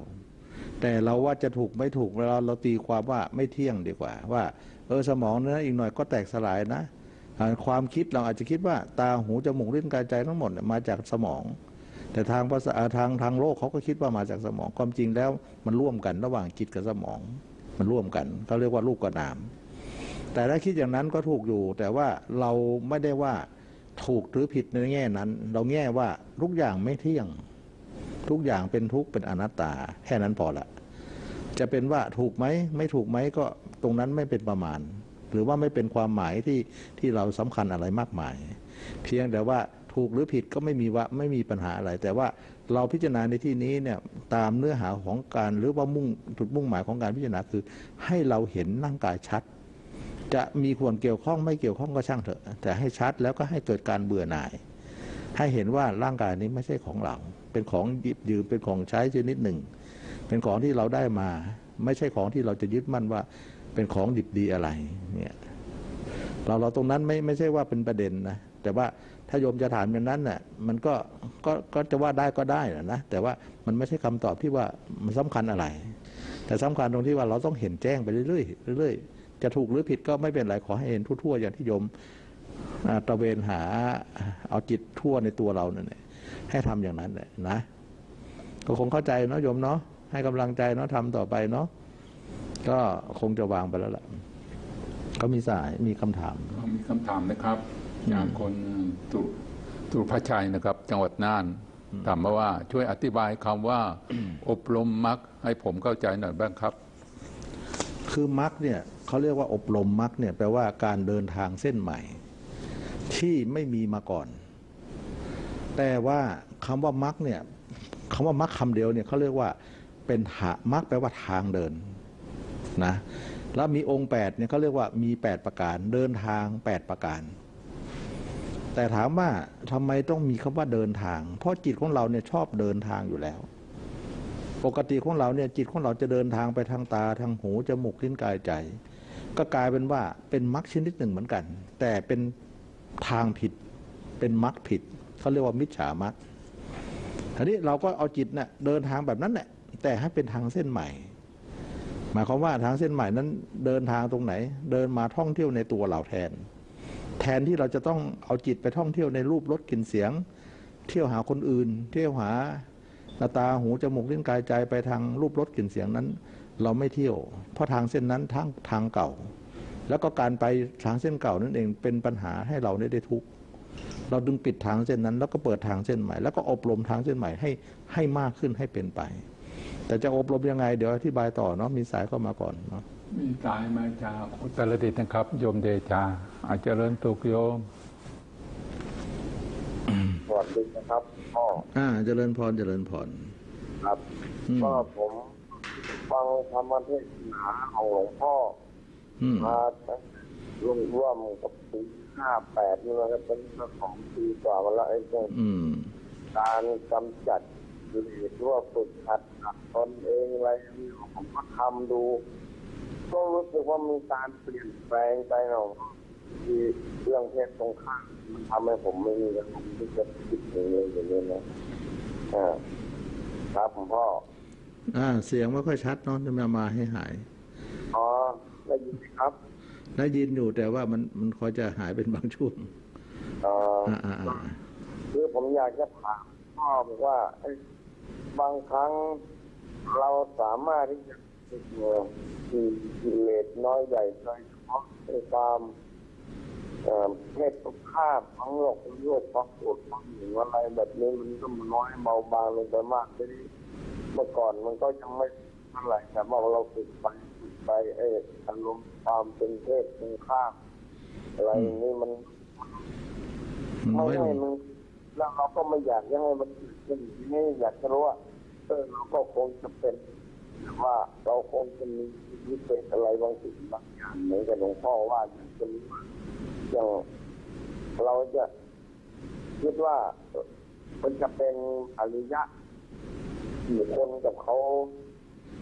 แต่เราว่าจะถูกไม่ถูกเราเราตีความว่าไม่เที่ยงดีกว่าว่าเออสมองเนี่ยอีกหน่อยก็แตกสลายนะความคิดเราอาจจะคิดว่าตาหูจมูกลิ้นกายใจทั้งหมดมาจากสมองแต่ทางภาษาทางทางโลกเขาก็คิดว่ามาจากสมองความจริงแล้วมันร่วมกันระหว่างจิตกับสมองมันร่วมกันเขาเรียกว่ารูปกับนามแต่ถ้าคิดอย่างนั้นก็ถูกอยู่แต่ว่าเราไม่ได้ว่าถูกหรือผิดในแง่นั้นเราแง่ว่าทุกอย่างไม่เที่ยงทุกอย่างเป็นทุกข์เป็นอนัตตาแค่นั้นพอละจะเป็นว่าถูกไหมไม่ถูกไหมก็ตรงนั้นไม่เป็นประมาณหรือว่าไม่เป็นความหมายที่ที่เราสำคัญอะไรมากมายเพียงแต่ว่าถูกหรือผิดก็ไม่มีว่าไม่มีปัญหาอะไรแต่ว่าเราพิจารณาในที่นี้เนี่ยตามเนื้อหาของการหรือว่ามุ่งจุดมุ่งหมายของการพิจารณาคือให้เราเห็นร่างกายชัดจะมีควรเกี่ยวข้องไม่เกี่ยวข้องก็ช่างเถอะแต่ให้ชัดแล้วก็ให้เกิดการเบื่อหน่ายให้เห็นว่าร่างกายนี้ไม่ใช่ของเราเป็นของหยิบยืมเป็นของใช้ชนิดหนึ่ง เป็นของที่เราได้มาไม่ใช่ของที่เราจะยึดมั่นว่าเป็นของดิบดีอะไรเนี่ยเราเราตรงนั้นไม่ไม่ใช่ว่าเป็นประเด็นนะแต่ว่าถ้าโยมจะถามอย่างนั้นน่ะมันก็ก็ก็จะว่าได้ก็ได้นะนะแต่ว่ามันไม่ใช่คำตอบที่ว่ามันสำคัญอะไรแต่สำคัญตรงที่ว่าเราต้องเห็นแจ้งไปเรื่อยๆเรื่อยๆจะถูกหรือผิดก็ไม่เป็นไรขอให้เห็นทั่วๆอย่างที่โยมตระเวนหาเอาจิตทั่วในตัวเราเนี่ยให้ทำอย่างนั้นแหละนะก็คงเข้าใจเนาะโยมเนาะให้กำลังใจเนาะทำต่อไปเนาะก็คงจะวางไปแล้วล่ะก็มีสายมีคำถามมีคำถามนะครับอย่างคนตุตุพชัยนะครับจังหวัดน่านถามมาว่าช่วยอธิบายคำว่า อบรมมรรคให้ผมเข้าใจหน่อยบ้างครับคือมรรคเนี่ยเขาเรียกว่าอบรมมรรคเนี่ยแปลว่าการเดินทางเส้นใหม่ที่ไม่มีมาก่อนแต่ว่าคำว่ามรรคเนี่ยคำว่ามรรคคำเดียวเนี่ยเขาเรียกว่าเป็นหะมรรคแปลว่าทางเดินนะแล้วมีองค์แปดเนี่ยเขาเรียกว่ามีแปดประการเดินทางแปดประการแต่ถามว่าทำไมต้องมีคำว่าเดินทางเพราะจิตของเราเนี่ยชอบเดินทางอยู่แล้วปกติของเราเนี่ยจิตของเราจะเดินทางไปทางตาทางหูจมูกลิ้นกายใจก็กลายเป็นว่าเป็นมรรคชนิดหนึ่งเหมือนกันแต่เป็นทางผิดเป็นมรรคผิดเขาเรียกว่ามิจฉามรรคทีนี้เราก็เอาจิตเนี่ยเดินทางแบบนั้นแหละแต่ให้เป็นทางเส้นใหม่หมายความว่าทางเส้นใหม่นั้นเดินทางตรงไหนเดินมาท่องเที่ยวในตัวเราแทนแทนที่เราจะต้องเอาจิตไปท่องเที่ยวในรูปรสกลิ่นเสียงเที่ยวหาคนอื่นเที่ยวหาตาหูจมูกลิ้นกายใจไปทางรูปรสกลิ่นเสียงนั้นเราไม่เที่ยวเพราะทางเส้นนั้นทางทางเก่าแล้วก็การไปทางเส้นเก่านั่นเองเป็นปัญหาให้เราได้ทุกข์เราดึงปิดทางเส้นนั้นแล้วก็เปิดทางเส้นใหม่แล้วก็อบรมทางเส้นใหม่ให้ให้มากขึ้นให้เป็นไปแต่จะอบรมยังไงเดี๋ยวอธิบายต่อเนาะมีสายเข้ามาก่อนเนาะมีสายมาจากอุตรดิตถ์นะครับโยมเดชาอาจจะเริ่มตุกโยมพรดึงนะครับพ่ออ่าเจริญพรเจริญพรครับก็ผมฟังธรรมเทศนาของหลวงพ่อมาร่วมร่วมกับปีห้าแปดนี่นะครับเป็นของปีกว่ามาแล้วไอ้เรื่องการกำจัดกิเลสว่าฝึกหัดตนเองอะไรผมก็ทำดูก็รู้สึกว่ามีการเปลี่ยนแปลงไปหน่อยที่เรื่องเพศตรงข้ามมันทำให้ผมไม่มีผมที่จะคิดอย่างนี้อย่างนี้นะอ่าครับผมพ่ออ่าเสียงไม่ค่อยชัดเนาะจะมามาให้หายอ๋อได้ยินครับได้ยินอยู่แต่ว่ามันมันคอยจะหายเป็นบางช่วงอ๋อคือผมอยากจะถามพ่อบอกว่าบางครั้งเราสามารถที่จะฝึกกิเลสน้อยใหญ่โดยเฉพาะในความเพศตรงข้ามของโลกโลกความโกรธความหยิ่งอะไรแบบนี้มันก็น้อยเบาบางลงไปมากเลยเมื่อก่อนมันก็ยังไม่เท่าไหร่แต่เมื่อเราฝึกไปฝึกไปไอ้อารมณ์ความเป็นเพศตรงข้ามอะไรนี้มันไม่ให้มันแล้วเราก็ไม่อยากยังให้มันเกิดขึ้นนี่อยากจะรู้ว่าเออเราก็คงจะเป็นว่าเราคงจะมีวิเศษอะไรบางสิ่งบางอย่างเหมือนกับหลวงพ่อว่าอย่างจะมีอย่างเราจะคิดว่ามันจะเป็นอริยะอยู่คนกับเขา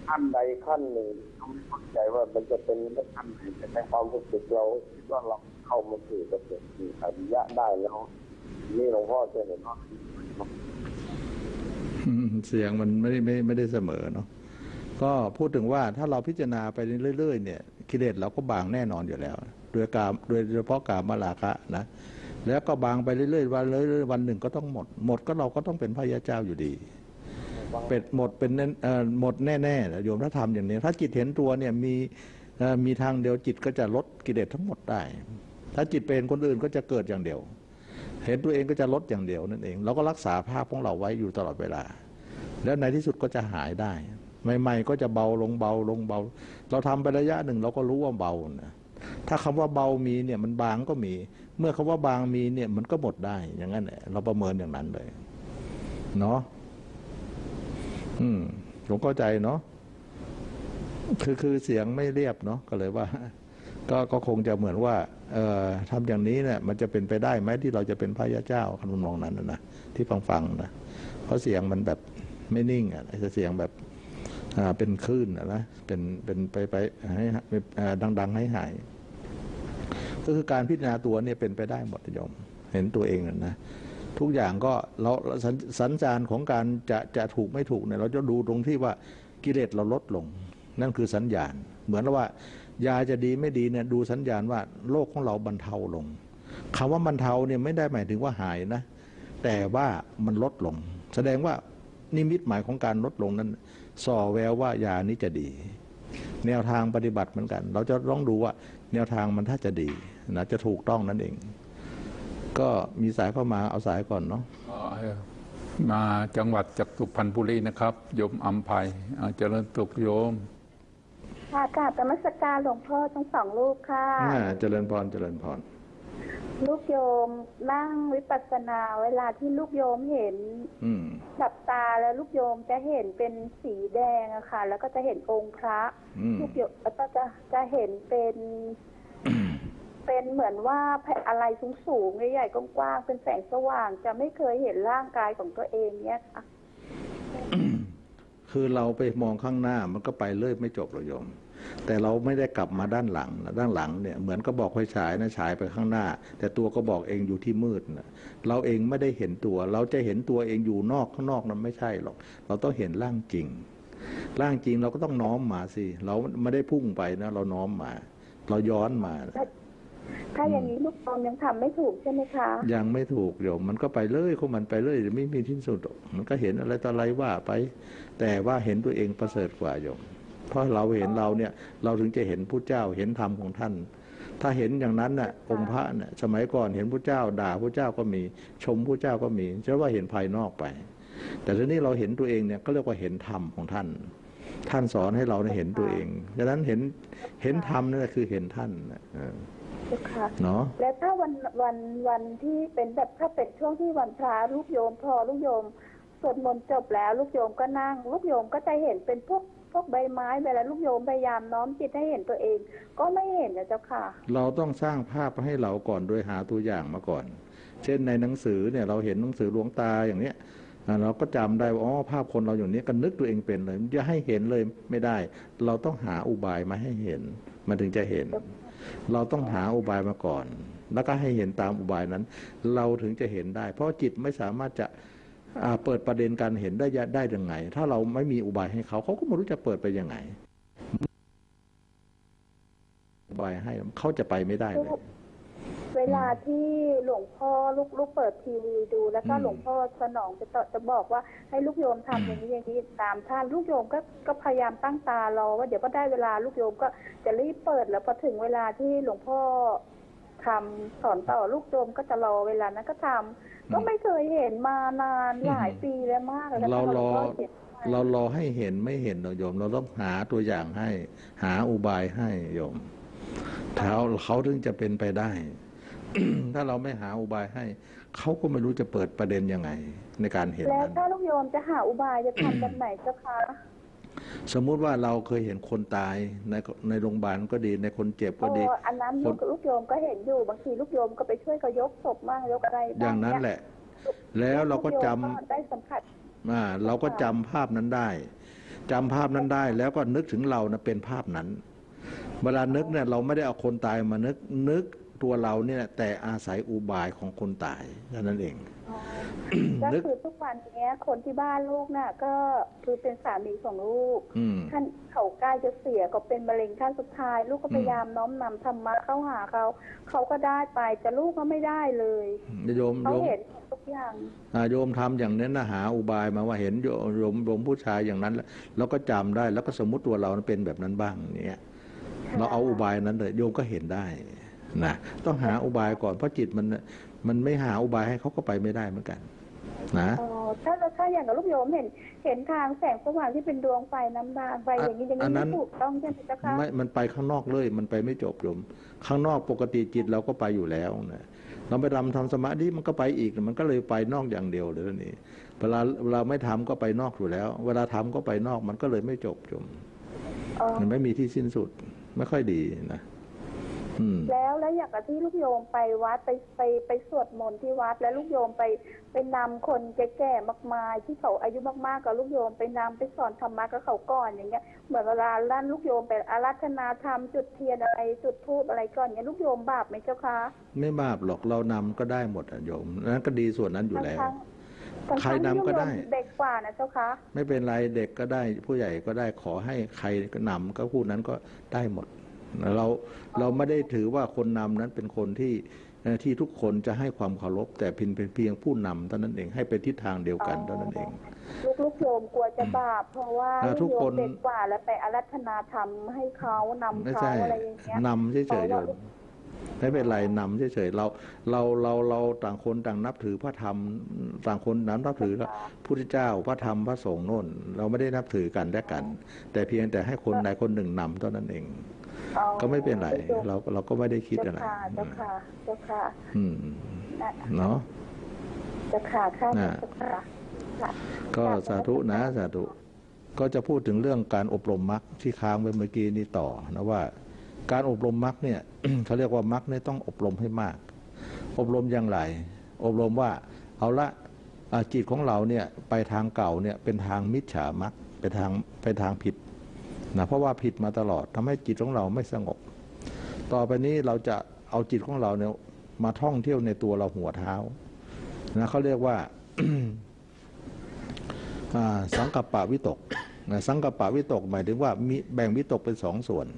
ขั้นใดขั้นหนึ่งเขาไม่เข้าใจว่ามันจะเป็นขั้นไหนแต่ในความรู้สึกเราคิดว่าเราเข้ามาสู่กระแสอริยะได้แล้วนี่หลวงพ่อจะเห็นว่าเสียงมันไม่ได้ไม่ไม่ได้เสมอเนาะก็พูดถึงว่าถ้าเราพิจารณาไปเรื่อยๆเนี่ยกิเลสเราก็บางแน่นอนอยู่แล้วโดยการโดยเฉพาะการมาราคะนะแล้วก็บางไปเรื่อยๆวันเรื่อยๆวันหนึ่งก็ต้องหมดหมดก็เราก็ต้องเป็นพระยาเจ้าอยู่ดีเป็ดหมดเป็นเอ่อหมดแน่ๆโยมถ้าทำอย่างนี้ถ้าจิตเห็นตัวเนี่ยมีมีทางเดียวจิตก็จะลดกิเลสทั้งหมดได้ถ้าจิตเป็นคนอื่นก็จะเกิดอย่างเดียวเห็นตัวเองก็จะลดอย่างเดียวนั่นเองเราก็รักษาภาพของเราไว้อยู่ตลอดเวลาแล้วในที่สุดก็จะหายได้ใหม่ๆก็จะเบาลงเบาลงเบาเราทำไประยะหนึ่งเราก็รู้ว่าเบานะถ้าคำว่าเบามีเนี่ยมันบางก็มีเมื่อคำว่าบางมีเนี่ยมันก็หมดได้อย่างนั้นแหละเราประเมินอย่างนั้นเลยเนาะอืมผมเข้าใจเนาะคือคือเสียงไม่เรียบเนาะก็เลยว่าก็ก็คงจะเหมือนว่าเอ่อทำอย่างนี้เนี่ยมันจะเป็นไปได้ไหมที่เราจะเป็นพระยาเจ้าคำนำนองนั้นนะที่ฟังๆนะเพราะเสียงมันแบบไม่นิ่งอ่ะเสียงแบบ เป็นคลื่นนะเป็นเป็นไปไปให้ดังๆให้หายก็คือการพิจารณาตัวเนี่ยเป็นไปได้หมดโยมเห็นตัวเองนะทุกอย่างก็เราสัญจารของการจะจะถูกไม่ถูกเนี่ยเราจะดูตรงที่ว่ากิเลสเราลดลงนั่นคือสัญญาณเหมือนว่ายาจะดีไม่ดีเนี่ยดูสัญญาณว่าโรคของเราบรรเทาลงคำว่าบรรเทาเนี่ยไม่ได้หมายถึงว่าหายนะแต่ว่ามันลดลงแสดงว่านิมิตหมายของการลดลงนั้นส่อแววว่ายานี้จะดีแนวทางปฏิบัติเหมือนกันเราจะต้องดูว่าแนวทางมันถ้าจะดีนะจะถูกต้องนั่นเองก็มีสายเข้ามาเอาสายก่อนเนาะมาจังหวัดจากสุพรรณบุรีนะครับโยมอัมภัยเจริญสุขโยมค่ะกราบนมัสการหลวงพ่อทั้งสองลูกค่ะเจริญพรเจริญพรลูกโยมนั่งวิปัสสนาเวลาที่ลูกโยมเห็นดับตาแล้วลูกโยมจะเห็นเป็นสีแดงอะค่ะแล้วก็จะเห็นองค์พระลูกโยมแล้วก็จะจะเห็นเป็นเป็นเหมือนว่าอะไรสูงๆใหญ่ๆกว้างๆเป็นแสงสว่างจะไม่เคยเห็นร่างกายของตัวเองเนี่ยค่ะคือเราไปมองข้างหน้ามันก็ไปเรื่อยไม่จบหรอกโยมแต่เราไม่ได้กลับมาด้านหลังนะด้านหลังเนี่ยเหมือนก็บอกไฟฉายนะฉายไปข้างหน้าแต่ตัวก็บอกเองอยู่ที่มืดนะเราเองไม่ได้เห็นตัวเราจะเห็นตัวเองอยู่นอกข้างนอกนั้นไม่ใช่หรอกเราต้องเห็นร่างจริงร่างจริงเราก็ต้องน้อมมาสิเราไม่ได้พุ่งไปนะเราน้อมมาเราย้อนมาถ้าอย่างนี้ลูกโยมยังทำไม่ถูกใช่ไหมคะยังไม่ถูกโยมมันก็ไปเรื่อยของมันไปเรื่อยไม่มีที่สุดมันก็เห็นอะไรต่ออะไรว่าไปแต่ว่าเห็นตัวเองประเสริฐกว่าโยมเพราะเราเห็นเราเนี่ยเราถึงจะเห็นพุทธเจ้าเห็นธรรมของท่านถ้าเห็นอย่างนั้นน่ะองค์พระน่ะสมัยก่อนเห็นพุทธเจ้าด่าพุทธเจ้าก็มีชมพุทธเจ้าก็มีเชื่อว่าเห็นภายนอกไปแต่ทีนี้เราเห็นตัวเองเนี่ยก็เรียกว่าเห็นธรรมของท่านท่านสอนให้เราเห็นตัวเองดังนั้นเห็นเห็นธรรมนั่นแหละคือเห็นท่านเนาะและถ้าวันวันวันที่เป็นแบบถ้าเป็นช่วงที่วันพระลูกโยมพอลูกโยมสวดมนต์จบแล้วลูกโยมก็นั่งลูกโยมก็จะเห็นเป็นพวกพวกใบไม้เวลาลูกโยมพยายามน้อมจิตให้เห็นตัวเองก็ไม่เห็นนะเจ้าค่ะเราต้องสร้างภาพให้เราก่อนโดยหาตัวอย่างมาก่อนเช่นในหนังสือเนี่ยเราเห็นหนังสือหลวงตาอย่างเนี้ยเราก็จำได้ว่าอ๋อภาพคนเราอยู่นี้ก็นึกตัวเองเป็นเลยจะให้เห็นเลยไม่ได้เราต้องหาอุบายมาให้เห็นมันถึงจะเห็นเราต้องหาอุบายมาก่อนแล้วก็ให้เห็นตามอุบายนั้นเราถึงจะเห็นได้เพราะจิตไม่สามารถจะเปิดประเด็นการเห็นได้ได้ยังไงถ้าเราไม่มีอุบายให้เขาเขาก็ไม่รู้จะเปิดไปยังไงอุบายให้เขาจะไปไม่ได้เลยเวลาที่หลวงพ่อลูกๆเปิดทีวีดูแล้วก็หลวงพ่อสนองจะจะบอกว่าให้ลูกโยมทำอย่างนี้อย่างนี้ตามท่านลูกโยมก็ก็พยายามตั้งตารอว่าเดี๋ยวก็ได้เวลาลูกโยมก็จะรีบเปิดแล้วพอถึงเวลาที่หลวงพ่อทำสอนต่อลูกโยมก็จะรอเวลานั้นก็ทำก็ไม่เคยเห็นมานานหลายปีแล้วมากเรารอเรารอให้เห็นไม่เห็นโยมเราต้องหาตัวอย่างให้หาอุบายให้โยมเท้าเขาถึงจะเป็นไปได้ถ้าเราไม่หาอุบายให้เขาก็ไม่รู้จะเปิดประเด็นยังไงในการเห็นแล้วถ้าลูกโยมจะหาอุบายจะทำแบบไหนเจ้าคะสมมุติว่าเราเคยเห็นคนตายในในโรงพยาบาลก็ดีในคนเจ็บก็ดีอันนั้นลูกโยมก็เห็นอยู่บางทีลูกโยมก็ไปช่วยเขายกศพบ้างยกอะไรอย่างนั้นแหละแล้วเราก็จำได้สัมผัสอ่าเราก็จำภาพนั้นได้จำภาพนั้นได้แล้วก็นึกถึงเรานะเป็นภาพนั้นเวลานึกเนี่ยเราไม่ได้เอาคนตายมานึกนึกตัวเราเนี่ยแต่อาศัยอุบายของคนตายนั่นเองก็คือทุกวันนี้คนที่บ้านลูกน่ะก็คือเป็นสามีของลูกท่านเขาใกล้จะเสียก็เป็นมะเร็งขั้นสุดท้ายลูกก็พยายามน้อมนำธรรมะเข้าหาเขาเขาก็ได้ไปแต่ลูกก็ไม่ได้เลยโยมเขาเห็นทุกอย่างโยมทำอย่างนั้นนะหาอุบายมาว่าเห็นโยมโยมผู้ชายอย่างนั้นแล้วก็จำได้แล้วก็สมมุติตัวเราเป็นแบบนั้นบ้างเนี่ยเราเอาอุบายนั้นเลยโยมก็เห็นได้นะต้องหาอุบายก่อนเพราะจิตมันมันไม่หาอุบายให้เขาก็ไปไม่ได้เหมือนกันนะถ้าถ้าอย่างกับลูกโยมเห็นเห็นทางแสงสว่างที่เป็นดวงไฟน้ำตาไฟอย่างนี้อย่างนี้ไม่ถูกต้องใช่ไหมเจ้าค่ะไม่มันไปข้างนอกเลยมันไปไม่จบโยมข้างนอกปกติจิตเราก็ไปอยู่แล้วนะเราไปรำทำสมาธิมันก็ไปอีกมันก็เลยไปนอกอย่างเดียวเลยนี่เวลาเราไม่ทำก็ไปนอกอยู่แล้วเวลาทำก็ไปนอกมันก็เลยไม่จบโยมมันไม่มีที่สิ้นสุดไม่ค่อยดีนะ แล้วแล้วอย่างกับที่ลูกโยมไปวัดไปไปไปสวดมนต์ที่วัดแล้วลูกโยมไปไปนำคนแก่ๆมากมายที่เขาอายุมากๆกับลูกโยมไปนำไปสอนธรรมะกับเขาก่อนอย่างเงี้ยเหมือนเวลาลั่นลูกโยมไปอาราธนาธรรมจุดเทียนอะไรจุดธูปอะไรก่อนเงี้ยลูกโยมบาปไหมเจ้าคะไม่บาปหรอกเรานำก็ได้หมดโยมนั้นก็ดีส่วนนั้นอยู่แล้วใครนำก็ได้เด็กกว่านะเจ้าคะไม่เป็นไรเด็กก็ได้ผู้ใหญ่ก็ได้ขอให้ใครนำก็ผู้นั้นก็ได้หมดเราเราไม่ได้ถือว่าคนนำนั้นเป็นคนที่ที่ทุกคนจะให้ความเคารพแต่เพียงเป็นเพียงผู้นำเท่านั้นเองให้ไปทิศทางเดียวกันเท่านั้นเองลูกๆโยมกลัวจะบาปเพราะว่าทุกคนเด็กกว่าแล้วไปอารัธนาธรรมให้เขานำเขาอะไรอย่างเงี้ยนำเฉยๆโยมไม่เป็นไรนำเฉยๆเราเราเราเราต่างคนต่างนับถือพระธรรมต่างคนนั้นนับถือพระพุทธเจ้าพระธรรมพระสงฆ์โน่นเราไม่ได้นับถือกันและกันแต่เพียงแต่ให้คนใดคนหนึ่งนำเท่านั้นเองก็ไม่เป็นไรเราเราก็ไม่ได้คิดอะไรเจ้าค่ะเจ้าค่ะอืมเนาะเจ้าค่ะค่ะเจ้าค่ะก็สาธุนะสาธุก็จะพูดถึงเรื่องการอบรมมรรคที่ค้างไว้เมื่อกี้นี้ต่อนะว่าการอบรมมรรคเนี่ยเขาเรียกว่ามรรคเนี่ยต้องอบรมให้มากอบรมอย่างไรอบรมว่าเอาละจิตของเราเนี่ยไปทางเก่าเนี่ยเป็นทางมิจฉามรรคไปทางไปทางผิดนะเพราะว่าผิดมาตลอดทำให้จิตของเราไม่สงบต่อไปนี้เราจะเอาจิตของเราเนี่ยมาท่องเที่ยวในตัวเราหัวเท้านะเขาเรียกว่า สังกัปปะวิตกนะสังกัปปะวิตกหมายถึงว่ามีแบ่งวิตกเป็นสองส่วน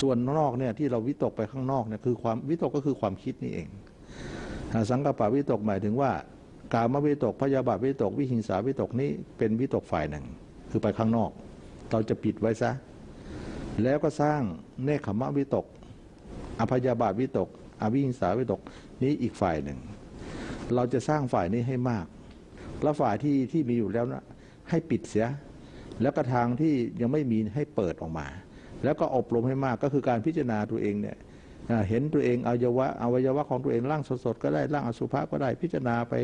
ส่วนนอกเนี่ยที่เราวิตกไปข้างนอกเนี่ยคือความวิตกก็คือความคิดนี่เองสังกัปปะวิตกหมายถึงว่ากามวิตกพยาบาทวิตกวิหิงสาวิตกนี้เป็นวิตกฝ่ายหนึ่งคือไปข้างนอกเราจะปิดไว้ซะแล้วก็สร้างเนคขมวิตกอพยาบาทวิตกอวิหิงสาวิตกนี้อีกฝ่ายหนึ่งเราจะสร้างฝ่ายนี้ให้มากและฝ่ายที่ที่มีอยู่แล้วนะให้ปิดเสียแล้วก็ทางที่ยังไม่มีให้เปิดออกมาแล้วก็อบรมให้มากก็คือการพิจารณาตัวเองเนี่ยเห็นตัวเองอวัยวะอวัยวะของตัวเองร่างสดๆก็ได้ร่างอสุภะก็ได้พิจารณาไป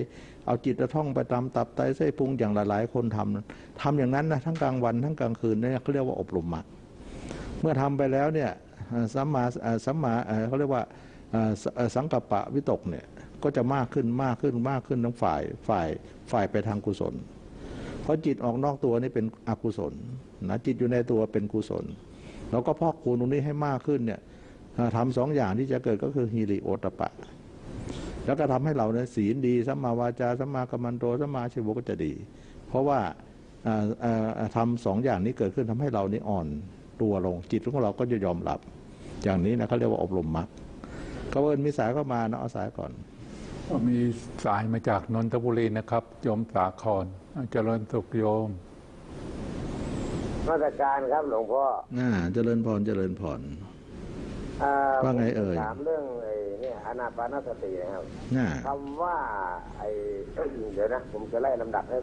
เอาจิตกระท่องไปตามตับไตไส้พุงอย่างหลายๆคนทำทำอย่างนั้นนะทั้งกลางวันทั้งกลางคืนเนี่ยเขาเรียกว่าอบรมมรรคเมื่อทำไปแล้วเนี่ยสัมมาสัมมาเขาเรียกว่าสังกัปปะวิตกเนี่ยก็จะมากขึ้นมากขึ้นมากขึ้นทั้งฝ่ายฝ่ายฝ่ายไปทางกุศลเพราะจิตออกนอกตัวนี่เป็นอกุศลนะจิตอยู่ในตัวเป็นกุศลแล้วก็พอกคูณตรงนี้ให้มากขึ้นเนี่ยทำสองอย่างที่จะเกิดก็คือฮิริโอตปะแล้วก็ทำให้เราเนี่ยศีลดีสัมมาวาจาสัมมากัมมันโตสัมมาชีวะก็จะดีเพราะว่าทำสองอย่างนี้เกิดขึ้นทำให้เรานี่อ่อนตัวลงจิตของเราก็จะยอมรับอย่างนี้นะเขาเรียกว่าอบรมมรรคก็เอิญมีสายเข้ามาเนาะเอาสายก่อนมีสายมาจากนนทบุรีนะครับโยมสาครเจริญสุขโยมมาตรการครับหลวงพ่อน่าเจริญพรเจริญพรว่าไงเอ่ยถามเรื่องไอ้เนี่ยอานาปานสตินะครับคำว่าไอ้เดี๋ยวนะผมจะไล่ลำดับให้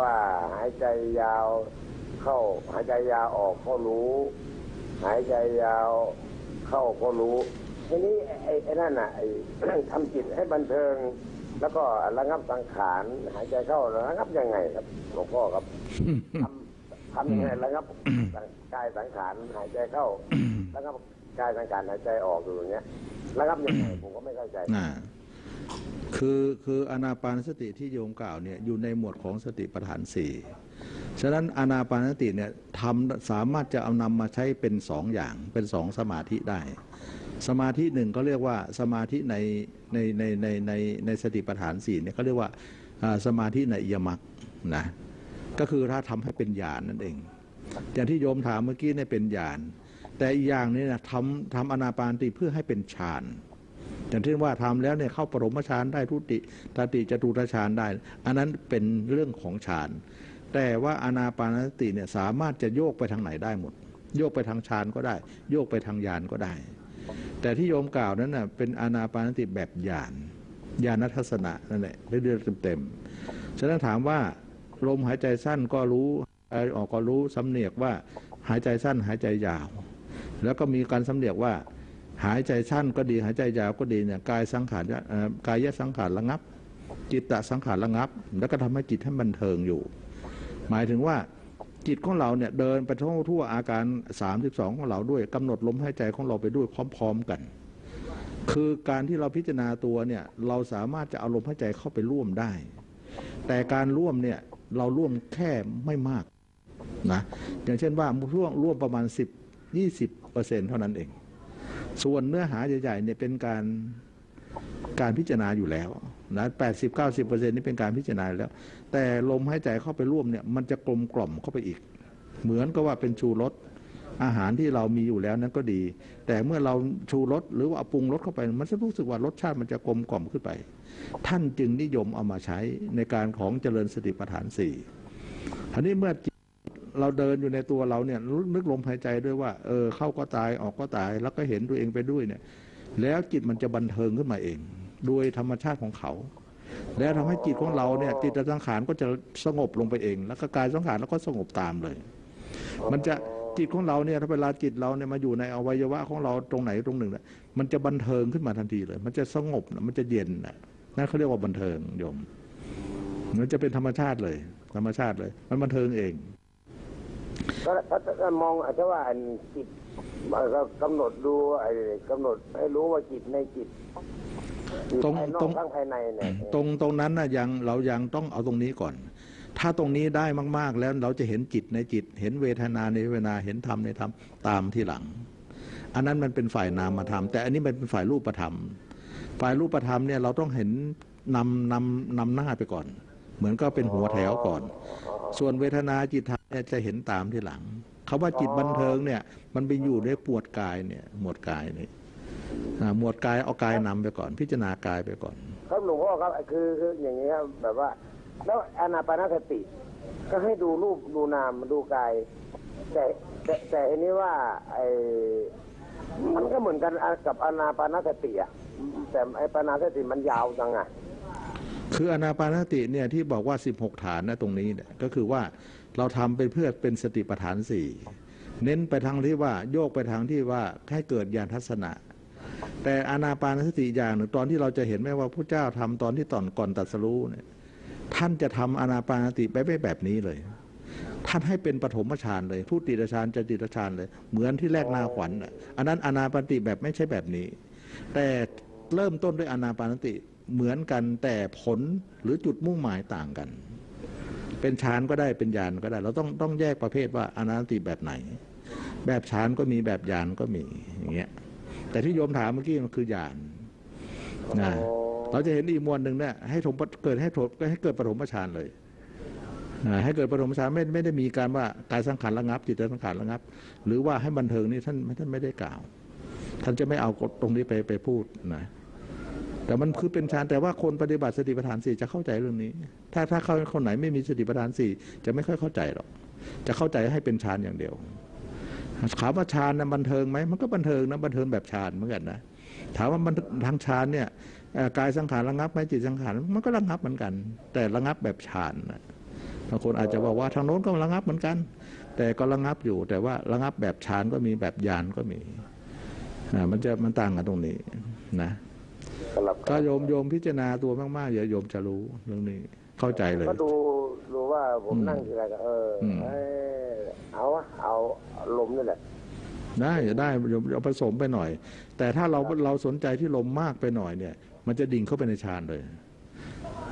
ว่าหายใจยาวเข้าหายใจยาวออกก็รู้หายใจยาวเข้าก็รู้ทีนี้ไอ้ไอ้นั่นน่ะไอ้ทำจิตให้บันเทิงแล้วก็ระงับสังขารหายใจเข้าระงับยังไงครับหลวงพ่อครับทำยังไงระงับกายสังขารหายใจเข้าระงับกายสังขารหายใจออกอยู่อย่างเงี้ยระงับยังไงผมก็ไม่เข้าใจน่ะคือคืออานาปานสติที่โยมกล่าวเนี่ยอยู่ในหมวดของสติปัฏฐานสี่ฉะนั้นอานาปานสติเนี่ยทำสามารถจะเอานำมาใช้เป็นสองอย่างเป็นสองสมาธิได้สมาธิหนึ่งก็เรียกว่าสมาธิในในในในในในสติปัฏฐานสี่เนี่ยเขาเรียกว่าสมาธิในอิยมรรคนะก็คือถ้าทำให้เป็นญาณ น, นั่นเองอย่างที่โยมถามเมื่อกี้เนี่ยเป็นญาณแต่อีกอย่างนี้นะทำทำอนาปานสติเพื่อให้เป็นฌานอย่างเช่นว่าทำแล้วเนี่ยเข้าปฐมฌานได้ทุติตติจตุตฌานได้อันนั้นเป็นเรื่องของฌานแต่ว่าอนาปานสติเนี่ยสามารถจะโยกไปทางไหนได้หมดโยกไปทางฌานก็ได้โยกไปทางญาณก็ได้แต่ที่โยมกล่าวนั้นนะเป็นอนาปานสติแบบญาณญาณทัศนะนั่นแหละเรื่อยๆเต็มๆฉะนั้นถามว่าลมหายใจสั้นก็รู้ออกก็รู้สำเนียกว่าหายใจสั้นหายใจยาวแล้วก็มีการสำเนียกว่าหายใจสั้นก็ดีหายใจยาวก็ดีเนี่ยกายสังขารกายสังขารระงับจิตตสังขารระงับแล้วก็ทำให้จิตให้บันเทิงอยู่หมายถึงว่าจิตของเราเนี่ยเดินไปทั่วทั่วอาการสามสิบสองของเราด้วยกำหนดลมหายใจของเราไปด้วยพร้อมๆกัน คือการที่เราพิจารณาตัวเนี่ยเราสามารถจะเอาลมหายใจเข้าไปร่วมได้แต่การร่วมเนี่ยเราร่วมแค่ไม่มากนะอย่างเช่นว่าร่วมร่วมประมาณ สิบถึงยี่สิบเปอร์เซ็นต์ เท่านั้นเองส่วนเนื้อหาใหญ่ๆเนี่ยเป็นการการพิจารณาอยู่แล้วนะ แปดสิบถึงเก้าสิบเปอร์เซ็นต์ นี่เป็นการพิจารณาแล้วแต่ลมหายใจเข้าไปร่วมเนี่ยมันจะกลมกล่อมเข้าไปอีกเหมือนกับว่าเป็นชูรสอาหารที่เรามีอยู่แล้วนั้นก็ดีแต่เมื่อเราชูรสหรือว่าปรุงรสเข้าไปมันจะรู้สึกว่ารสชาติมันจะกลมกล่อมขึ้นไปท่านจึงนิยมเอามาใช้ในการของเจริญสติปัฏฐานสี่อันนี้เมื่อเราเดินอยู่ในตัวเราเนี่ยนึกลมหายใจด้วยว่าเออเข้าก็ตายออกก็ตายแล้วก็เห็นตัวเองไปด้วยเนี่ยแล้วจิตมันจะบันเทิงขึ้นมาเองโดยธรรมชาติของเขาแล้วทำให้จิตของเราเนี่ยจิตสังขารก็จะสงบลงไปเองแล้วก็กายสังขารแล้วก็สงบตามเลยมันจะจิตของเราเนี่ยถ้าเวลาจิตเราเนี่ยมาอยู่ในอวัยวะของเราตรงไหนตรงหนึ่งเนี่ยมันจะบันเทิงขึ้นมาทันทีเลยมันจะสงบมันจะเย็นนั่นเขาเรียกว่าบันเทิงโยมมันจะเป็นธรรมชาติเลยธรรมชาติเลยมันบันเทิงเองก็มองอาจจะว่าจิตเรากำหนดดูกำหนดให้รู้ว่าจิตในจิตตรงตรงภายในเนี่ยตรงตรงนั้นนะยังเรายังต้องเอาตรงนี้ก่อนถ้าตรงนี้ได้มากๆแล้วเราจะเห็นจิตในจิตเห็นเวทนาในเวทนาเห็นธรรมในธรรมตามที่หลังอันนั้นมันเป็นฝ่ายนามธรรมแต่อันนี้มันเป็นฝ่ายรูปธรรมฝ่ายรูปธรรมเนี่ยเราต้องเห็นนำนำนำหน้าไปก่อนเหมือนก็เป็นหัวแถวก่อนส่วนเวทนาจิตธรรมเนี่ยจะเห็นตามที่หลังคำว่าจิตบันเทิงเนี่ยมันไปอยู่ในปวดกายเนี่ยหมวดกายนี่หมวดกายเอากายนำไปก่อนพิจารณากายไปก่อนครับหลวงพ่อครับคือคืออย่างนี้ครับแบบว่าแล้วอานาปานสติก็ให้ดูรูปดูนามดูกายแต่แต่แต่อันนี้ว่าไอ้มันก็เหมือนกันกับอานาปานสติอ่ะแต่ไอ้ปานสติมันยาวจังอ่ะคืออานาปานสติเนี่ยที่บอกว่าสิบหกฐานนะตรงนี้เนี่ยก็คือว่าเราทำไปเพื่อเป็นสติปัฏฐานสี่เน้นไปทางที่ว่าโยกไปทางที่ว่าให้เกิดญาณทัศนะแต่อานาปานสติอย่างหนึ่งตอนที่เราจะเห็นไหมว่าพระเจ้าทำตอนที่ตอนก่อนตรัสรู้เนี่ยท่านจะทำอานาปานสติไปแบบนี้เลยท่านให้เป็นปฐมฌานเลยทุติยฌานจตุตฌานเลยเหมือนที่แรกนาขวัญอันนั้นอานาปานสติแบบไม่ใช่แบบนี้แต่เริ่มต้นด้วยอานาปานสติเหมือนกันแต่ผลหรือจุดมุ่งหมายต่างกันเป็นฌานก็ได้เป็นญาณก็ได้เราต้องต้องแยกประเภทว่าอานาปานสติแบบไหนแบบฌานก็มีแบบญาณก็มีอย่างเงี้ยแต่ที่โยมถามเมื่อกี้มันคือญาณนะเราจะเห็นอีกมวลหนึ่งเนี่ยให้ถมเกิดให้ถมก็ให้เกิดปฐมฌานเลยให้เกิดปฐมฌานไม่ไม่ได้มีการว่ากายสังขารระงับจิตสังขารระงับหรือว่าให้บันเทิงนี่ท่านท่านไม่ได้กล่าวท่านจะไม่เอาตรงนี้ไปไปพูดนะแต่มันคือเป็นฌานแต่ว่าคนปฏิบัติสติปัฏฐานสี่จะเข้าใจเรื่องนี้ถ้าถ้าเขาคนไหนไม่มีสติปัฏฐานสี่จะไม่ค่อยเข้าใจหรอกจะเข้าใจให้เป็นฌานอย่างเดียวถามว่าฌานนะบันเทิงไหมมันก็บันเทิงนะบันเทิงแบบฌานเหมือนกันนะถามว่ามันทางฌานเนี่ยกายสังขารระงับไหมจิตสังขารมันก็ระงับเหมือนกันแต่ระงับแบบฌานนะบางคนอาจจะบอกว่าทางโน้นก็ระงับเหมือนกันแต่ก็ระงับอยู่แต่ว่าระงับแบบฌานก็มีแบบญาณก็มีอ่ามันจะมันต่างกันตรงนี้นะก็โยมโยมพิจารณาตัวมากๆอย่าโยมจะรู้เรื่องนี้เข้าใจเลยก็ดูรู้ว่าผมนั่งอยู่อะไรก็เออเอาเอาลมนี่แหละได้จะได้เอาผสมไปหน่อยแต่ถ้าเราเราสนใจที่ลมมากไปหน่อยเนี่ยมันจะดิ่งเข้าไปในฌานเลย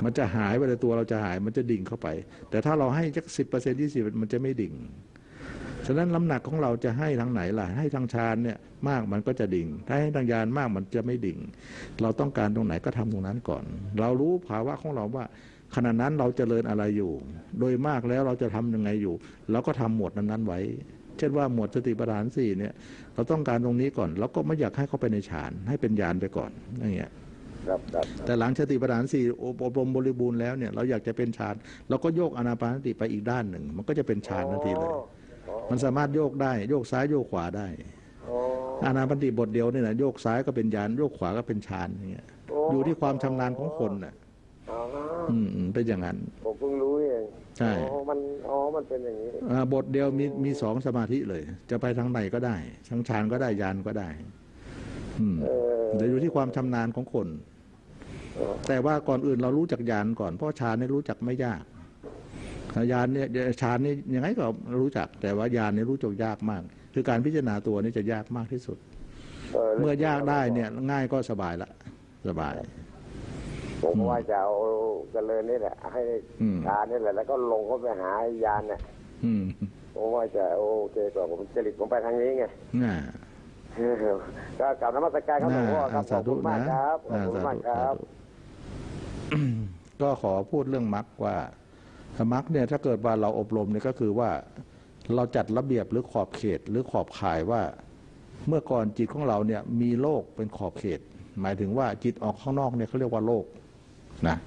มันจะหายไปเลยตัวเราจะหายมันจะดิ่งเข้าไปแต่ถ้าเราให้สักสิบเปอร์เซ็นต์ยี่สิบมันจะไม่ดิ่งฉะนั้นน้ำหนักของเราจะให้ทางไหนล่ะให้ทางฌานเนี่ยมากมันก็จะดิ่งถ้าให้ทางญาณมากมันจะไม่ดิ่งเราต้องการตรงไหนก็ทำตรงนั้นก่อนเรารู้ภาวะของเราว่าขณะนั้นเราเจริญอะไรอยู่โดยมากแล้วเราจะทำยังไงอยู่เราก็ทำหมวดนั้นๆไว้เช่นว่าหมวดสติปัฏฐานสี่เนี่ยเราต้องการตรงนี้ก่อนแล้วก็ไม่อยากให้เข้าไปในฌานให้เป็นญาณไปก่อนอย่างเงี้ยแต่หลังสติปัฏฐานสี่อบรมบริบูรณ์แล้วเนี่ยเราอยากจะเป็นฌานเราก็โยกอานาปานสติไปอีกด้านหนึ่งมันก็จะเป็นฌานทันทีเลยมันสามารถโยกได้โยกซ้ายโยกขวาได้อานาปานสติบทเดียวเนี่ยนะโยกซ้ายก็เป็นญาณโยกขวาก็เป็นฌานอย่างเงี้ยอยู่ที่ความชำนาญของคนน่ะอืมเป็นอย่างนั้นผมเพิ่งรู้เองใช่อ๋อมันอ๋อมันเป็นอย่างนี้บทเดียวมีมีสองสมาธิเลยจะไปทางไหนก็ได้ทางฌานก็ได้ญาณก็ได้อืมแต่อยู่ที่ความชำนาญของคนแต่ว่าก่อนอื่นเรารู้จักญาณก่อนเพราะฌานเนี่ยรู้จักไม่ยากญาณเนี่ยฌานนี่ยังไงก็รู้จักแต่ว่าญาณเนี่ยรู้จักยากมากคือการพิจารณาตัวนี่จะยากมากที่สุด เมื่อยากได้เนี่ยง่ายก็สบายละสบายผมว่าจะเอาเจริญนี่แหละให้ทานนี่แหละแล้วก็ลงเข้าไปหายานเนี่ยผมว่าจะโอเคต่อผมจริตผมไปทางนี้ไงก็กลับนมัสการครับหลวงพ่อครับขอบคุณมากครับขอบคุณมากครับก็ขอพูดเรื่องมรรคว่ามรรคเนี่ยถ้าเกิดว่าเราอบรมเนี่ยก็คือว่าเราจัดระเบียบหรือขอบเขตหรือขอบข่ายว่าเมื่อก่อนจิตของเราเนี่ยมีโลกเป็นขอบเขตหมายถึงว่าจิตออกข้างนอกเนี่ยเขาเรียกว่าโลกนะ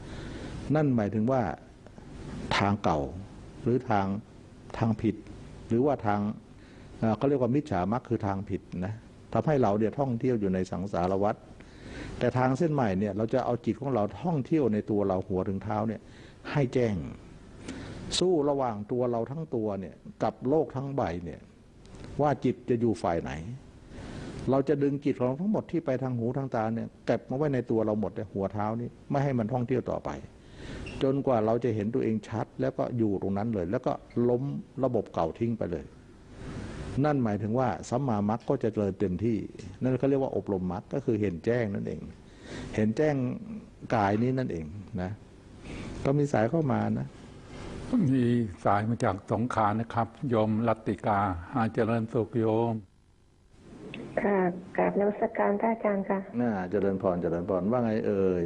นั่นหมายถึงว่าทางเก่าหรือทางทางผิดหรือว่าทางเขาเรียกว่ามิจฉามรรคคือทางผิดนะทำให้เราเนี่ยท่องเที่ยวอยู่ในสังสารวัฏแต่ทางเส้นใหม่เนี่ยเราจะเอาจิตของเราท่องเที่ยวในตัวเราหัวถึงเท้าเนี่ยให้แจ้งสู้ระหว่างตัวเราทั้งตัวเนี่ยกับโลกทั้งใบเนี่ยว่าจิตจะอยู่ฝ่ายไหนเราจะดึงจิตของเราทั้งหมดที่ไปทางหูทางตาเนี่ยเก็บมาไว้ในตัวเราหมดเลยหัวเท้านี้ไม่ให้มันท่องเที่ยวต่อไปจนกว่าเราจะเห็นตัวเองชัดแล้วก็อยู่ตรงนั้นเลยแล้วก็ล้มระบบเก่าทิ้งไปเลยนั่นหมายถึงว่าสัมมามรรคก็จะเจริญเต็มที่นั่นเขาเรียกว่าอบรมมรรคก็คือเห็นแจ้งนั่นเองเห็นแจ้งกายนี้นั่นเองนะก็มีสายเข้ามานะมีสายมาจากสงขลานะครับโยมรัตติกาอาเจริญสุขโยมค่ะกราบนมัสการพระอาจารย์ค่ะน่าเจริญพรเจริญพรว่าไงเอ่ย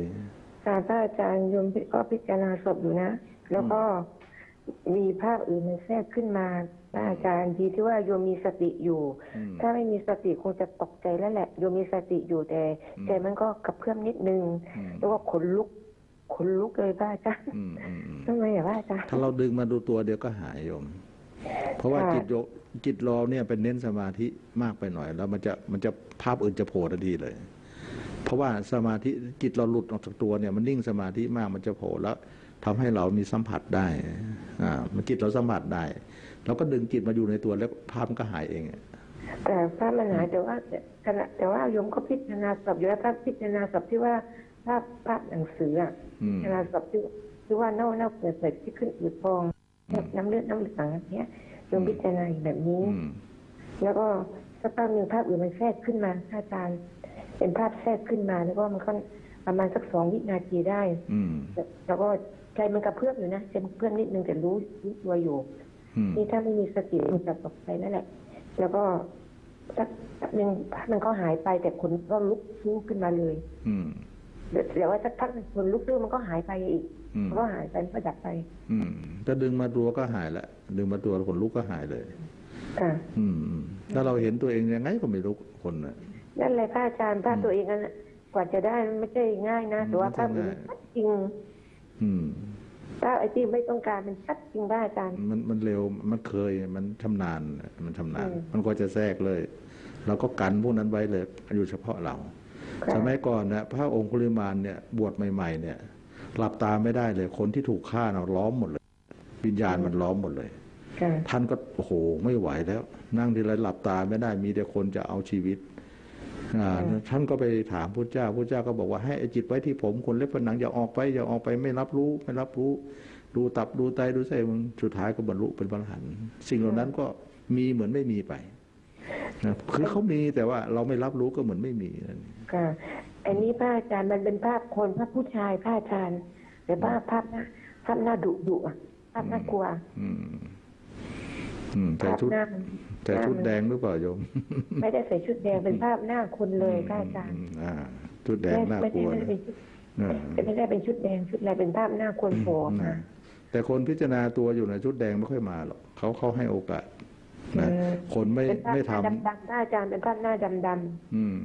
ค่ะพระอาจารย์โยมก็พิจารณาศพอยู่นะแล้วก็มีภาพอื่นมันแทรกขึ้นมาอาจารย์ดีที่ว่าโยมมีสติอยู่ถ้าไม่มีสติคงจะตกใจแล้วแหละโยมมีสติอยู่แต่ใจมันก็กระเพื่อมนิดนึงแล้วก็ขนลุกขนลุกเลยบ้าจ้ะทำไมอะบ้าจ้ะถ้าเราดึงมาดูตัวเดียวก็หายโยมเพราะว่าจิตโยจิตเราเนี่ยเป็นเน้นสมาธิมากไปหน่อยแล้วมันจะมันจะภาพอื่นจะโผล่ทันทีเลยเพราะว่าสมาธิจิตเราหลุดออกจากตัวเนี่ยมันนิ่งสมาธิมากมันจะโผล่แล้วทำให้เรามีสัมผัสได้อ่ามันจิตเราสัมผัสได้เราก็ดึงจิตมาอยู่ในตัวแล้วภาพมันก็หายเองแต่ภาพมันหายแต่ว่าขณะแต่ว่าโยมก็พิจารณาสับอยู่แล้วภาพพิจารณาสับที่ว่าภาพภาพหนังสืออ่ะพิจารณาสับที่ที่ว่าเน่าเน่าเปื่อยเปื่อยที่ขึ้นอืดพองน้ำเลือดน้ำเหลืองเนี้ยโยมพิจารณาแบบนี้แล้วก็สักภาพหนึ่งภาพอื่นมันแทรกขึ้นมาอาจารย์เป็นภาพแทรกขึ้นมาแล้วก็มันก็ประมาณสักสองวินาทีได้แล้วก็ใจมันกระเพื่อมอยู่นะใจมันเพื่อมนิดนึงแต่รู้รู้ตัวอยู่นี่ถ้าไม่มีสติมันจะตกไปนั่นแหละแล้วก็สักหนึ่งมันก็หายไปแต่คนก็ลุกสู้ขึ้นมาเลยเดี๋ยวว่าสักพักคนลุกสู้มันก็หายไปอีกก็หายไปก็ดับไปถ้าดึงมาตัวก็หายละดึงมาตัวคนลุกก็หายเลยค่ะถ้าเราเห็นตัวเองยังไงก็ไม่ลุกคนนะนั่นเลยพระอาจารย์พระตัวเองนั้นกว่าจะได้ไม่ใช่ง่ายนะแต่ว่าพระมันจริงถ้าไอ้ที่ไม่ต้องการมันชัดจริงบ้าอาจารย์มันมันเร็วมันเคยมันชำนาญมันชำนาญมันก็จะแทรกเลยเราก็กันพวกนั้นไว้เลยอยู่เฉพาะเราสมัยก่อนนะพระองคุลิมานเนี่ยบวชใหม่ๆเนี่ยหลับตาไม่ได้เลยคนที่ถูกฆ่าเราล้อมหมดเลยวิญญาณมันล้อมหมดเลยท่านก็โอ้โหไม่ไหวแล้วนั่งทีไรหลับตาไม่ได้มีแต่คนจะเอาชีวิตท่านก็ไปถามพุทธเจ้าพุทธเจ้าก็บอกว่าให้จิตไว้ที่ผมคนเล็บผนังอย่าออกไปอย่าออกไปไม่รับรู้ไม่รับรู้ดูตับดูไตดูไส้สุดท้ายก็บรรลุเป็นพระอรหันต์สิ่งเหล่านั้นก็มีเหมือนไม่มีไปคือเขามีแต่ว่าเราไม่รับรู้ก็เหมือนไม่มีนั่นค่ะอันนี้พระอาจารย์มันเป็นภาพคนภาพผู้ชายพระอาจารย์แต่ภาพภาพน่ะภาพน่าดุดุอ่ะภาพน่ากลัวแต่ชุดแต่ชุดแดงหรือเปล่าโยมไม่ได้ใส่ชุดแดงเป็นภาพหน้าคนเลยพระอาจารย์ชุดแดงน่ากลัวไม่ได้เป็นชุดแดงชุดอะไรเป็นภาพหน้าคนโผล่นะแต่คนพิจารณาตัวอยู่ในชุดแดงไม่ค่อยมาหรอกเขาเขาให้โอกาสนะคนไม่ไม่ทำดำๆพระอาจารย์เป็นภาพหน้าดำดำอืม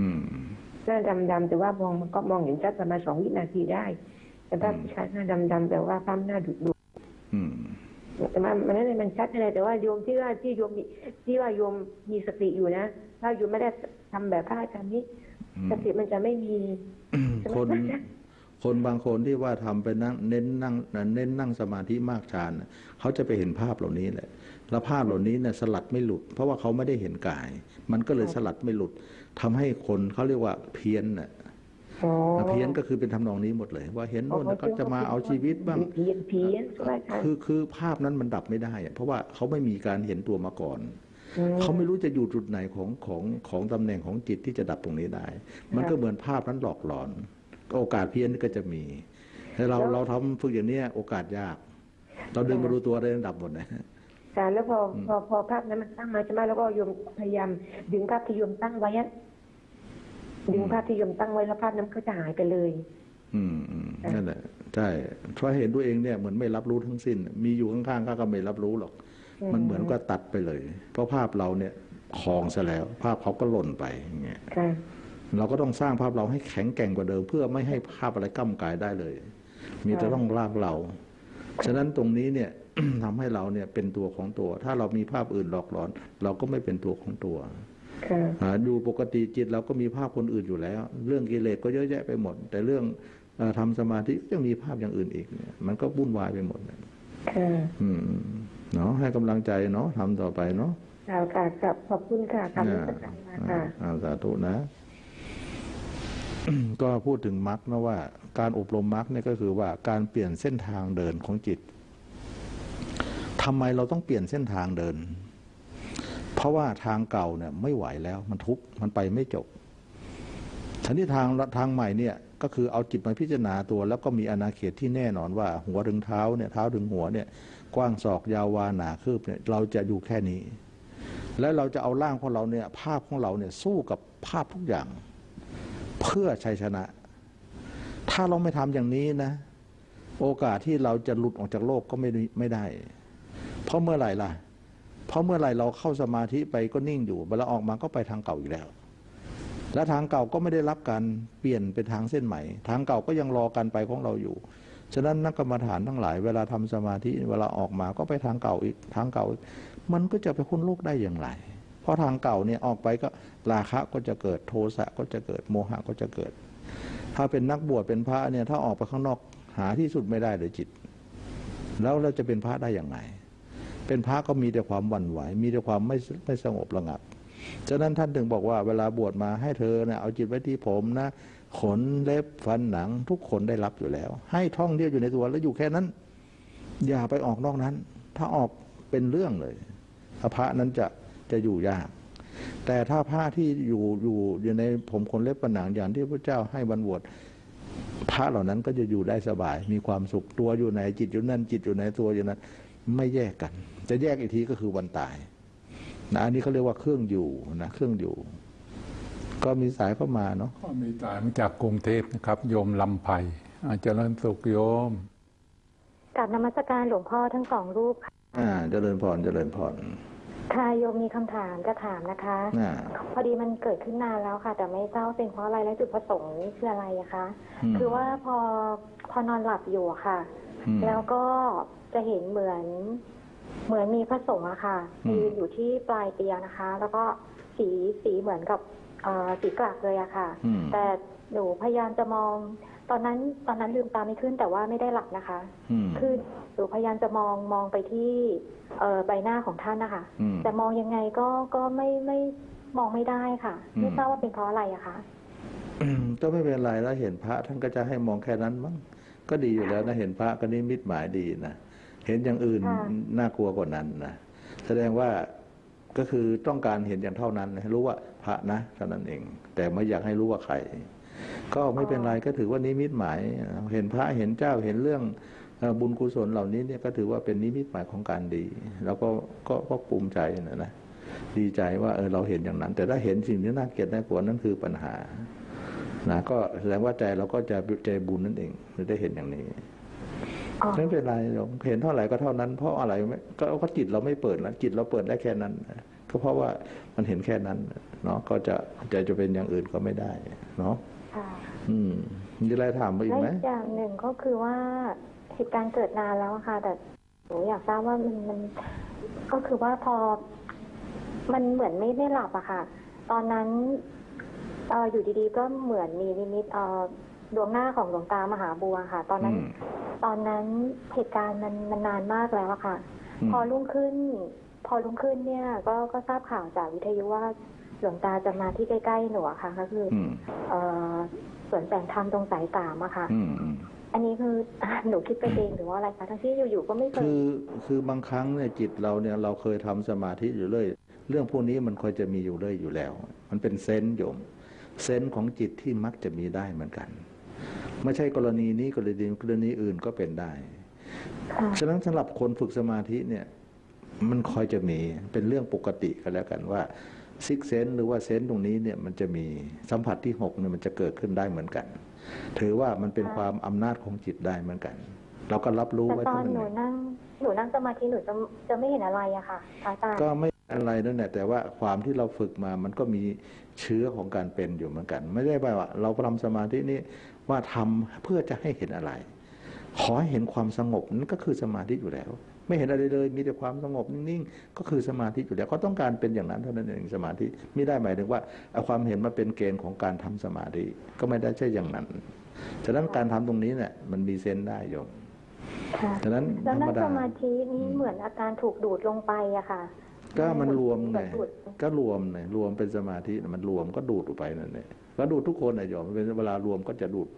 อืมหน้าดำดำแต่ว่ามองมันก็มองเห็นชัดประมาณสองวินาทีได้แต่ภาพผู้ชายหน้าดำดำแต่ว่าภาพหน้าดุดุอืมแต่มันนั่นมันชัดอะไรแต่ว่าโยมที่ว่าที่โยมที่ว่าโยมมีสติอยู่นะถ้าโยมไม่ได้ทำแบบพระอาจารย์นี้สติมันจะไม่มีคนคนบางคนที่ว่าทำไปนั่งเน้นนั่งเน้นนั่งสมาธิมากฌานเขาจะไปเห็นภาพเหล่านี้แหละแล้วภาพเหล่านี้เนี่ยสลัดไม่หลุดเพราะว่าเขาไม่ได้เห็นกายมันก็เลยสลัดไม่หลุดทำให้คนเขาเรียกว่าเพี้ยนน่ะเพี้ยนก็คือเป็นทำนองนี้หมดเลยว่าเห็นโน่นก็จะมาเอาชีวิตบ้างเพี้ยนเพี้ยนคือคือภาพนั้นมันดับไม่ได้เพราะว่าเขาไม่มีการเห็นตัวมาก่อน เขาไม่รู้จะอยู่จุดไหนของของของตำแหน่งของจิตที่จะดับตรงนี้ได้มันก็เหมือนภาพนั้นหลอกหลอนโอกาสเพี้ยนก็จะมีแต่เราเราทำฝึกอย่างนี้โอกาสยากเราดึงมาดูตัวได้ดับหมดนะสารแล้วพอพอพอภาพนั้นมันตั้งมาใช่ไหมแล้วก็โยมพยายามดึงภาพที่โยมตั้งไว้ดึงภาพที่โยมตั้งไว้แล้วภาพนั้นก็จะหายไปเลยอืมนั่นแหละใช่เพราะเห็นตัวเองเนี่ยเหมือนไม่รับรู้ทั้งสิ้นมีอยู่ข้างๆข้าก็ไม่รับรู้หรอกมันเหมือนก็ตัดไปเลยเพราะภาพเราเนี่ยคลองซะแล้วภาพเขาก็หล่นไปอย่างเงี้ยเราก็ต้องสร้างภาพเราให้แข็งแกร่งกว่าเดิมเพื่อไม่ให้ภาพอะไรก้ำกายได้เลยมีแต่ต้องลากเราฉะนั้นตรงนี้เนี่ยทำให้เราเนี่ยเป็นตัวของตัวถ้าเรามีภาพอื่นหลอกหลอนเราก็ไม่เป็นตัวของตัวอยู่ปกติจิตเราก็มีภาพคนอื่นอยู่แล้วเรื่องกิเลสก็เยอะแยะไปหมดแต่เรื่องทำสมาธิยังมีภาพอย่างอื่นอีกเนี่ยมันก็วุ่นวายไปหมดอืมเนาะให้กำลังใจเนาะทำต่อไปเนาะค่ะค่ะขอบคุณค่ะขอบคุณค่ะสาธุนะก็พูดถึงมรรคนะว่าการอบรมมรรคเนี่ยก็คือว่าการเปลี่ยนเส้นทางเดินของจิตทำไมเราต้องเปลี่ยนเส้นทางเดินเพราะว่าทางเก่าเนี่ยไม่ไหวแล้วมันทุกข์มันไปไม่จบทันที่ทางทางใหม่เนี่ยก็คือเอาจิตมาพิจารณาตัวแล้วก็มีอาณาเขตที่แน่นอนว่าหัวถึงเท้าเนี่ยเท้าถึงหัวเนี่ยกว้างศอกยาววาหนาคืบเนี่ยเราจะอยู่แค่นี้แล้วเราจะเอาร่างของเราเนี่ยภาพของเราเนี่ยสู้กับภาพทุกอย่างเพื่อชัยชนะถ้าเราไม่ทำอย่างนี้นะโอกาสที่เราจะหลุดออกจากโลกก็ไม่ไม่ได้เพราะเมื่อไหร่ล่ะเพราะเมื่อไหร่เราเข้าสมาธิไปก็นิ่งอยู่เวลาออกมาก็ไปทางเก่าอยู่แล้วและทางเก่าก็ไม่ได้รับการเปลี่ยนเป็นทางเส้นใหม่ทางเก่าก็ยังรอการไปของเราอยู่ฉะนั้นนักกรรมฐานทั้งหลายเวลาทำสมาธิเวลาออกมาก็ไปทางเก่าอีกทางเก่ามันก็จะไปพ้นโลกได้อย่างไรเพราะทางเก่าเนี่ยออกไปก็ราคะก็จะเกิดโทสะก็จะเกิดโมหะก็จะเกิดถ้าเป็นนักบวชเป็นพระเนี่ยถ้าออกไปข้างนอกหาที่สุดไม่ได้เลยจิตแล้วเราจะเป็นพระได้อย่างไรเป็นพระก็มีแต่ความหวั่นไหวมีแต่ความไม่ไม่สงบระงับฉะนั้นท่านถึงบอกว่าเวลาบวชมาให้เธอเนี่ยเอาจิตไว้ที่ผมนะขนเล็บฟันหนังทุกคนได้รับอยู่แล้วให้ท่องเที่ยวอยู่ในตัวแล้วอยู่แค่นั้นอย่าไปออกนอกนั้นถ้าออกเป็นเรื่องเลยพระนั้นจะจะอยู่ยากแต่ถ้าพระที่อยู่อยู่อยู่ในผมขนเล็บฟันหนังอย่างที่พระเจ้าให้บรรพบุรุษพระเหล่านั้นก็จะอยู่ได้สบายมีความสุขตัวอยู่ในจิตอยู่นั่นจิตอยู่ในตัวอยู่นั้นไม่แยกกันจะแยกอีกทีก็คือวันตายนะอันนี้เขาเรียกว่าเครื่องอยู่นะเครื่องอยู่ก็มีสายเข้ามาเนาะก็มีสายมาจากกรุงเทพนะครับโยมลำไพเจริญสุขโยมกราบนมัสการหลวงพ่อทั้งสองรูปค่ะอ่าเจริญพรเจริญพรค่ะโยมมีคำถามจะถามนะคะพอดีมันเกิดขึ้นนานแล้วค่ะแต่ไม่ทราบเป็นเพราะอะไรและจุดประสงค์นี่คืออะไรอะคะคือว่าพอพอนอนหลับอยู่อะค่ะแล้วก็จะเห็นเหมือนเหมือนมีพระสงฆ์อะค่ะยืนอยู่ที่ปลายเตียงนะคะแล้วก็สีสีเหมือนกับสีกลักเลยอะค่ะแต่หนูพยายามจะมองตอนนั้นตอนนั้นลืมตาไม่ขึ้นแต่ว่าไม่ได้หลับนะคะคือหนูพยายามจะมองมองไปที่ใบหน้าของท่านนะคะแต่มองยังไงก็ก็ไม่ไม่มองไม่ได้ค่ะไม่ทราบว่าเป็นเพราะอะไรอะคะก็ไม่เป็นไรแล้วเห็นพระท่านก็จะให้มองแค่นั้นมั้งก็ดีอยู่แล้วนะเห็นพระก็นิมิตหมายดีนะเห็นอย่างอื่นน่ากลัวกว่านั้นนะแสดงว่าก็คือต้องการเห็นอย่างเท่านั้นให้รู้ว่าพระนะเท่านั้นเองแต่ไม่อยากให้รู้ว่าใครก็ไม่เป็นไรก็ถือว่านิมิตหมายเห็นพระเห็นเจ้าเห็นเรื่องบุญกุศลเหล่านี้เนี่ยก็ถือว่าเป็นนิมิตหมายของการดีแล้วก็ก็ก็ภูมิใจนะนะดีใจว่าเออเราเห็นอย่างนั้นแต่ถ้าเห็นสิ่งที่น่าเกลียดน่ากลัวนั่นคือปัญหานะก็แสดงว่าใจเราก็จะใจบุญนั่นเองเราได้เห็นอย่างนี้ไม่เป็นไรหรอกเห็นเท่าไหร่ก็เท่านั้นเพราะอะไรไม่ก็จิตเราไม่เปิดแล้วจิตเราเปิดได้แค่นั้นก็เพราะว่ามันเห็นแค่นั้นเนาะก็จะจะจะเป็นอย่างอื่นก็ไม่ได้เนาะอืมมีอะไรถามมาอีกไหมอย่างหนึ่งก็คือว่าเหตุการณ์เกิดนานแล้วค่ะแต่หนูอยากทราบว่ามันมันก็คือว่าพอมันเหมือนไม่ได้หลับอะค่ะตอนนั้นอยู่ดีๆก็เหมือนมีนิมิตดวงหน้าของหลวงตามหาบัวค่ะตอนนั้นตอนนั้นเหตุการณ์มันมันนานมากแล้วค่ะพอรุ่งขึ้นพอรุ่งขึ้นเนี่ยก็ก็ทราบข่าวจากวิทยุว่าหลวงตาจะมาที่ใกล้ๆหนูค่ะก็คือสวนแสงธรรมตรงสายสามอะค่ะอันนี้คือหนูคิดไปเองหรือว่าอะไรคะทั้งที่อยู่ๆก็ไม่เคยคือบางครั้งเนี่ยจิตเราเนี่ยเราเคยทำสมาธิอยู่เลย เรื่องพวกนี้มันคอยจะมีอยู่เลยอยู่แล้วมันเป็นเซนส์โยมเซนส์ของจิตที่มักจะมีได้เหมือนกันไม่ใช่กรณีนี้กรณีกรณีอื่นก็เป็นได้ฉะนั้นสำหรับคนฝึกสมาธิเนี่ยมันคอยจะมีเป็นเรื่องปกติกันแล้วกันว่าซิกเซนส์หรือว่าเซนส์ตรงนี้เนี่ยมันจะมีสัมผัสที่หกเนี่ยมันจะเกิดขึ้นได้เหมือนกันถือว่ามันเป็นความอำนาจของจิตได้เหมือนกันเราก็รับรู้ไว้ตอนหนูนั่งหนูนั่งสมาธิหนูจะจะไม่เห็นอะไรอะค่ะอาจารย์ก็ไม่อะไรนั่นแหละแต่ว่าความที่เราฝึกมามันก็มีเชื้อของการเป็นอยู่เหมือนกันไม่ได้ว่าเราทำสมาธินี่ว่าทำเพื่อจะให้เห็นอะไรขอให้เห็นความสงบนั่นก็คือสมาธิอยู่แล้วไม่เห็นอะไรเลยมีแต่ความสงบนิ่งๆก็คือสมาธิอยู่แล้วเขาต้องการเป็นอย่างนั้นเท่านั้นเองสมาธิไม่ได้หมายถึงว่าเอาความเห็นมาเป็นเกณฑ์ของการทำสมาธิก็ไม่ได้ใช่อย่างนั้นฉะนั้นการทำตรงนี้เนี่ยมันมีเซนได้โยมฉะนั้นแล้วนั่งสมาธินี่เหมือนอาการถูกดูดลงไปอะค่ะก็มันรวมไงก็รวมไงรวมเป็นสมาธิมันรวมก็ดูดออกไปนั่นเองก็ดูดทุกคนนะโยมเวลารวมก็จะดูด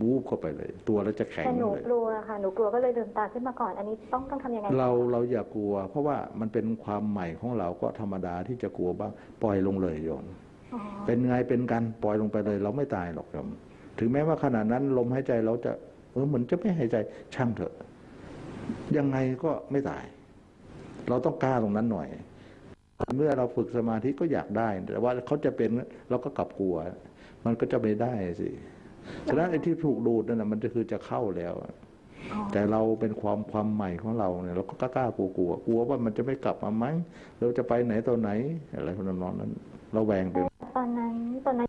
บูบเข้าไปเลยตัวเราจะแข็งเลยหนูกลัวค่ะหนูกลัวก็เลยลืมตาขึ้นมาก่อนอันนี้ต้องต้องทำยังไงเราเราอย่ากลัวเพราะว่ามันเป็นความใหม่ของเราก็ธรรมดาที่จะกลัวบ้างปล่อยลงเลยโยมเป็นไงเป็นกันปล่อยลงไปเลยเราไม่ตายหรอกโยมถึงแม้ว่าขณะนั้นลมหายใจเราจะเออเหมือนจะไม่หายใจช่างเถอะยังไงก็ไม่ตายเราต้องกล้าตรงนั้นหน่อยเมื่อเราฝึกสมาธิก็อยากได้แต่ว่าเขาจะเป็นเราก็กลับกลัวมันก็จะไม่ได้สิฉะนั้นไอ้ที่ถูกดูดนั่นนะมันจะคือจะเข้าแล้วแต่เราเป็นความความใหม่ของเราเนี่ยเราก็กล้ากลัวกลัวกลัวว่ามันจะไม่กลับมาไหมเราจะไปไหนตอนไหนอะไรพวกนั้นนั้นเราแวงไปตอนนั้นตอนนั้น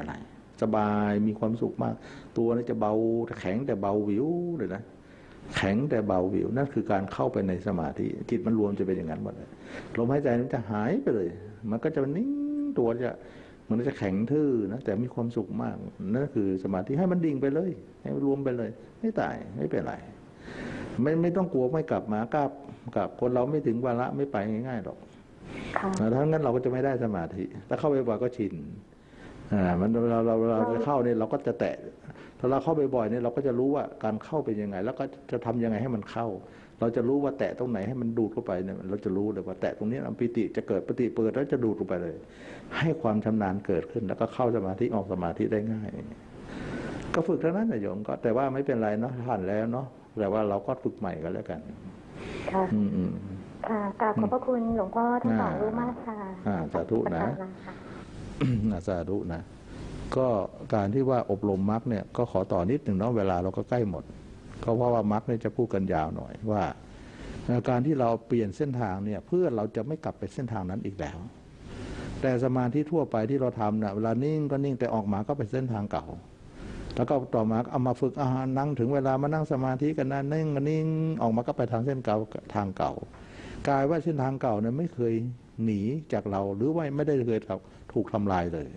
อะไรสบายมีความสุขมากตัวนี่จะเบาแข็งแต่เบาวิวเลยนะแข็งแต่เบาวิวนั่นคือการเข้าไปในสมาธิจิตมันรวมจะเป็นอย่างนั้นหมดเลยลมหายใจมันจะหายไปเลยมันก็จะนิ่งตัวจะมันจะแข็งทื่อนะแต่มีความสุขมากนั่นคือสมาธิให้มันดิ่งไปเลยให้มันรวมไปเลยไม่ตายไม่เป็นไรไม่ไม่ต้องกลัวไม่กลับมากลับกลับคนเราไม่ถึงวาระไม่ไปง่ายๆหรอกถ้างั้นเราก็จะไม่ได้สมาธิถ้าเข้าไปบ่อยก็ชินอ่ามันเราเราเราจะเข้าเนี่ยเราก็จะแตะถ้าเราเข้าไปบ่อยเนี่ยเราก็จะรู้ว่าการเข้าเป็นยังไงแล้วก็จะทำยังไงให้มันเข้าเราจะรู้ว่าแตะตรงไหนให้มันดูดเข้าไปเนี่ยเราจะรู้เลยว่าแตะตรงนี้อัมปิติจะเกิดปฏิเปิดแล้วจะดูดลงไปเลยให้ความชำนาญเกิดขึ้นแล้วก็เข้าสมาธิออกสมาธิได้ง่ายก็ฝึกเท่านั้นนะโยมก็แต่ว่าไม่เป็นไรเนาะผ่านแล้วเนาะแต่ว่าเราก็ฝึกใหม่กันแล้วกันค่ะอืมค่ะกราบขอบพระคุณหลวงพ่อทั้งสองรูปมากค่ะอ่าสาธุนะสาธุนะก็การที่ว่าอบรมมรรคเนี่ยก็ขอต่อนิดหนึ่งเนาะเวลาเราก็ใกล้หมดก็เพราะว่ามรรคเนี่ยจะพูดกันยาวหน่อยว่าการที่เราเปลี่ยนเส้นทางเนี่ยเพื่อเราจะไม่กลับไปเส้นทางนั้นอีกแล้วแต่สมาธิทั่วไปที่เราทำเนี่ยเวลานิ่งก็นิ่งแต่ออกมาก็เป็นเส้นทางเก่าแล้วก็ต่อมาเอามาฝึกอาหารนั่งถึงเวลามานั่งสมาธิกันนะนิ่งก็นิ่งออกมาก็ไปทางเส้นเก่าทางเก่ากลายว่าเส้นทางเก่าเนี่ยไม่เคยหนีจากเราหรือว่าไม่ได้เคยถูกทำลายเลย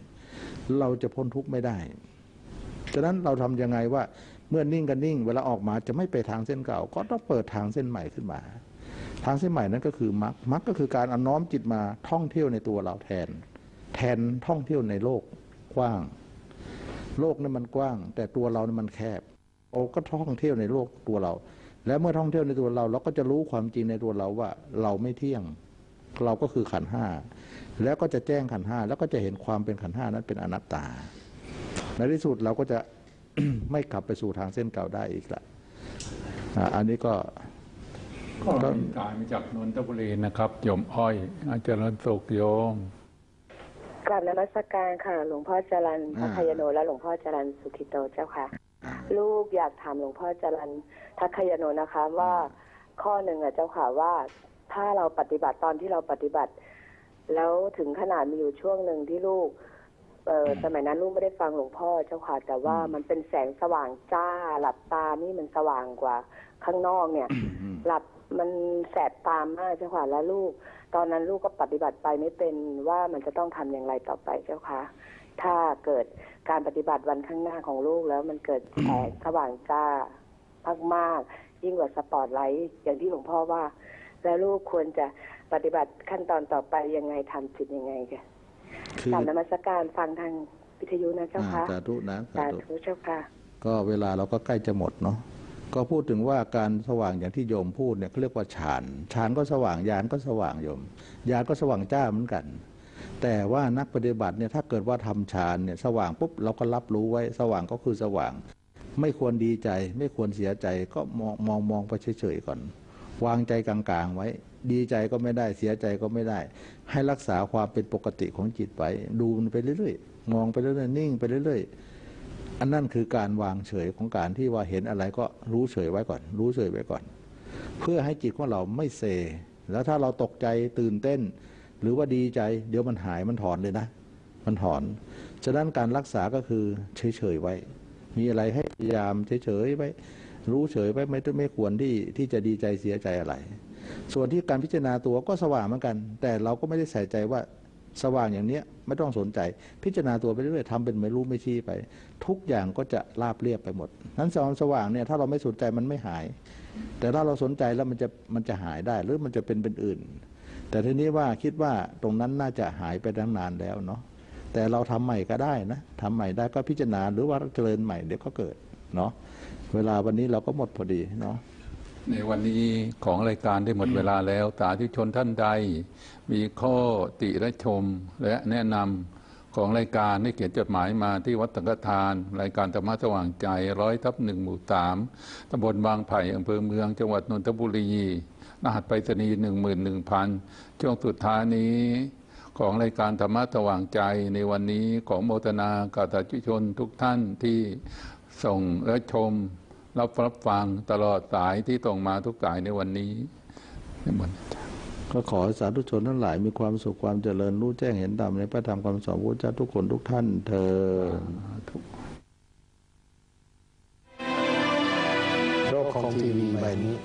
เราจะพ้นทุกข์ไม่ได้ฉะนั้นเราทำยังไงว่าเมื่อนิ่งกันนิ่งเวลาออกมาจะไม่ไปทางเส้นเก่าก็ต้องเปิดทางเส้นใหม่ขึ้นมาทางเส้นใหม่นั้นก็คือมรรคมรรคก็คือการเอาน้อมจิตมาท่องเที่ยวในตัวเราแทนแทนท่องเที่ยวในโลกกว้างโลกนั้นมันกว้างแต่ตัวเรานั้นมันแคบเราก็ท่องเที่ยวในโลกตัวเราและเมื่อท่องเที่ยวในตัวเราเราก็จะรู้ความจริงในตัวเราว่าเราไม่เที่ยงเราก็คือขันธ์ห้าแล้วก็จะแจ้งขันธ์ห้าแล้วก็จะเห็นความเป็นขันธ์ห้านั้นเป็นอนัตตาในที่สุดเราก็จะ ไม่กลับไปสู่ทางเส้นเก่าได้อีกละอันนี้ก็ก็ตายมาจากนนทบุรีนะครับโยมอ้อยอาจารย์สุขโยมกราบนมัสการค่ะหลวงพ่อจรัญพระพยโนและหลวงพ่อจรัญสุขิโตเจ้าค่ะลูกอยากถามหลวงพ่อจรัญทักขยโนนะคะว่าข้อหนึ่งอะเจ้าค่ะว่าถ้าเราปฏิบัติตอนที่เราปฏิบัติแล้วถึงขนาดมีอยู่ช่วงหนึ่งที่ลูกเออสมัยนั้นลูกไม่ได้ฟังหลวงพ่อเจ้าค่ะแต่ว่ามันเป็นแสงสว่างจ้าหลับตานี่มันสว่างกว่าข้างนอกเนี่ย หลับมันแสบตามมากเจ้าค่ะแล้วลูกตอนนั้นลูกก็ปฏิบัติไปไม่เป็นว่ามันจะต้องทำอย่างไรต่อไปเจ้าค่ะถ้าเกิดการปฏิบัติวันข้างหน้าของลูกแล้วมันเกิดแสงสว่างจ้ามากๆยิ่งกว่าสปอตไลท์อย่างที่หลวงพ่อว่าแล้วลูกควรจะปฏิบัติขั้นตอนต่อไปยังไงทำจิตยังไงคะ กลับนมัสการฟังทางวิทยุนะเจ้าค่ะสาธุนะสาธุเจ้าค่ะก็เวลาเราก็ใกล้จะหมดเนาะก็พูดถึงว่าการสว่างอย่างที่โยมพูดเนี่ยเขาเรียกว่าฌานฌานก็สว่างญาณก็สว่างโยมญาณก็สว่างจ้าเหมือนกันแต่ว่านักปฏิบัติเนี่ยถ้าเกิดว่าทำฌานเนี่ยสว่างปุ๊บเราก็รับรู้ไว้สว่างก็คือสว่างไม่ควรดีใจไม่ควรเสียใจก็มองมองมองไปเฉยๆก่อนวางใจกลางๆไว้ดีใจก็ไม่ได้เสียใจก็ไม่ได้ให้รักษาความเป็นปกติของจิตไว้ดูมันไปเรื่อยๆมองไปเรื่อยๆนิ่งไปเรื่อยๆอันนั้นคือการวางเฉยของการที่ว่าเห็นอะไรก็รู้เฉยไว้ก่อนรู้เฉยไว้ก่อนเพื่อให้จิตของเราไม่เซแล้วถ้าเราตกใจตื่นเต้นหรือว่าดีใจเดี๋ยวมันหายมันถอนเลยนะมันถอนฉะนั้นการรักษาก็คือเฉยๆไว้มีอะไรให้พยายามเฉยๆไว้รู้เฉยไว้ไม่ไม่ควรที่ที่จะดีใจเสียใจอะไรส่วนที่การพิจารณาตัวก็สว่างเหมือนกันแต่เราก็ไม่ได้ใส่ใจว่าสว่างอย่างเนี้ยไม่ต้องสนใจพิจารณาตัวไปเรื่อยๆทำเป็นไม่รู้ไม่ชี้ไปทุกอย่างก็จะราบเรียบไปหมดนั้นความสว่างเนี่ยถ้าเราไม่สนใจมันไม่หายแต่ถ้าเราสนใจแล้วมันจะมันจะหายได้หรือมันจะเป็นเป็นอื่นแต่ทีนี้ว่าคิดว่าตรงนั้นน่าจะหายไปตั้งนานแล้วเนาะแต่เราทำใหม่ก็ได้นะทำใหม่ได้ก็พิจารณาหรือว่าเจริญใหม่เดี๋ยวก็เกิดเนาะเวลาวันนี้เราก็หมดพอดีเนาะในวันนี้ของรายการได้หมดเวลาแล้วสาธุชนท่านใดมีข้อติและชมและแนะนำของรายการได้เขียนจดหมายมาที่วัดสังฆทานรายการธรรมะสว่างใจร้อยทับหนึ่งหมู่สามตำบลบางไผ่อำเภอเมืองจังหวัดนนทบุรีรหัสไปรษณีย์หนึ่งหมื่นหนึ่งพันช่วงสุดท้ายนี้ของรายการธรรมะสว่างใจในวันนี้ของโมทนากับสาธุชนทุกท่านที่ส่งและชมรับรับฟังตลอดสายที่ตรงมาทุกสายในวันนี้ก็ขอสาธุชนทั้งหลายมีความสุขความเจริญรู้แจ้งเห็นตามในพระธรรมคำสอนพระเจ้าทุกคนทุกท่านเธอโลกของทีวีใบนี้